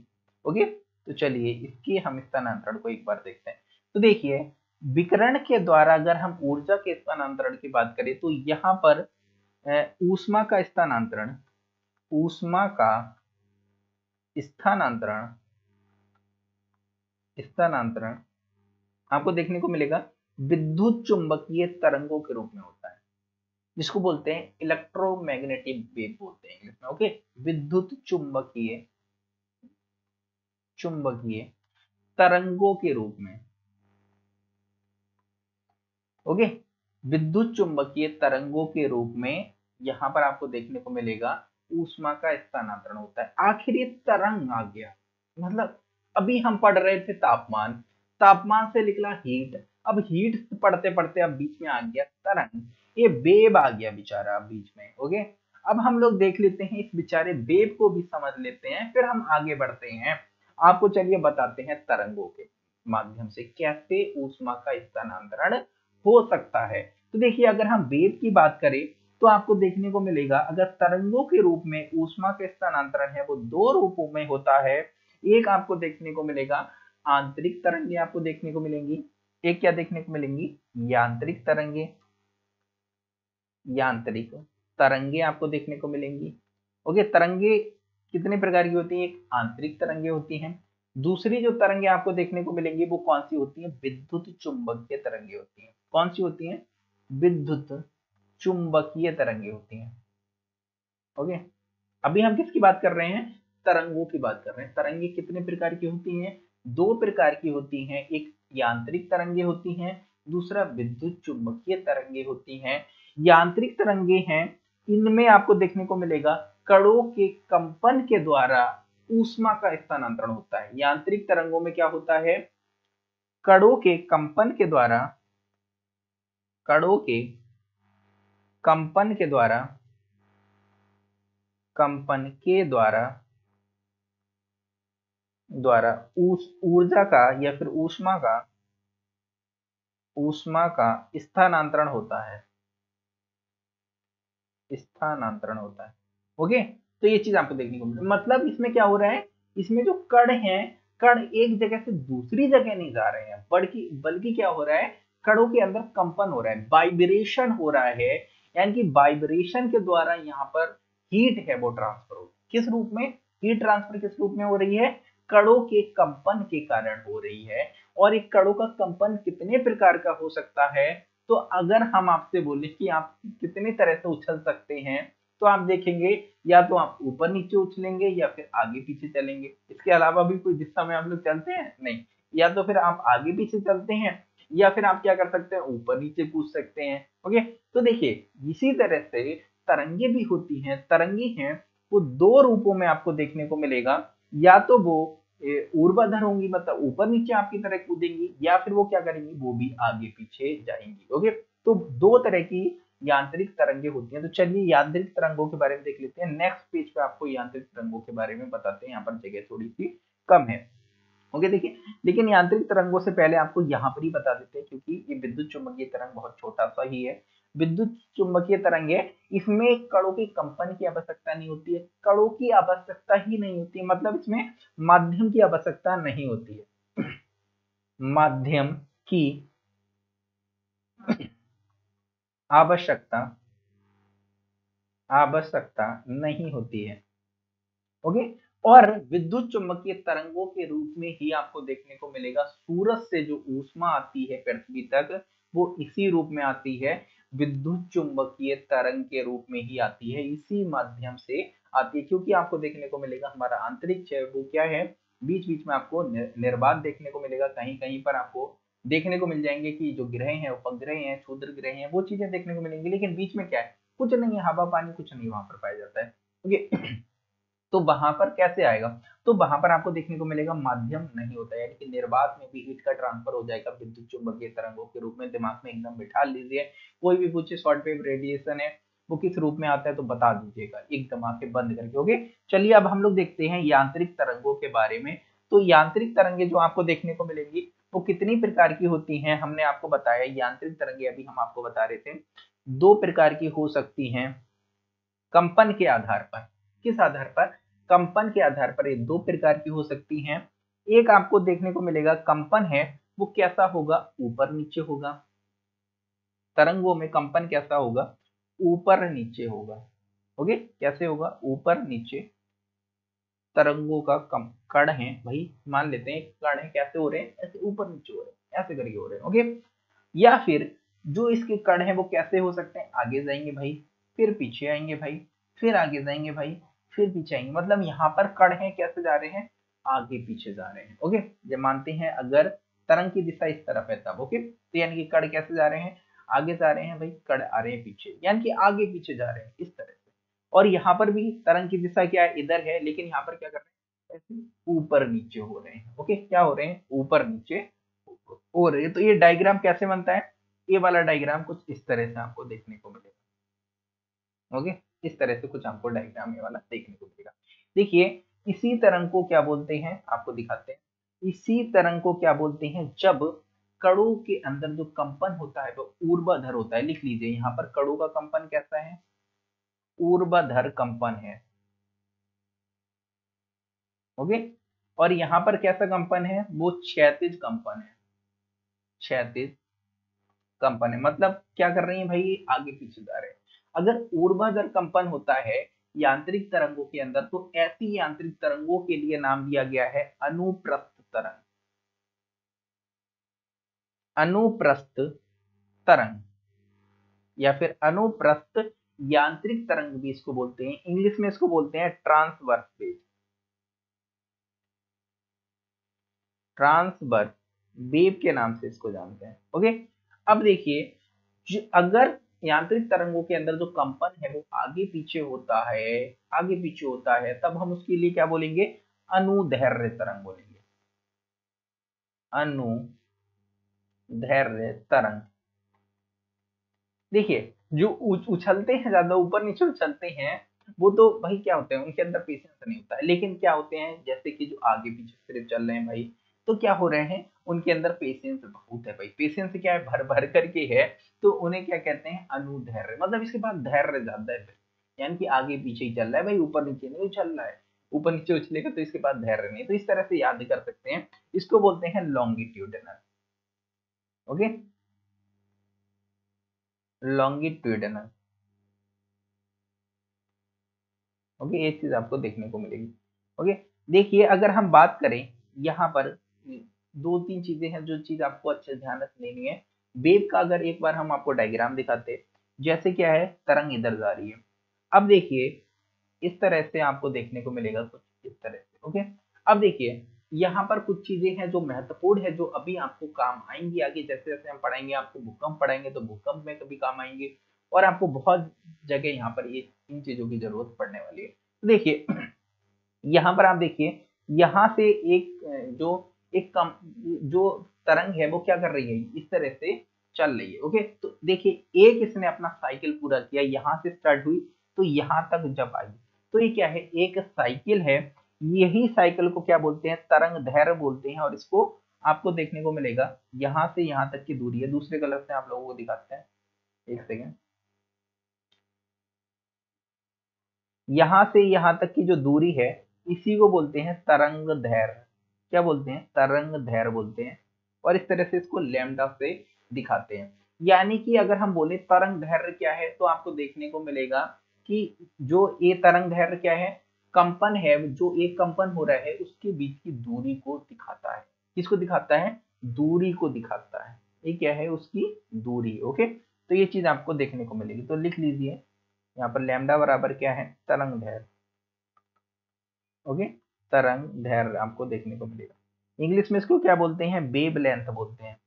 ओके, तो चलिए इसकी हम स्थानांतरण को एक बार देखते हैं। तो देखिए, विकिरण के द्वारा अगर हम ऊर्जा के स्थानांतरण की बात करें, तो यहाँ पर ऊष्मा का स्थानांतरण, ऊष्मा का स्थानांतरण आपको देखने को मिलेगा विद्युत चुंबकीय तरंगों के रूप में होता है, जिसको बोलते हैं इलेक्ट्रोमैग्नेटिक वेव बोलते हैं इंग्लिश में। ओके, विद्युत चुंबकीय तरंगों के रूप में। ओके, विद्युत चुंबकीय तरंगों के रूप में यहाँ पर आपको देखने को मिलेगा ऊष्मा का स्थानांतरण होता है। आखिर ये तरंग आ गया, मतलब अभी हम पढ़ रहे थे तापमान, तापमान से निकला हीट, अब हीट पढ़ते पढ़ते अब बीच में आ गया तरंग, ये वेव आ गया बेचारा बीच में। ओके, अब हम लोग देख लेते हैं इस बेचारे वेव को भी समझ लेते हैं, फिर हम आगे बढ़ते हैं। आपको चलिए बताते हैं तरंगों के माध्यम से कैसे ऊष्मा का स्थानांतरण हो सकता है। तो देखिए, अगर हम वेव की बात करें तो आपको देखने को मिलेगा, अगर तरंगों के रूप में ऊष्मा का स्थानांतरण है वो दो रूपों में होता है। एक आपको देखने को मिलेगा आंतरिक तरंगें आपको देखने को मिलेंगी, एक क्या देखने को मिलेंगी यांत्रिक तरंगें, आपको देखने को मिलेंगी। ओके, तरंगे कितने प्रकार की होती है? एक आंतरिक तरंगे होती हैं। दूसरी जो तरंगे आपको देखने को मिलेंगी वो कौन सी होती है? विद्युत चुंबकीय तरंगे होती हैं। कौन सी होती हैं? विद्युत चुंबकीय तरंगे होती हैं। ओके, अभी हम किसकी बात कर रहे हैं? तरंगों की बात कर रहे हैं। तरंगे कितने प्रकार की होती हैं? दो प्रकार की होती हैं, एक यांत्रिक तरंगे होती हैं, दूसरा विद्युत चुंबकीय तरंगे होती हैं। यांत्रिक तरंगे हैं, इनमें आपको देखने को मिलेगा कणों के कंपन के द्वारा ऊष्मा का स्थानांतरण होता है। यांत्रिक तरंगों में क्या होता है? कणों के कंपन के द्वारा ऊर्जा का या फिर ऊष्मा का स्थानांतरण होता है। ओके, तो ये चीज आपको देखने को मिलती है। मतलब इसमें क्या हो रहा है, इसमें जो कण है, कण एक जगह से दूसरी जगह नहीं जा रहे हैं, बल्कि क्या हो रहा है, कणों के अंदर कंपन हो रहा है, वाइब्रेशन हो रहा है, यानी कि वाइब्रेशन के द्वारा यहाँ पर हीट है वो ट्रांसफर हो। किस रूप में? हीट ट्रांसफर किस रूप में हो रही है? कणों के कंपन के कारण हो रही है। और एक कणों का कंपन कितने प्रकार का हो सकता है? तो अगर हम आपसे बोले कि आप कितने तरह से उछल सकते हैं, तो आप देखेंगे या तो आप ऊपर नीचे उछलेंगे या फिर आगे पीछे चलेंगे। इसके अलावा भी कोई जिस समय हम लोग चलते हैं नहीं, या तो फिर आप आगे पीछे चलते हैं या फिर आप क्या कर सकते हैं, ऊपर नीचे कूद सकते हैं। ओके, तो देखिए इसी तरह से तरंगे भी होती हैं। तरंगी हैं वो दो रूपों में आपको देखने को मिलेगा, या तो वो ऊर्ध्वाधर होंगी, मतलब ऊपर नीचे आपकी तरह कूदेंगी, या फिर वो क्या करेंगी, वो भी आगे पीछे जाएंगी। ओके, तो दो तरह की यांत्रिक तरंगे होती हैं। तो चलिए यांत्रिक तरंगों के बारे में देख लेते हैं। नेक्स्ट पेज पे आपको यांत्रिक तरंगों के बारे में बताते हैं, यहाँ पर जगह थोड़ी सी कम है। ओके, देखिए, लेकिन यांत्रिक तरंगों से पहले आपको यहाँ पर ही बता देते हैं, क्योंकि ये विद्युत चुंबकीय तरंग बहुत छोटा सा ही है। विद्युत चुंबकीय तरंग है, इसमें कणों के कंपन की आवश्यकता नहीं होती है, कणों की आवश्यकता ही नहीं होती है, मतलब इसमें माध्यम की आवश्यकता नहीं होती है। माध्यम की आवश्यकता नहीं होती है। ओके, और विद्युत चुंबकीय तरंगों के रूप में ही आपको देखने को मिलेगा सूरज से जो ऊष्मा आती है पृथ्वी तक, वो इसी रूप में आती है, विद्युत चुंबकीय तरंग के रूप में ही आती है, इसी माध्यम से आती है। क्योंकि आपको देखने को मिलेगा हमारा अंतरिक्ष है वो क्या है, बीच बीच में आपको निर्वात देखने को मिलेगा, कहीं कहीं पर आपको देखने को मिल जाएंगे कि जो ग्रह हैं, उपग्रह हैं, क्षुद्र ग्रह हैं, वो चीजें देखने को मिलेंगी, लेकिन बीच में क्या है, कुछ नहीं है, हवा पानी कुछ नहीं वहां पर पाया जाता है। ओके, तो वहां पर कैसे आएगा, तो वहां पर आपको देखने को मिलेगा माध्यम नहीं होता है, यानी कि निर्वात में भी हीट का ट्रांसफर हो जाएगा विद्युत चुंबकीय तरंगों के रूप में। दिमाग में एकदम बिठा लीजिए, कोई भी पूछे शॉर्ट वेव रेडिएशन है वो किस रूप में आता है तो बता दीजिएगा एकदम आंखें बंद करके। ओके, चलिए अब हम लोग देखते हैं यांत्रिक तरंगों के बारे में। तो यांत्रिक तरंगे जो आपको देखने को मिलेंगी वो कितनी प्रकार की होती हैं, हमने आपको बताया यांत्रिक तरंगे अभी हम आपको बता रहे थे दो प्रकार की हो सकती हैं, कंपन के आधार पर। किस आधार पर? कंपन के आधार पर ये दो प्रकार की हो सकती हैं। एक आपको देखने को मिलेगा कंपन है वो कैसा होगा, ऊपर नीचे होगा, तरंगों में कंपन कैसा होगा, ऊपर नीचे होगा। ओके, कैसे होगा, ऊपर नीचे तरंगों का कम कण है, भाई मान लेते हैं कण है, कैसे हो रहे हैं, ऐसे ऊपर नीचे हो रहे हैं, ऐसे करके हो रहे हैं, ओके। या फिर जो इसके कण है वो कैसे हो सकते हैं, आगे जाएंगे भाई, फिर पीछे आएंगे भाई, फिर आगे जाएंगे भाई, फिर पीछे आएंगे, मतलब यहाँ पर कण है कैसे जा रहे हैं, आगे पीछे जा रहे हैं, ओके। जब मानते हैं अगर तरंग की दिशा इस तरफ है तब, ओके, तो यानी कि कण कैसे जा रहे हैं, आगे जा रहे हैं भाई, कण आ रहे हैं पीछे, यानी कि आगे पीछे जा रहे हैं इस तरह से। और यहाँ पर भी तरंग की दिशा क्या है, इधर है, लेकिन यहाँ पर क्या कर रहे हैं, ऐसे ऊपर नीचे हो रहे हैं, ओके। क्या हो रहे हैं, ऊपर नीचे हो रहे हैं। तो ये डायग्राम कैसे बनता है, ये वाला डायग्राम कुछ इस तरह से आपको देखने को मिलेगा, ओके। इस तरह से कुछ आपको डायग्राम ये वाला देखने को मिलेगा। देखिए इसी तरंग को क्या बोलते हैं, आपको दिखाते हैं, इसी तरंग को क्या बोलते हैं, जब कणों के अंदर जो कंपन होता है वो ऊर्ध्वाधर होता है। लिख लीजिए यहाँ पर कणों का कंपन कैसा है, ऊर्ध्वाधर कंपन है, ओके। और यहाँ पर कैसा कंपन है, वो क्षैतिज कंपन है, क्षैतिज कंपन है, मतलब क्या कर रही है भाई, आगे पीछे जा रहे हैं। अगर ऊर्ध्वाधर कंपन होता है यांत्रिक तरंगों के अंदर, तो ऐसी यांत्रिक तरंगों के लिए नाम दिया गया है अनुप्रस्थ तरंग, अनुप्रस्थ तरंग या फिर अनुप्रस्थ यांत्रिक तरंग भी इसको बोलते हैं। इंग्लिश में इसको बोलते हैं ट्रांसवर्स वेव, ट्रांसवर्स वेव के नाम से इसको जानते हैं, ओके। अब देखिए अगर यांत्रिक तरंगों के अंदर जो कंपन है वो आगे पीछे होता है, आगे पीछे होता है, तब हम उसके लिए क्या बोलेंगे, अनुदैर्ध्य तरंग बोलेंगे, अनुदैर्ध्य तरंग। देखिए जो उछलते हैं, ज्यादा ऊपर नीचे उछलते हैं, वो तो भाई क्या होते हैं, उनके अंदर पेशेंस नहीं होता है, लेकिन क्या होते हैं, जैसे कि जो आगे पीछे सिर्फ चल रहे हैं भाई, तो क्या हो रहे हैं, उनके अंदर पेशेंस बहुत है भाई, पेशेंस क्या है, भर भर करके है, तो उन्हें क्या कहते हैं, अनुधैर्य, मतलब इसके पास धैर्य ज्यादा है भाई, यानी कि आगे पीछे ही चल रहा है भाई, ऊपर नीचे नहीं उछल रहा है, ऊपर नीचे उछलेगा तो इसके पास धैर्य नहीं। तो इस तरह से याद कर सकते हैं, इसको बोलते हैं लॉन्गिट्यूडनल, ओके, लॉन्गिट्यूडनल, ओके। ये चीज आपको देखने को मिलेगी, ओके। देखिए अगर हम बात करें यहाँ पर दो तीन चीजें हैं जो चीज आपको अच्छे ध्यान रखनी है। वेव का अगर एक बार हम आपको डायग्राम दिखाते, जैसे क्या है, तरंग इधर जा रही है, अब देखिए इस तरह से आपको देखने को मिलेगा कुछ इस तरह से, ओके। अब देखिए यहाँ पर कुछ चीजें हैं जो महत्वपूर्ण है, जो अभी आपको काम आएंगी आगे, जैसे जैसे हम पढ़ाएंगे, आपको भूकंप पढ़ाएंगे तो भूकंप में कभी काम आएंगे, और आपको बहुत जगह यहाँ पर ये इन चीजों की जरूरत पड़ने वाली है। तो देखिए यहाँ पर आप देखिए, यहाँ से एक जो तरंग है वो क्या कर रही है, इस तरह से चल रही है, ओके। तो देखिए एक इसने अपना साइकिल पूरा किया, यहाँ से स्टार्ट हुई तो यहाँ तक जब आई, तो ये क्या है, एक साइकिल है। यही साइकिल को क्या बोलते हैं, तरंगदैर्घ्य बोलते हैं, और इसको आपको देखने को मिलेगा, यहाँ से यहाँ तक की दूरी है। दूसरे कलर से आप लोगों को दिखाते हैं, एक सेकेंड, यहाँ से यहाँ तक की जो दूरी है इसी को बोलते हैं तरंगदैर्घ्य, क्या बोलते हैं, तरंगदैर्घ्य बोलते हैं। और इस तरह से इसको लैम्डा से दिखाते हैं, यानी कि अगर हम बोले तरंगदैर्घ्य क्या है, तो आपको देखने को मिलेगा कि जो ये तरंगदैर्घ्य क्या है, कंपन है, जो एक कंपन हो रहा है उसके बीच की दूरी को दिखाता है। किसको दिखाता है, दूरी को दिखाता है, ये क्या है, उसकी दूरी, ओके। तो ये चीज आपको देखने को मिलेगी, तो लिख लीजिए यहाँ पर लैम्डा बराबर क्या है, तरंगदैर्घ्य, ओके, तरंगदैर्घ्य आपको देखने को मिलेगा। इंग्लिश में इसको क्या बोलते हैं, वेवलेंथ बोलते हैं,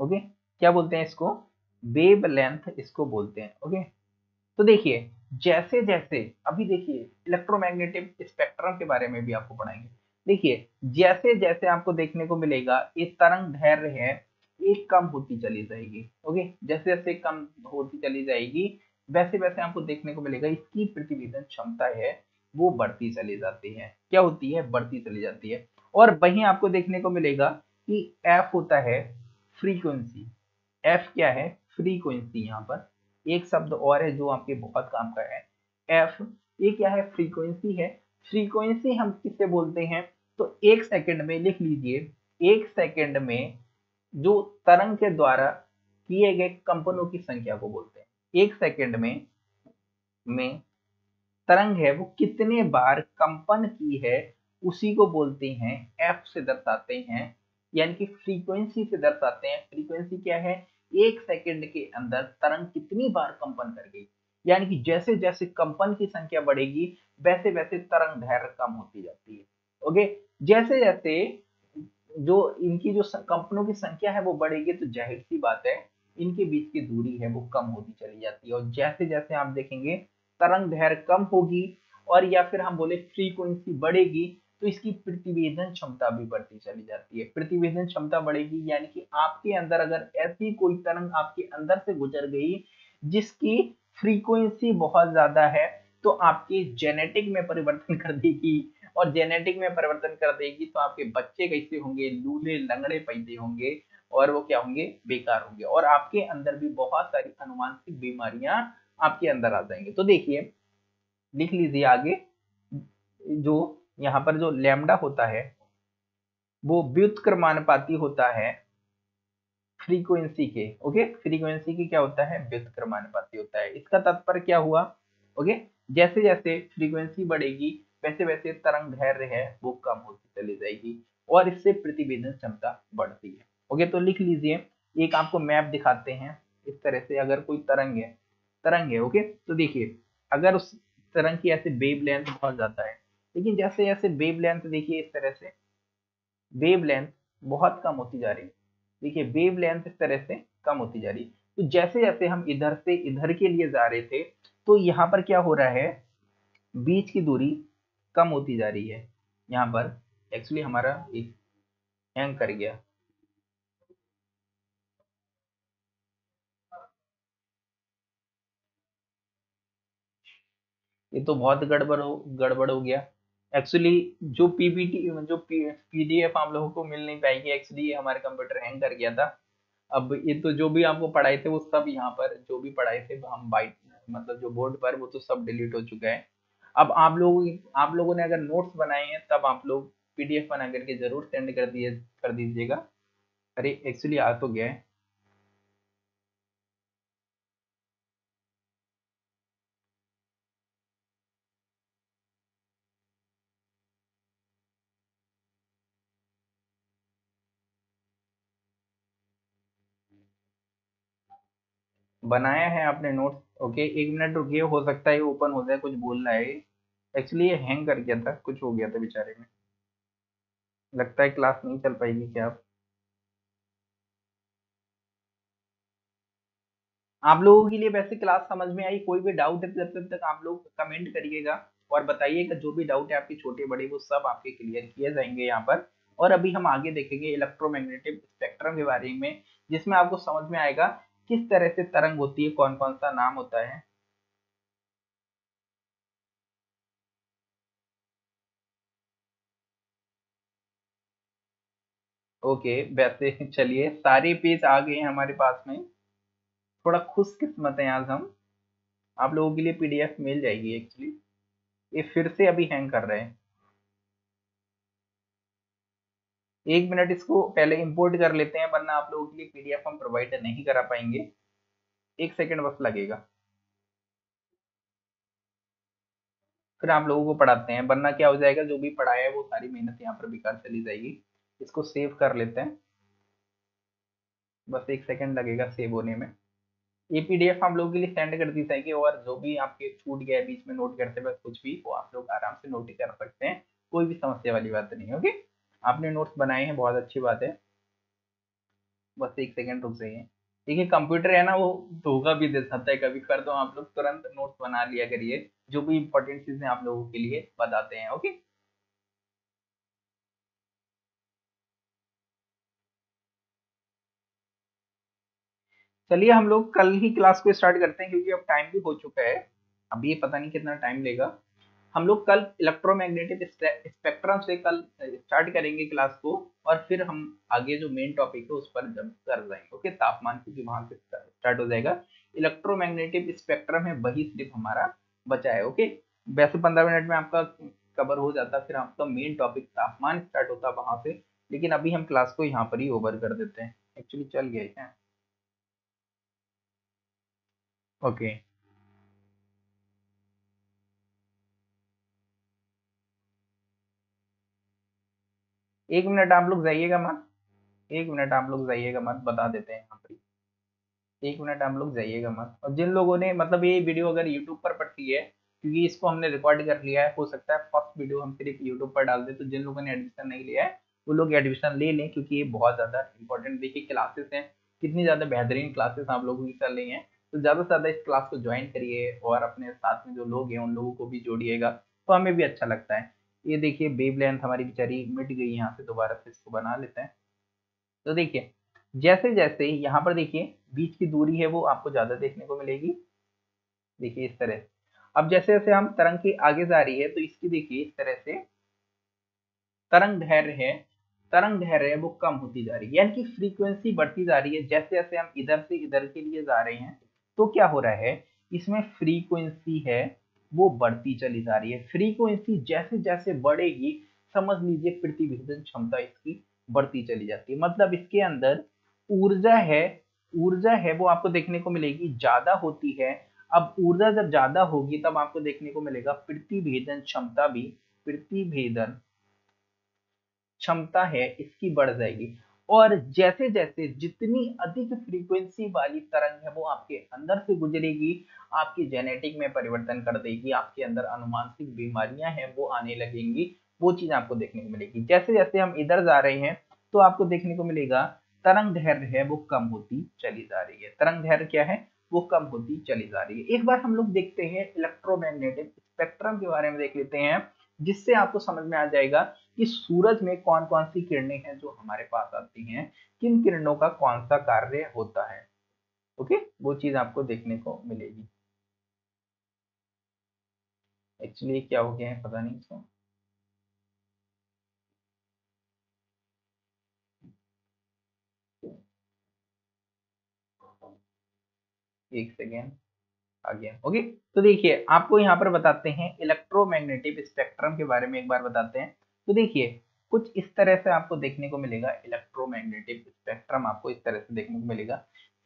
ओके, क्या बोलते हैं इसको, वेवलेंथ इसको बोलते हैं, ओके। तो देखिए जैसे जैसे अभी देखिए इलेक्ट्रोमैग्नेटिक स्पेक्ट्रम के बारे में भी आपको पढ़ाएंगे। देखिए जैसे जैसे आपको देखने को मिलेगा, ये तरंगदैर्घ्य है, एक कम होती चली जाएगी, ओके। जैसे जैसे कम होती चली जाएगी, वैसे वैसे आपको देखने को मिलेगा इसकी प्रतिवेदन क्षमता है वो बढ़ती चली जाती है, क्या होती है, बढ़ती चली जाती है। और वहीं आपको देखने को मिलेगा कि f होता है फ्रीक्वेंसी, f क्या है, फ्रीक्वेंसी। यहाँ पर एक शब्द और है जो आपके बहुत काम का है, f, ये क्या है, फ्रीक्वेंसी है। फ्रीक्वेंसी हम किससे बोलते हैं, तो एक सेकंड में लिख लीजिए, एक सेकंड में जो तरंग के द्वारा किए गए कंपनों की संख्या को बोलते हैं। एक सेकंड में तरंग है वो कितने बार कंपन की है उसी को बोलते हैं एफ से दर्शाते हैं, यानी कि फ्रीक्वेंसी से दर्शाते हैं। फ्रीक्वेंसी क्या है? एक सेकंड के अंदर तरंग कितनी बार कंपन कर गई, यानी कि जैसे जैसे कंपन की संख्या बढ़ेगी वैसे वैसे तरंग दैर्घ्य कम होती जाती है। ओके, जैसे जैसे जो इनकी जो कंपनों की संख्या है वो बढ़ेगी तो जाहिर सी बात है इनके बीच की दूरी है वो कम होती चली जाती है। और जैसे जैसे आप देखेंगे तरंग दैर्घ्य कम होगी और या फिर हम बोले फ्रीक्वेंसी बढ़ेगी तो इसकी प्रतिवेदन क्षमता भी बढ़ती चली जाती है। प्रतिवेदन क्षमता बढ़ेगी यानी कि आपके अंदर अगर ऐसी कोई तरंग आपके अंदर से गुजर गई जिसकी फ्रीक्वेंसी बहुत ज्यादा है तो आपके जेनेटिक में परिवर्तन कर देगी, और जेनेटिक में परिवर्तन कर देगी तो आपके बच्चे कैसे होंगे? लूले लंगड़े पैदे होंगे और वो क्या होंगे? बेकार होंगे। और आपके अंदर भी बहुत सारी अनुवांशिक बीमारियां आपके अंदर आ जाएंगे। तो देखिए, लिख लीजिए आगे, जो यहाँ पर जो लैम्डा होता है वो व्युत्क्रमानुपाती होता है फ्रीक्वेंसी के। ओके, फ्रीक्वेंसी के क्या होता है? व्युत्क्रमानुपाती होता है। इसका तात्पर्य क्या हुआ? ओके, जैसे जैसे फ्रीक्वेंसी बढ़ेगी वैसे वैसे तरंग दैर्घ्य है वो कम होती चली जाएगी और इससे प्रतिवेदन क्षमता बढ़ती है। ओके, तो लिख लीजिए, एक आपको मैप दिखाते हैं इस तरह से। अगर कोई तरंग है ओके, तो देखिए अगर उस तरंग की ऐसे वेव लेंथ बहुत ज्यादा है, लेकिन जैसे जैसे वेव लेंथ देखिए इस तरह से वेव लेंथ बहुत कम होती जा रही है। देखिए वेव लेंथ इस तरह से कम होती जा रही है। तो जैसे जैसे हम इधर से इधर के लिए जा रहे थे तो यहाँ पर क्या हो रहा है? बीच की दूरी कम होती जा रही है। यहाँ पर एक्चुअली हमारा एक हैंग कर गया। ये तो बहुत गड़बड़ हो गया। एक्चुअली जो पीडीएफ हम लोगों को मिल नहीं पाएगी। एक्चुअली हमारे कंप्यूटर हैंग कर गया था। अब ये तो जो भी आपको पढ़ाए थे वो सब यहाँ पर जो भी पढ़ाए थे हम जो बोर्ड पर वो तो सब डिलीट हो चुका है। अब आप लोगों ने अगर नोट्स बनाए हैं तब आप लोग पीडीएफ बना करके जरूर सेंड कर दीजिएगा। अरे एक्चुअली आ तो गया है। बनाया है आपने नोट्स? ओके, एक मिनट रुकिए, हो सकता है ओपन हो जाए। कुछ बोलना है एक्चुअली, ये हैंग कर गया था, कुछ हो गया था बेचारे में। लगता है क्लास नहीं चल पाएगी। क्या आप लोगों के लिए वैसे क्लास समझ में आई? कोई भी डाउट है तब तक आप लोग कमेंट करिएगा और बताइएगा। जो भी डाउट है आपके छोटे बड़े वो सब आपके क्लियर किए जाएंगे यहाँ पर। और अभी हम आगे देखेंगे इलेक्ट्रोमैग्नेटिक स्पेक्ट्रम के बारे में, जिसमें आपको समझ में आएगा किस तरह से तरंग होती है, कौन कौन सा नाम होता है। ओके, वैसे चलिए सारे पेज आ गए हैं हमारे पास में। थोड़ा खुशकिस्मत है आज हम। आप लोगों के लिए पीडीएफ मिल जाएगी। एक्चुअली ये फिर से अभी हैंग कर रहे हैं। एक मिनट, इसको पहले इंपोर्ट कर लेते हैं, वरना आप लोगों के लिए पीडीएफ हम प्रोवाइड नहीं करा पाएंगे। एक सेकंड बस लगेगा, फिर आप लोगों को पढ़ाते हैं, वरना क्या हो जाएगा जो भी पढ़ाया है वो सारी मेहनत यहाँ पर बेकार चली जाएगी। इसको सेव कर लेते हैं, बस एक सेकंड लगेगा सेव होने में। ये पीडीएफ हम लोगों के लिए सेंड कर दी जाएगी और जो भी आपके छूट गया है बीच में नोट करते हुए कुछ भी, वो आप लोग आराम से नोट कर सकते हैं। कोई भी समस्या वाली बात नहीं। ओके, आपने नोट्स बनाए हैं, बहुत अच्छी बात है। बस एक सेकंड रुक जाइए। देखिए कंप्यूटर है ना, वो धोखा भी दे सकता है कभी कर। तो आप लोग तुरंत नोट्स बना लिया करिए, जो भी इंपॉर्टेंट चीजें आप लोगों के लिए बताते हैं। ओके, चलिए हम लोग कल ही क्लास को स्टार्ट करते हैं, क्योंकि अब टाइम भी हो चुका है। अब ये पता नहीं कितना टाइम लेगा। हम लोग कल इलेक्ट्रोमैग्नेटिक स्पेक्ट्रम से कल स्टार्ट करेंगे क्लास को, और फिर हम आगे जो मेन टॉपिक है उस पर जंप कर जाएंगे। ओके, तापमान क्योंकि वहां से स्टार्ट हो जाएगा। इलेक्ट्रोमैग्नेटिक स्पेक्ट्रम है वही सिर्फ हमारा बचा है। ओके, वैसे 15 मिनट में आपका कवर हो जाता, फिर आपका मेन टॉपिक तापमान स्टार्ट होता वहां से, लेकिन अभी हम क्लास को यहाँ पर ही ओवर कर देते हैं। एक्चुअली चल गया है। ओके एक मिनट आप लोग जाइएगा मत, एक मिनट आप लोग जाइएगा मत, बता देते हैं यहाँ पर, एक मिनट आप लोग जाइएगा मत। और जिन लोगों ने मतलब ये वीडियो अगर यूट्यूब पर पड़ती है, क्योंकि इसको हमने रिकॉर्ड कर लिया है, हो सकता है फर्स्ट वीडियो हम सिर्फ यूट्यूब पर डाल दें, तो जिन लोगों ने एडमिशन नहीं लिया है वो लोग एडमिशन ले लें, क्योंकि ये बहुत ज़्यादा इंपॉर्टेंट देखिए क्लासेस हैं, कितनी ज़्यादा बेहतरीन क्लासेस आप लोगों की चल रही हैं। तो ज़्यादा से ज़्यादा इस क्लास को ज्वाइन करिए और अपने साथ में जो लोग हैं उन लोगों को भी जोड़िएगा, तो हमें भी अच्छा लगता है। ये देखिए वेव लेंथ हमारी बेचारी मिट गई, यहाँ से दोबारा से इसको बना लेते हैं। तो देखिए जैसे जैसे यहाँ पर देखिए बीच की दूरी है वो आपको ज़्यादा देखने को मिलेगी, देखिए इस तरह। अब जैसे जैसे हम तरंग के आगे जा रही है तो इसकी देखिए इस तरह से तरंग धैर्य है वो कम होती जा रही है, यानी कि फ्रीक्वेंसी बढ़ती जा रही है। जैसे जैसे हम इधर से इधर के लिए जा रहे हैं तो क्या हो रहा है, इसमें फ्रीक्वेंसी है वो बढ़ती चली जा रही है। फ्रीक्वेंसी जैसे जैसे बढ़ेगी समझ लीजिए प्रतिबिंब क्षमता इसकी बढ़ती चली जाती है, मतलब इसके अंदर ऊर्जा है वो आपको देखने को मिलेगी ज्यादा होती है। अब ऊर्जा जब ज्यादा होगी तब आपको देखने को मिलेगा प्रतिभेदन क्षमता भी, प्रतिभेदन क्षमता है इसकी बढ़ जाएगी। और जैसे जैसे जितनी अधिक फ्रीक्वेंसी वाली तरंग है वो आपके अंदर से गुजरेगी, आपकी जेनेटिक में परिवर्तन कर देगी, आपके अंदर अनुवांशिक बीमारियां हैं वो आने लगेंगी, वो चीज आपको देखने को मिलेगी। जैसे जैसे हम इधर जा रहे हैं तो आपको देखने को मिलेगा तरंग धैर्य है वो कम होती चली जा रही है, तरंग धैर्य क्या है वो कम होती चली जा रही है। एक बार हम लोग देखते हैं इलेक्ट्रोमैग्नेटिक स्पेक्ट्रम के बारे में देख लेते हैं, जिससे आपको समझ में आ जाएगा कि सूरज में कौन कौन सी किरणें हैं जो हमारे पास आती हैं, किन किरणों का कौन सा कार्य होता है। ओके, वो चीज आपको देखने को मिलेगी। एक्चुअली क्या हो गया है पता नहीं इसको, एक सेकेंड आ गया। ओके, तो देखिए आपको यहाँ पर बताते हैं इलेक्ट्रोमैग्नेटिक स्पेक्ट्रम के बारे में एक बार बताते हैं। तो देखिए कुछ इस तरह से आपको देखने को मिलेगा इलेक्ट्रोमैग्नेटिक स्पेक्ट्रम, आपको इस तरह से देखने को मिलेगा।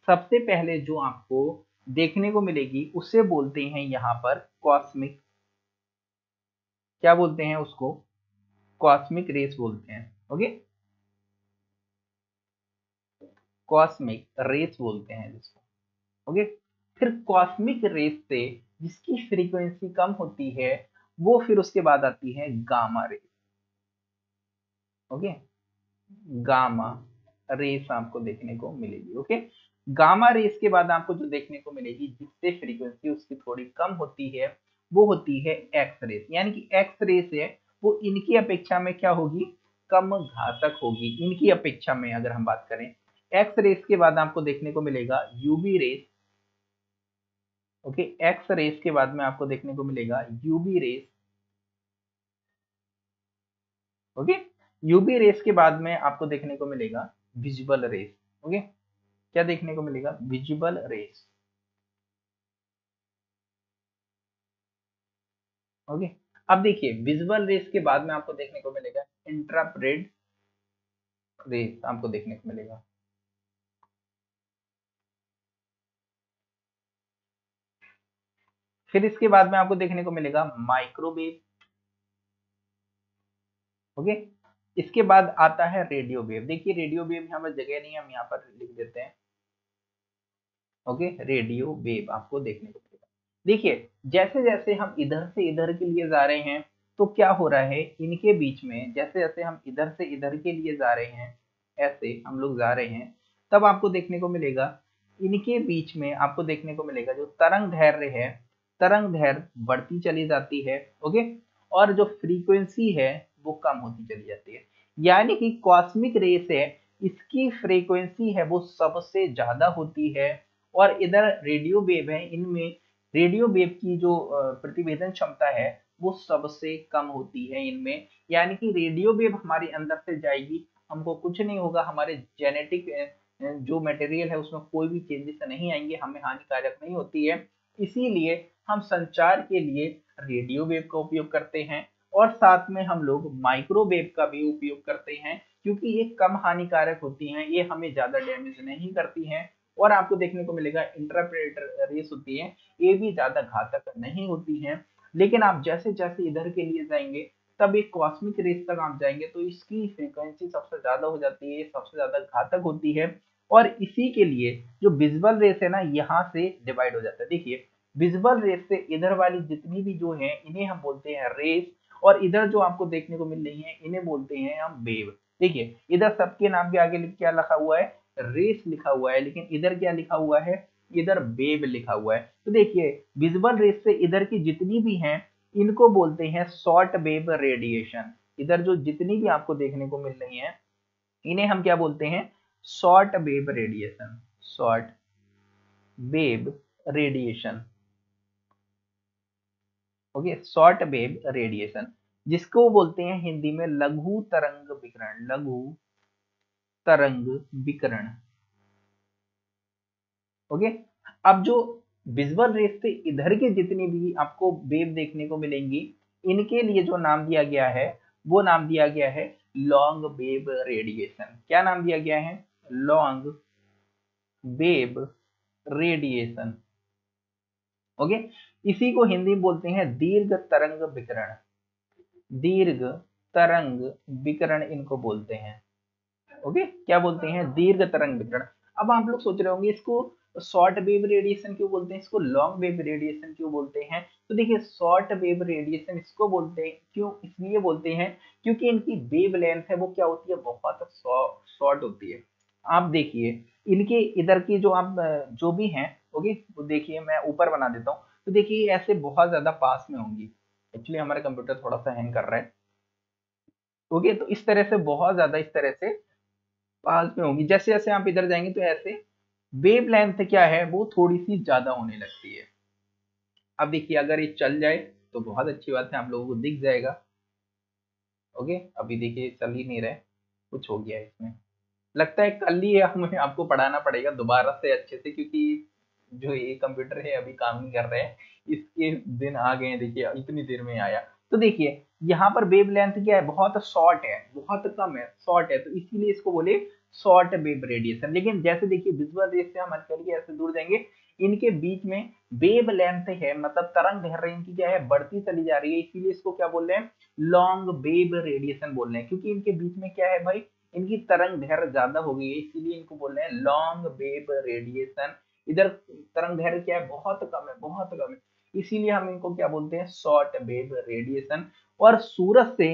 सबसे पहले जो आपको देखने को मिलेगी उसे बोलते हैं यहाँ पर कॉस्मिक, क्या बोलते हैं उसको, कॉस्मिक रेस बोलते हैं। ओके, कॉस्मिक रेस बोलते हैं जिसको। ओके, फिर कॉस्मिक रेस से जिसकी फ्रीक्वेंसी कम होती है वो फिर उसके बाद आती है gamma rays. Okay, gamma rays आपको देखने को मिलेगी। ओके, गामा रेस के बाद आपको जो देखने को मिलेगी जिससे फ्रीक्वेंसी उसकी थोड़ी कम होती है वो होती है एक्स रेस, यानी कि एक्स रेस है वो इनकी अपेक्षा में क्या होगी, कम घातक होगी इनकी अपेक्षा में। अगर हम बात करें एक्स रेस के बाद आपको देखने को मिलेगा UV rays. Okay, X rays के बाद में आपको देखने को मिलेगा UV rays. Okay, UV rays के बाद में आपको देखने को मिलेगा विजुअल रेस। ओके, क्या देखने को मिलेगा, विजुअल रेस। ओके, अब देखिए विजुअल रेस के बाद में आपको देखने को मिलेगा इंट्राप्रेड रेस आपको देखने को मिलेगा। फिर इसके बाद में आपको देखने को मिलेगा माइक्रोवेव। ओके, इसके बाद आता है रेडियो वेव। देखिए रेडियो वेव यहाँ पर जगह नहीं है, हम यहाँ पर लिख देते हैं। ओके, रेडियो वेव आपको देखने को मिलेगा। देखिए जैसे जैसे हम इधर से इधर के लिए जा रहे हैं तो क्या हो रहा है, इनके बीच में जैसे जैसे हम इधर से इधर के लिए जा रहे हैं, ऐसे हम लोग जा रहे हैं, तब आपको देखने को मिलेगा इनके बीच में आपको देखने को मिलेगा जो तरंग धैर्य है, तरंग धैर्य बढ़ती चली जाती है। ओके, और जो फ्रीक्वेंसी है वो कम होती चली जाती है, यानी कि कॉस्मिक रेस है इसकी फ्रीक्वेंसी है वो सबसे ज्यादा होती है, और इधर रेडियो वेव है, इनमें रेडियो वेव की जो प्रतिवेदन क्षमता है वो सबसे कम होती है इनमें, यानी कि रेडियो वेव हमारे अंदर से जाएगी, हमको कुछ नहीं होगा, हमारे जेनेटिक जो मटेरियल है उसमें कोई भी चेंजेस नहीं आएंगे, हमें हानिकारक नहीं होती है। इसीलिए हम संचार के लिए रेडियो वेव का उपयोग करते हैं, और साथ में हम लोग माइक्रोवेव का भी उपयोग करते हैं, क्योंकि ये कम हानिकारक होती हैं, ये हमें ज़्यादा डैमेज नहीं करती हैं। और आपको देखने को मिलेगा इंट्राप्रेड रेस होती है, ये भी ज़्यादा घातक नहीं होती हैं। लेकिन आप जैसे जैसे इधर के लिए जाएंगे तब एक कॉस्मिक रेस तक आप जाएंगे तो इसकी फ्रीक्वेंसी सबसे ज्यादा हो जाती है, सबसे ज्यादा घातक होती है। और इसी के लिए जो विजुअल रेस है ना, यहाँ से डिवाइड हो जाता है। देखिए विजुअल रेस से इधर वाली जितनी भी जो है इन्हें हम बोलते हैं रेस, और इधर जो आपको देखने को मिल रही है इन्हें बोलते हैं हम वेव। देखिए इधर सबके नाम के आगे क्या लिखा हुआ है, रेस लिखा हुआ है, लेकिन इधर क्या लिखा हुआ है, इधर वेव लिखा हुआ है। तो देखिए विजुअल रेस से इधर की जितनी भी हैं इनको बोलते हैं शॉर्ट वेव रेडिएशन। इधर जो जितनी भी आपको देखने को मिल रही हैं इन्हें हम क्या बोलते हैं, short wave radiation, short wave radiation, okay, short wave radiation, जिसको बोलते हैं हिंदी में लघु तरंग विकिरण, लघु तरंग विकिरण, ओके। अब जो विजुअल रेस से इधर के जितने भी आपको वेव देखने को मिलेंगी इनके लिए जो नाम दिया गया है वो नाम दिया गया है लॉन्ग वेव रेडिएशन। क्या नाम दिया गया है, लॉन्ग वेव रेडिएशन, ओके। इसी को हिंदी में बोलते हैं दीर्घ तरंग विकिरण, दीर्घ तरंग विकिरण इनको बोलते हैं, ओके। क्या बोलते हैं, दीर्घ तरंग विकिरण। अब आप लोग सोच रहे होंगे इसको शॉर्ट वेव रेडिएशन क्यों बोलते हैं, इसको लॉन्ग वेव रेडिएशन क्यों बोलते हैं। तो देखिए शॉर्ट वेव रेडिएशन इसको बोलते हैं क्यों, इसलिए बोलते हैं क्योंकि इनकी वेव लेंथ है वो क्या होती है, बहुत शॉर्ट होती है। आप देखिए इनके इधर की जो आप जो भी हैं, ओके, वो देखिए मैं ऊपर बना देता हूँ, तो देखिए ऐसे बहुत ज्यादा पास में होंगी। एक्चुअली हमारा कंप्यूटर थोड़ा सा हैंग कर रहा है, ओके। तो इस तरह से बहुत ज्यादा इस तरह से पास में होंगी। जैसे जैसे आप इधर जाएंगे तो ऐसे वेव लेंथ क्या है वो थोड़ी सी ज्यादा होने लगती है। अब देखिए अगर ये चल जाए तो बहुत अच्छी बात है, आप लोगों को दिख जाएगा, ओके। अभी देखिए चल ही नहीं रहा है, कुछ हो गया है इसमें, लगता है कल ही हमें आपको पढ़ाना पड़ेगा दोबारा से अच्छे से, क्योंकि जो ये कंप्यूटर है अभी काम नहीं कर रहे हैं, इसके दिन आ गए हैं। देखिए इतनी देर में आया। तो देखिए यहाँ पर वेव लेंथ क्या है, बहुत शॉर्ट है, बहुत कम है, शॉर्ट है, तो इसीलिए इसको बोले शॉर्ट वेव रेडिएशन। लेकिन जैसे देखिए विजुअल रेस से हम हल्के ऐसे दूर जाएंगे, इनके बीच में वेव लेंथ है, मतलब तरंग दैर्घ्य इनकी क्या है, बढ़ती चली जा रही है, इसीलिए इसको क्या बोल रहे हैं, लॉन्ग वेव रेडिएशन बोल रहे हैं, क्योंकि इनके बीच में क्या है भाई, इनकी तरंग दैर्घ्य ज्यादा हो गई है, इसीलिए इनको बोल रहे हैं लॉन्ग वेव रेडिएशन। इधर तरंग दैर्घ्य क्या है, बहुत कम है, बहुत कम है, इसीलिए हम इनको क्या बोलते हैं, शॉर्ट वेव रेडिएशन। और सूरज से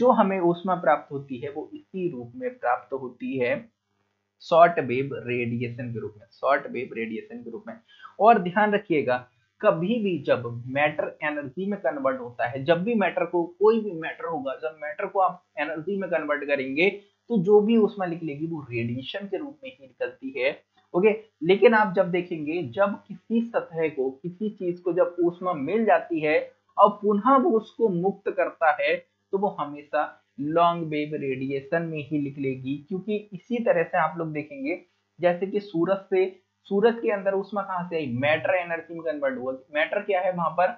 जो हमें ऊष्मा प्राप्त होती है वो इसी रूप में प्राप्त होती है, शॉर्ट वेव रेडिएशन के रूप में, शॉर्ट वेव रेडिएशन के रूप में। और ध्यान रखिएगा कभी भी जब मैटर एनर्जी में कन्वर्ट होता है, जब भी मैटर को कोई भी मैटर होगा, जब मैटर को आप एनर्जी में कन्वर्ट करेंगे तो जो भी ऊष्मा निकलेगी वो रेडिएशन के रूप में ही निकलती है, ओके। लेकिन आप जब देखेंगे जब किसी सतह को, किसी चीज को जब ऊष्मा मिल जाती है और पुनः वो उसको मुक्त करता है तो वो हमेशा लॉन्ग वेव रेडिएशन में ही निकलेगी, क्योंकि इसी तरह से आप लोग देखेंगे जैसे कि सूरज से, सूरज के अंदर ऊष्मा कहाँ से आई, मैटर एनर्जी में कन्वर्ट हुआ। मैटर क्या है वहां पर,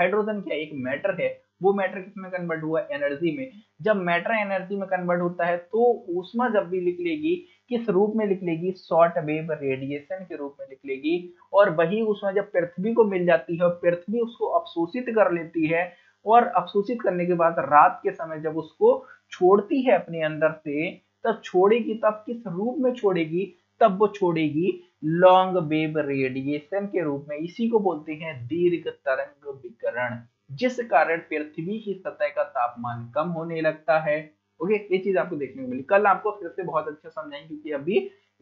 हाइड्रोजन क्या एक मैटर है, वो मैटर किसमें कन्वर्ट हुआ, एनर्जी में। जब मैटर एनर्जी में कन्वर्ट होता है तो ऊष्मा जब भी निकलेगी किस रूप में निकलेगी, शॉर्ट वेव रेडिएशन के रूप में निकलेगी। और वही ऊष्मा जब पृथ्वी को मिल जाती है और पृथ्वी उसको अवशोषित कर लेती है, और अवशोषित करने के बाद रात के समय जब उसको छोड़ती है अपने अंदर से, तब छोड़ेगी, तब किस रूप में छोड़ेगी, तब वो छोड़ेगी लॉन्ग वेव रेडिएशन के रूप में। इसी को बोलते हैं दीर्घ तरंग विकिरण, जिस कारण पृथ्वी की सतह का तापमान कम होने लगता है, ओके। ये चीज आपको देखने को मिली। कल आपको फिर से बहुत अच्छा समझाएंगे, क्योंकि अभी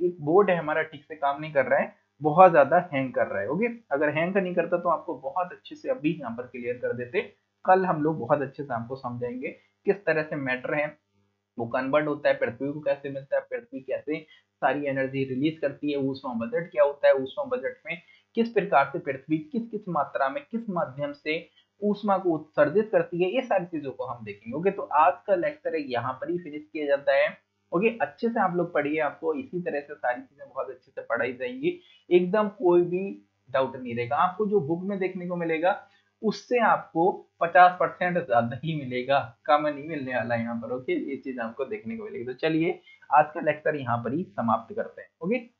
एक बोर्ड है हमारा ठीक से काम नहीं कर रहा है, बहुत ज्यादा हैंग कर रहा है, ओके। अगर हैंग नहीं करता तो आपको बहुत अच्छे से अभी यहाँ पर क्लियर कर देते। कल हम लोग बहुत अच्छे से आपको समझाएंगे किस तरह से मैटर है वो कन्वर्ट होता है, पृथ्वी को कैसे मिलता है, पृथ्वी कैसे सारी एनर्जी रिलीज करती है, ऊष्मा बजट क्या होता है, ऊष्मा बजट में किस प्रकार से पृथ्वी किस किस मात्रा में किस माध्यम से ऊष्मा को उत्सर्जित करती है, ये सारी चीजों को हम देखेंगे, ओके। तो आज का लेक्चर यहाँ पर ही फिनिश किया जाता है, ओके। अच्छे से आप लोग पढ़िए, आपको इसी तरह से सारी चीजें बहुत अच्छे से पढ़ाई जाएंगी, एकदम कोई भी डाउट नहीं रहेगा। आपको जो बुक में देखने को मिलेगा उससे आपको 50% ज्यादा ही मिलेगा, कम नहीं मिलने वाला यहाँ पर, ओके। ये चीज आपको देखने को मिलेगी। तो चलिए आज का लेक्चर यहाँ पर ही समाप्त करते हैं, ओके।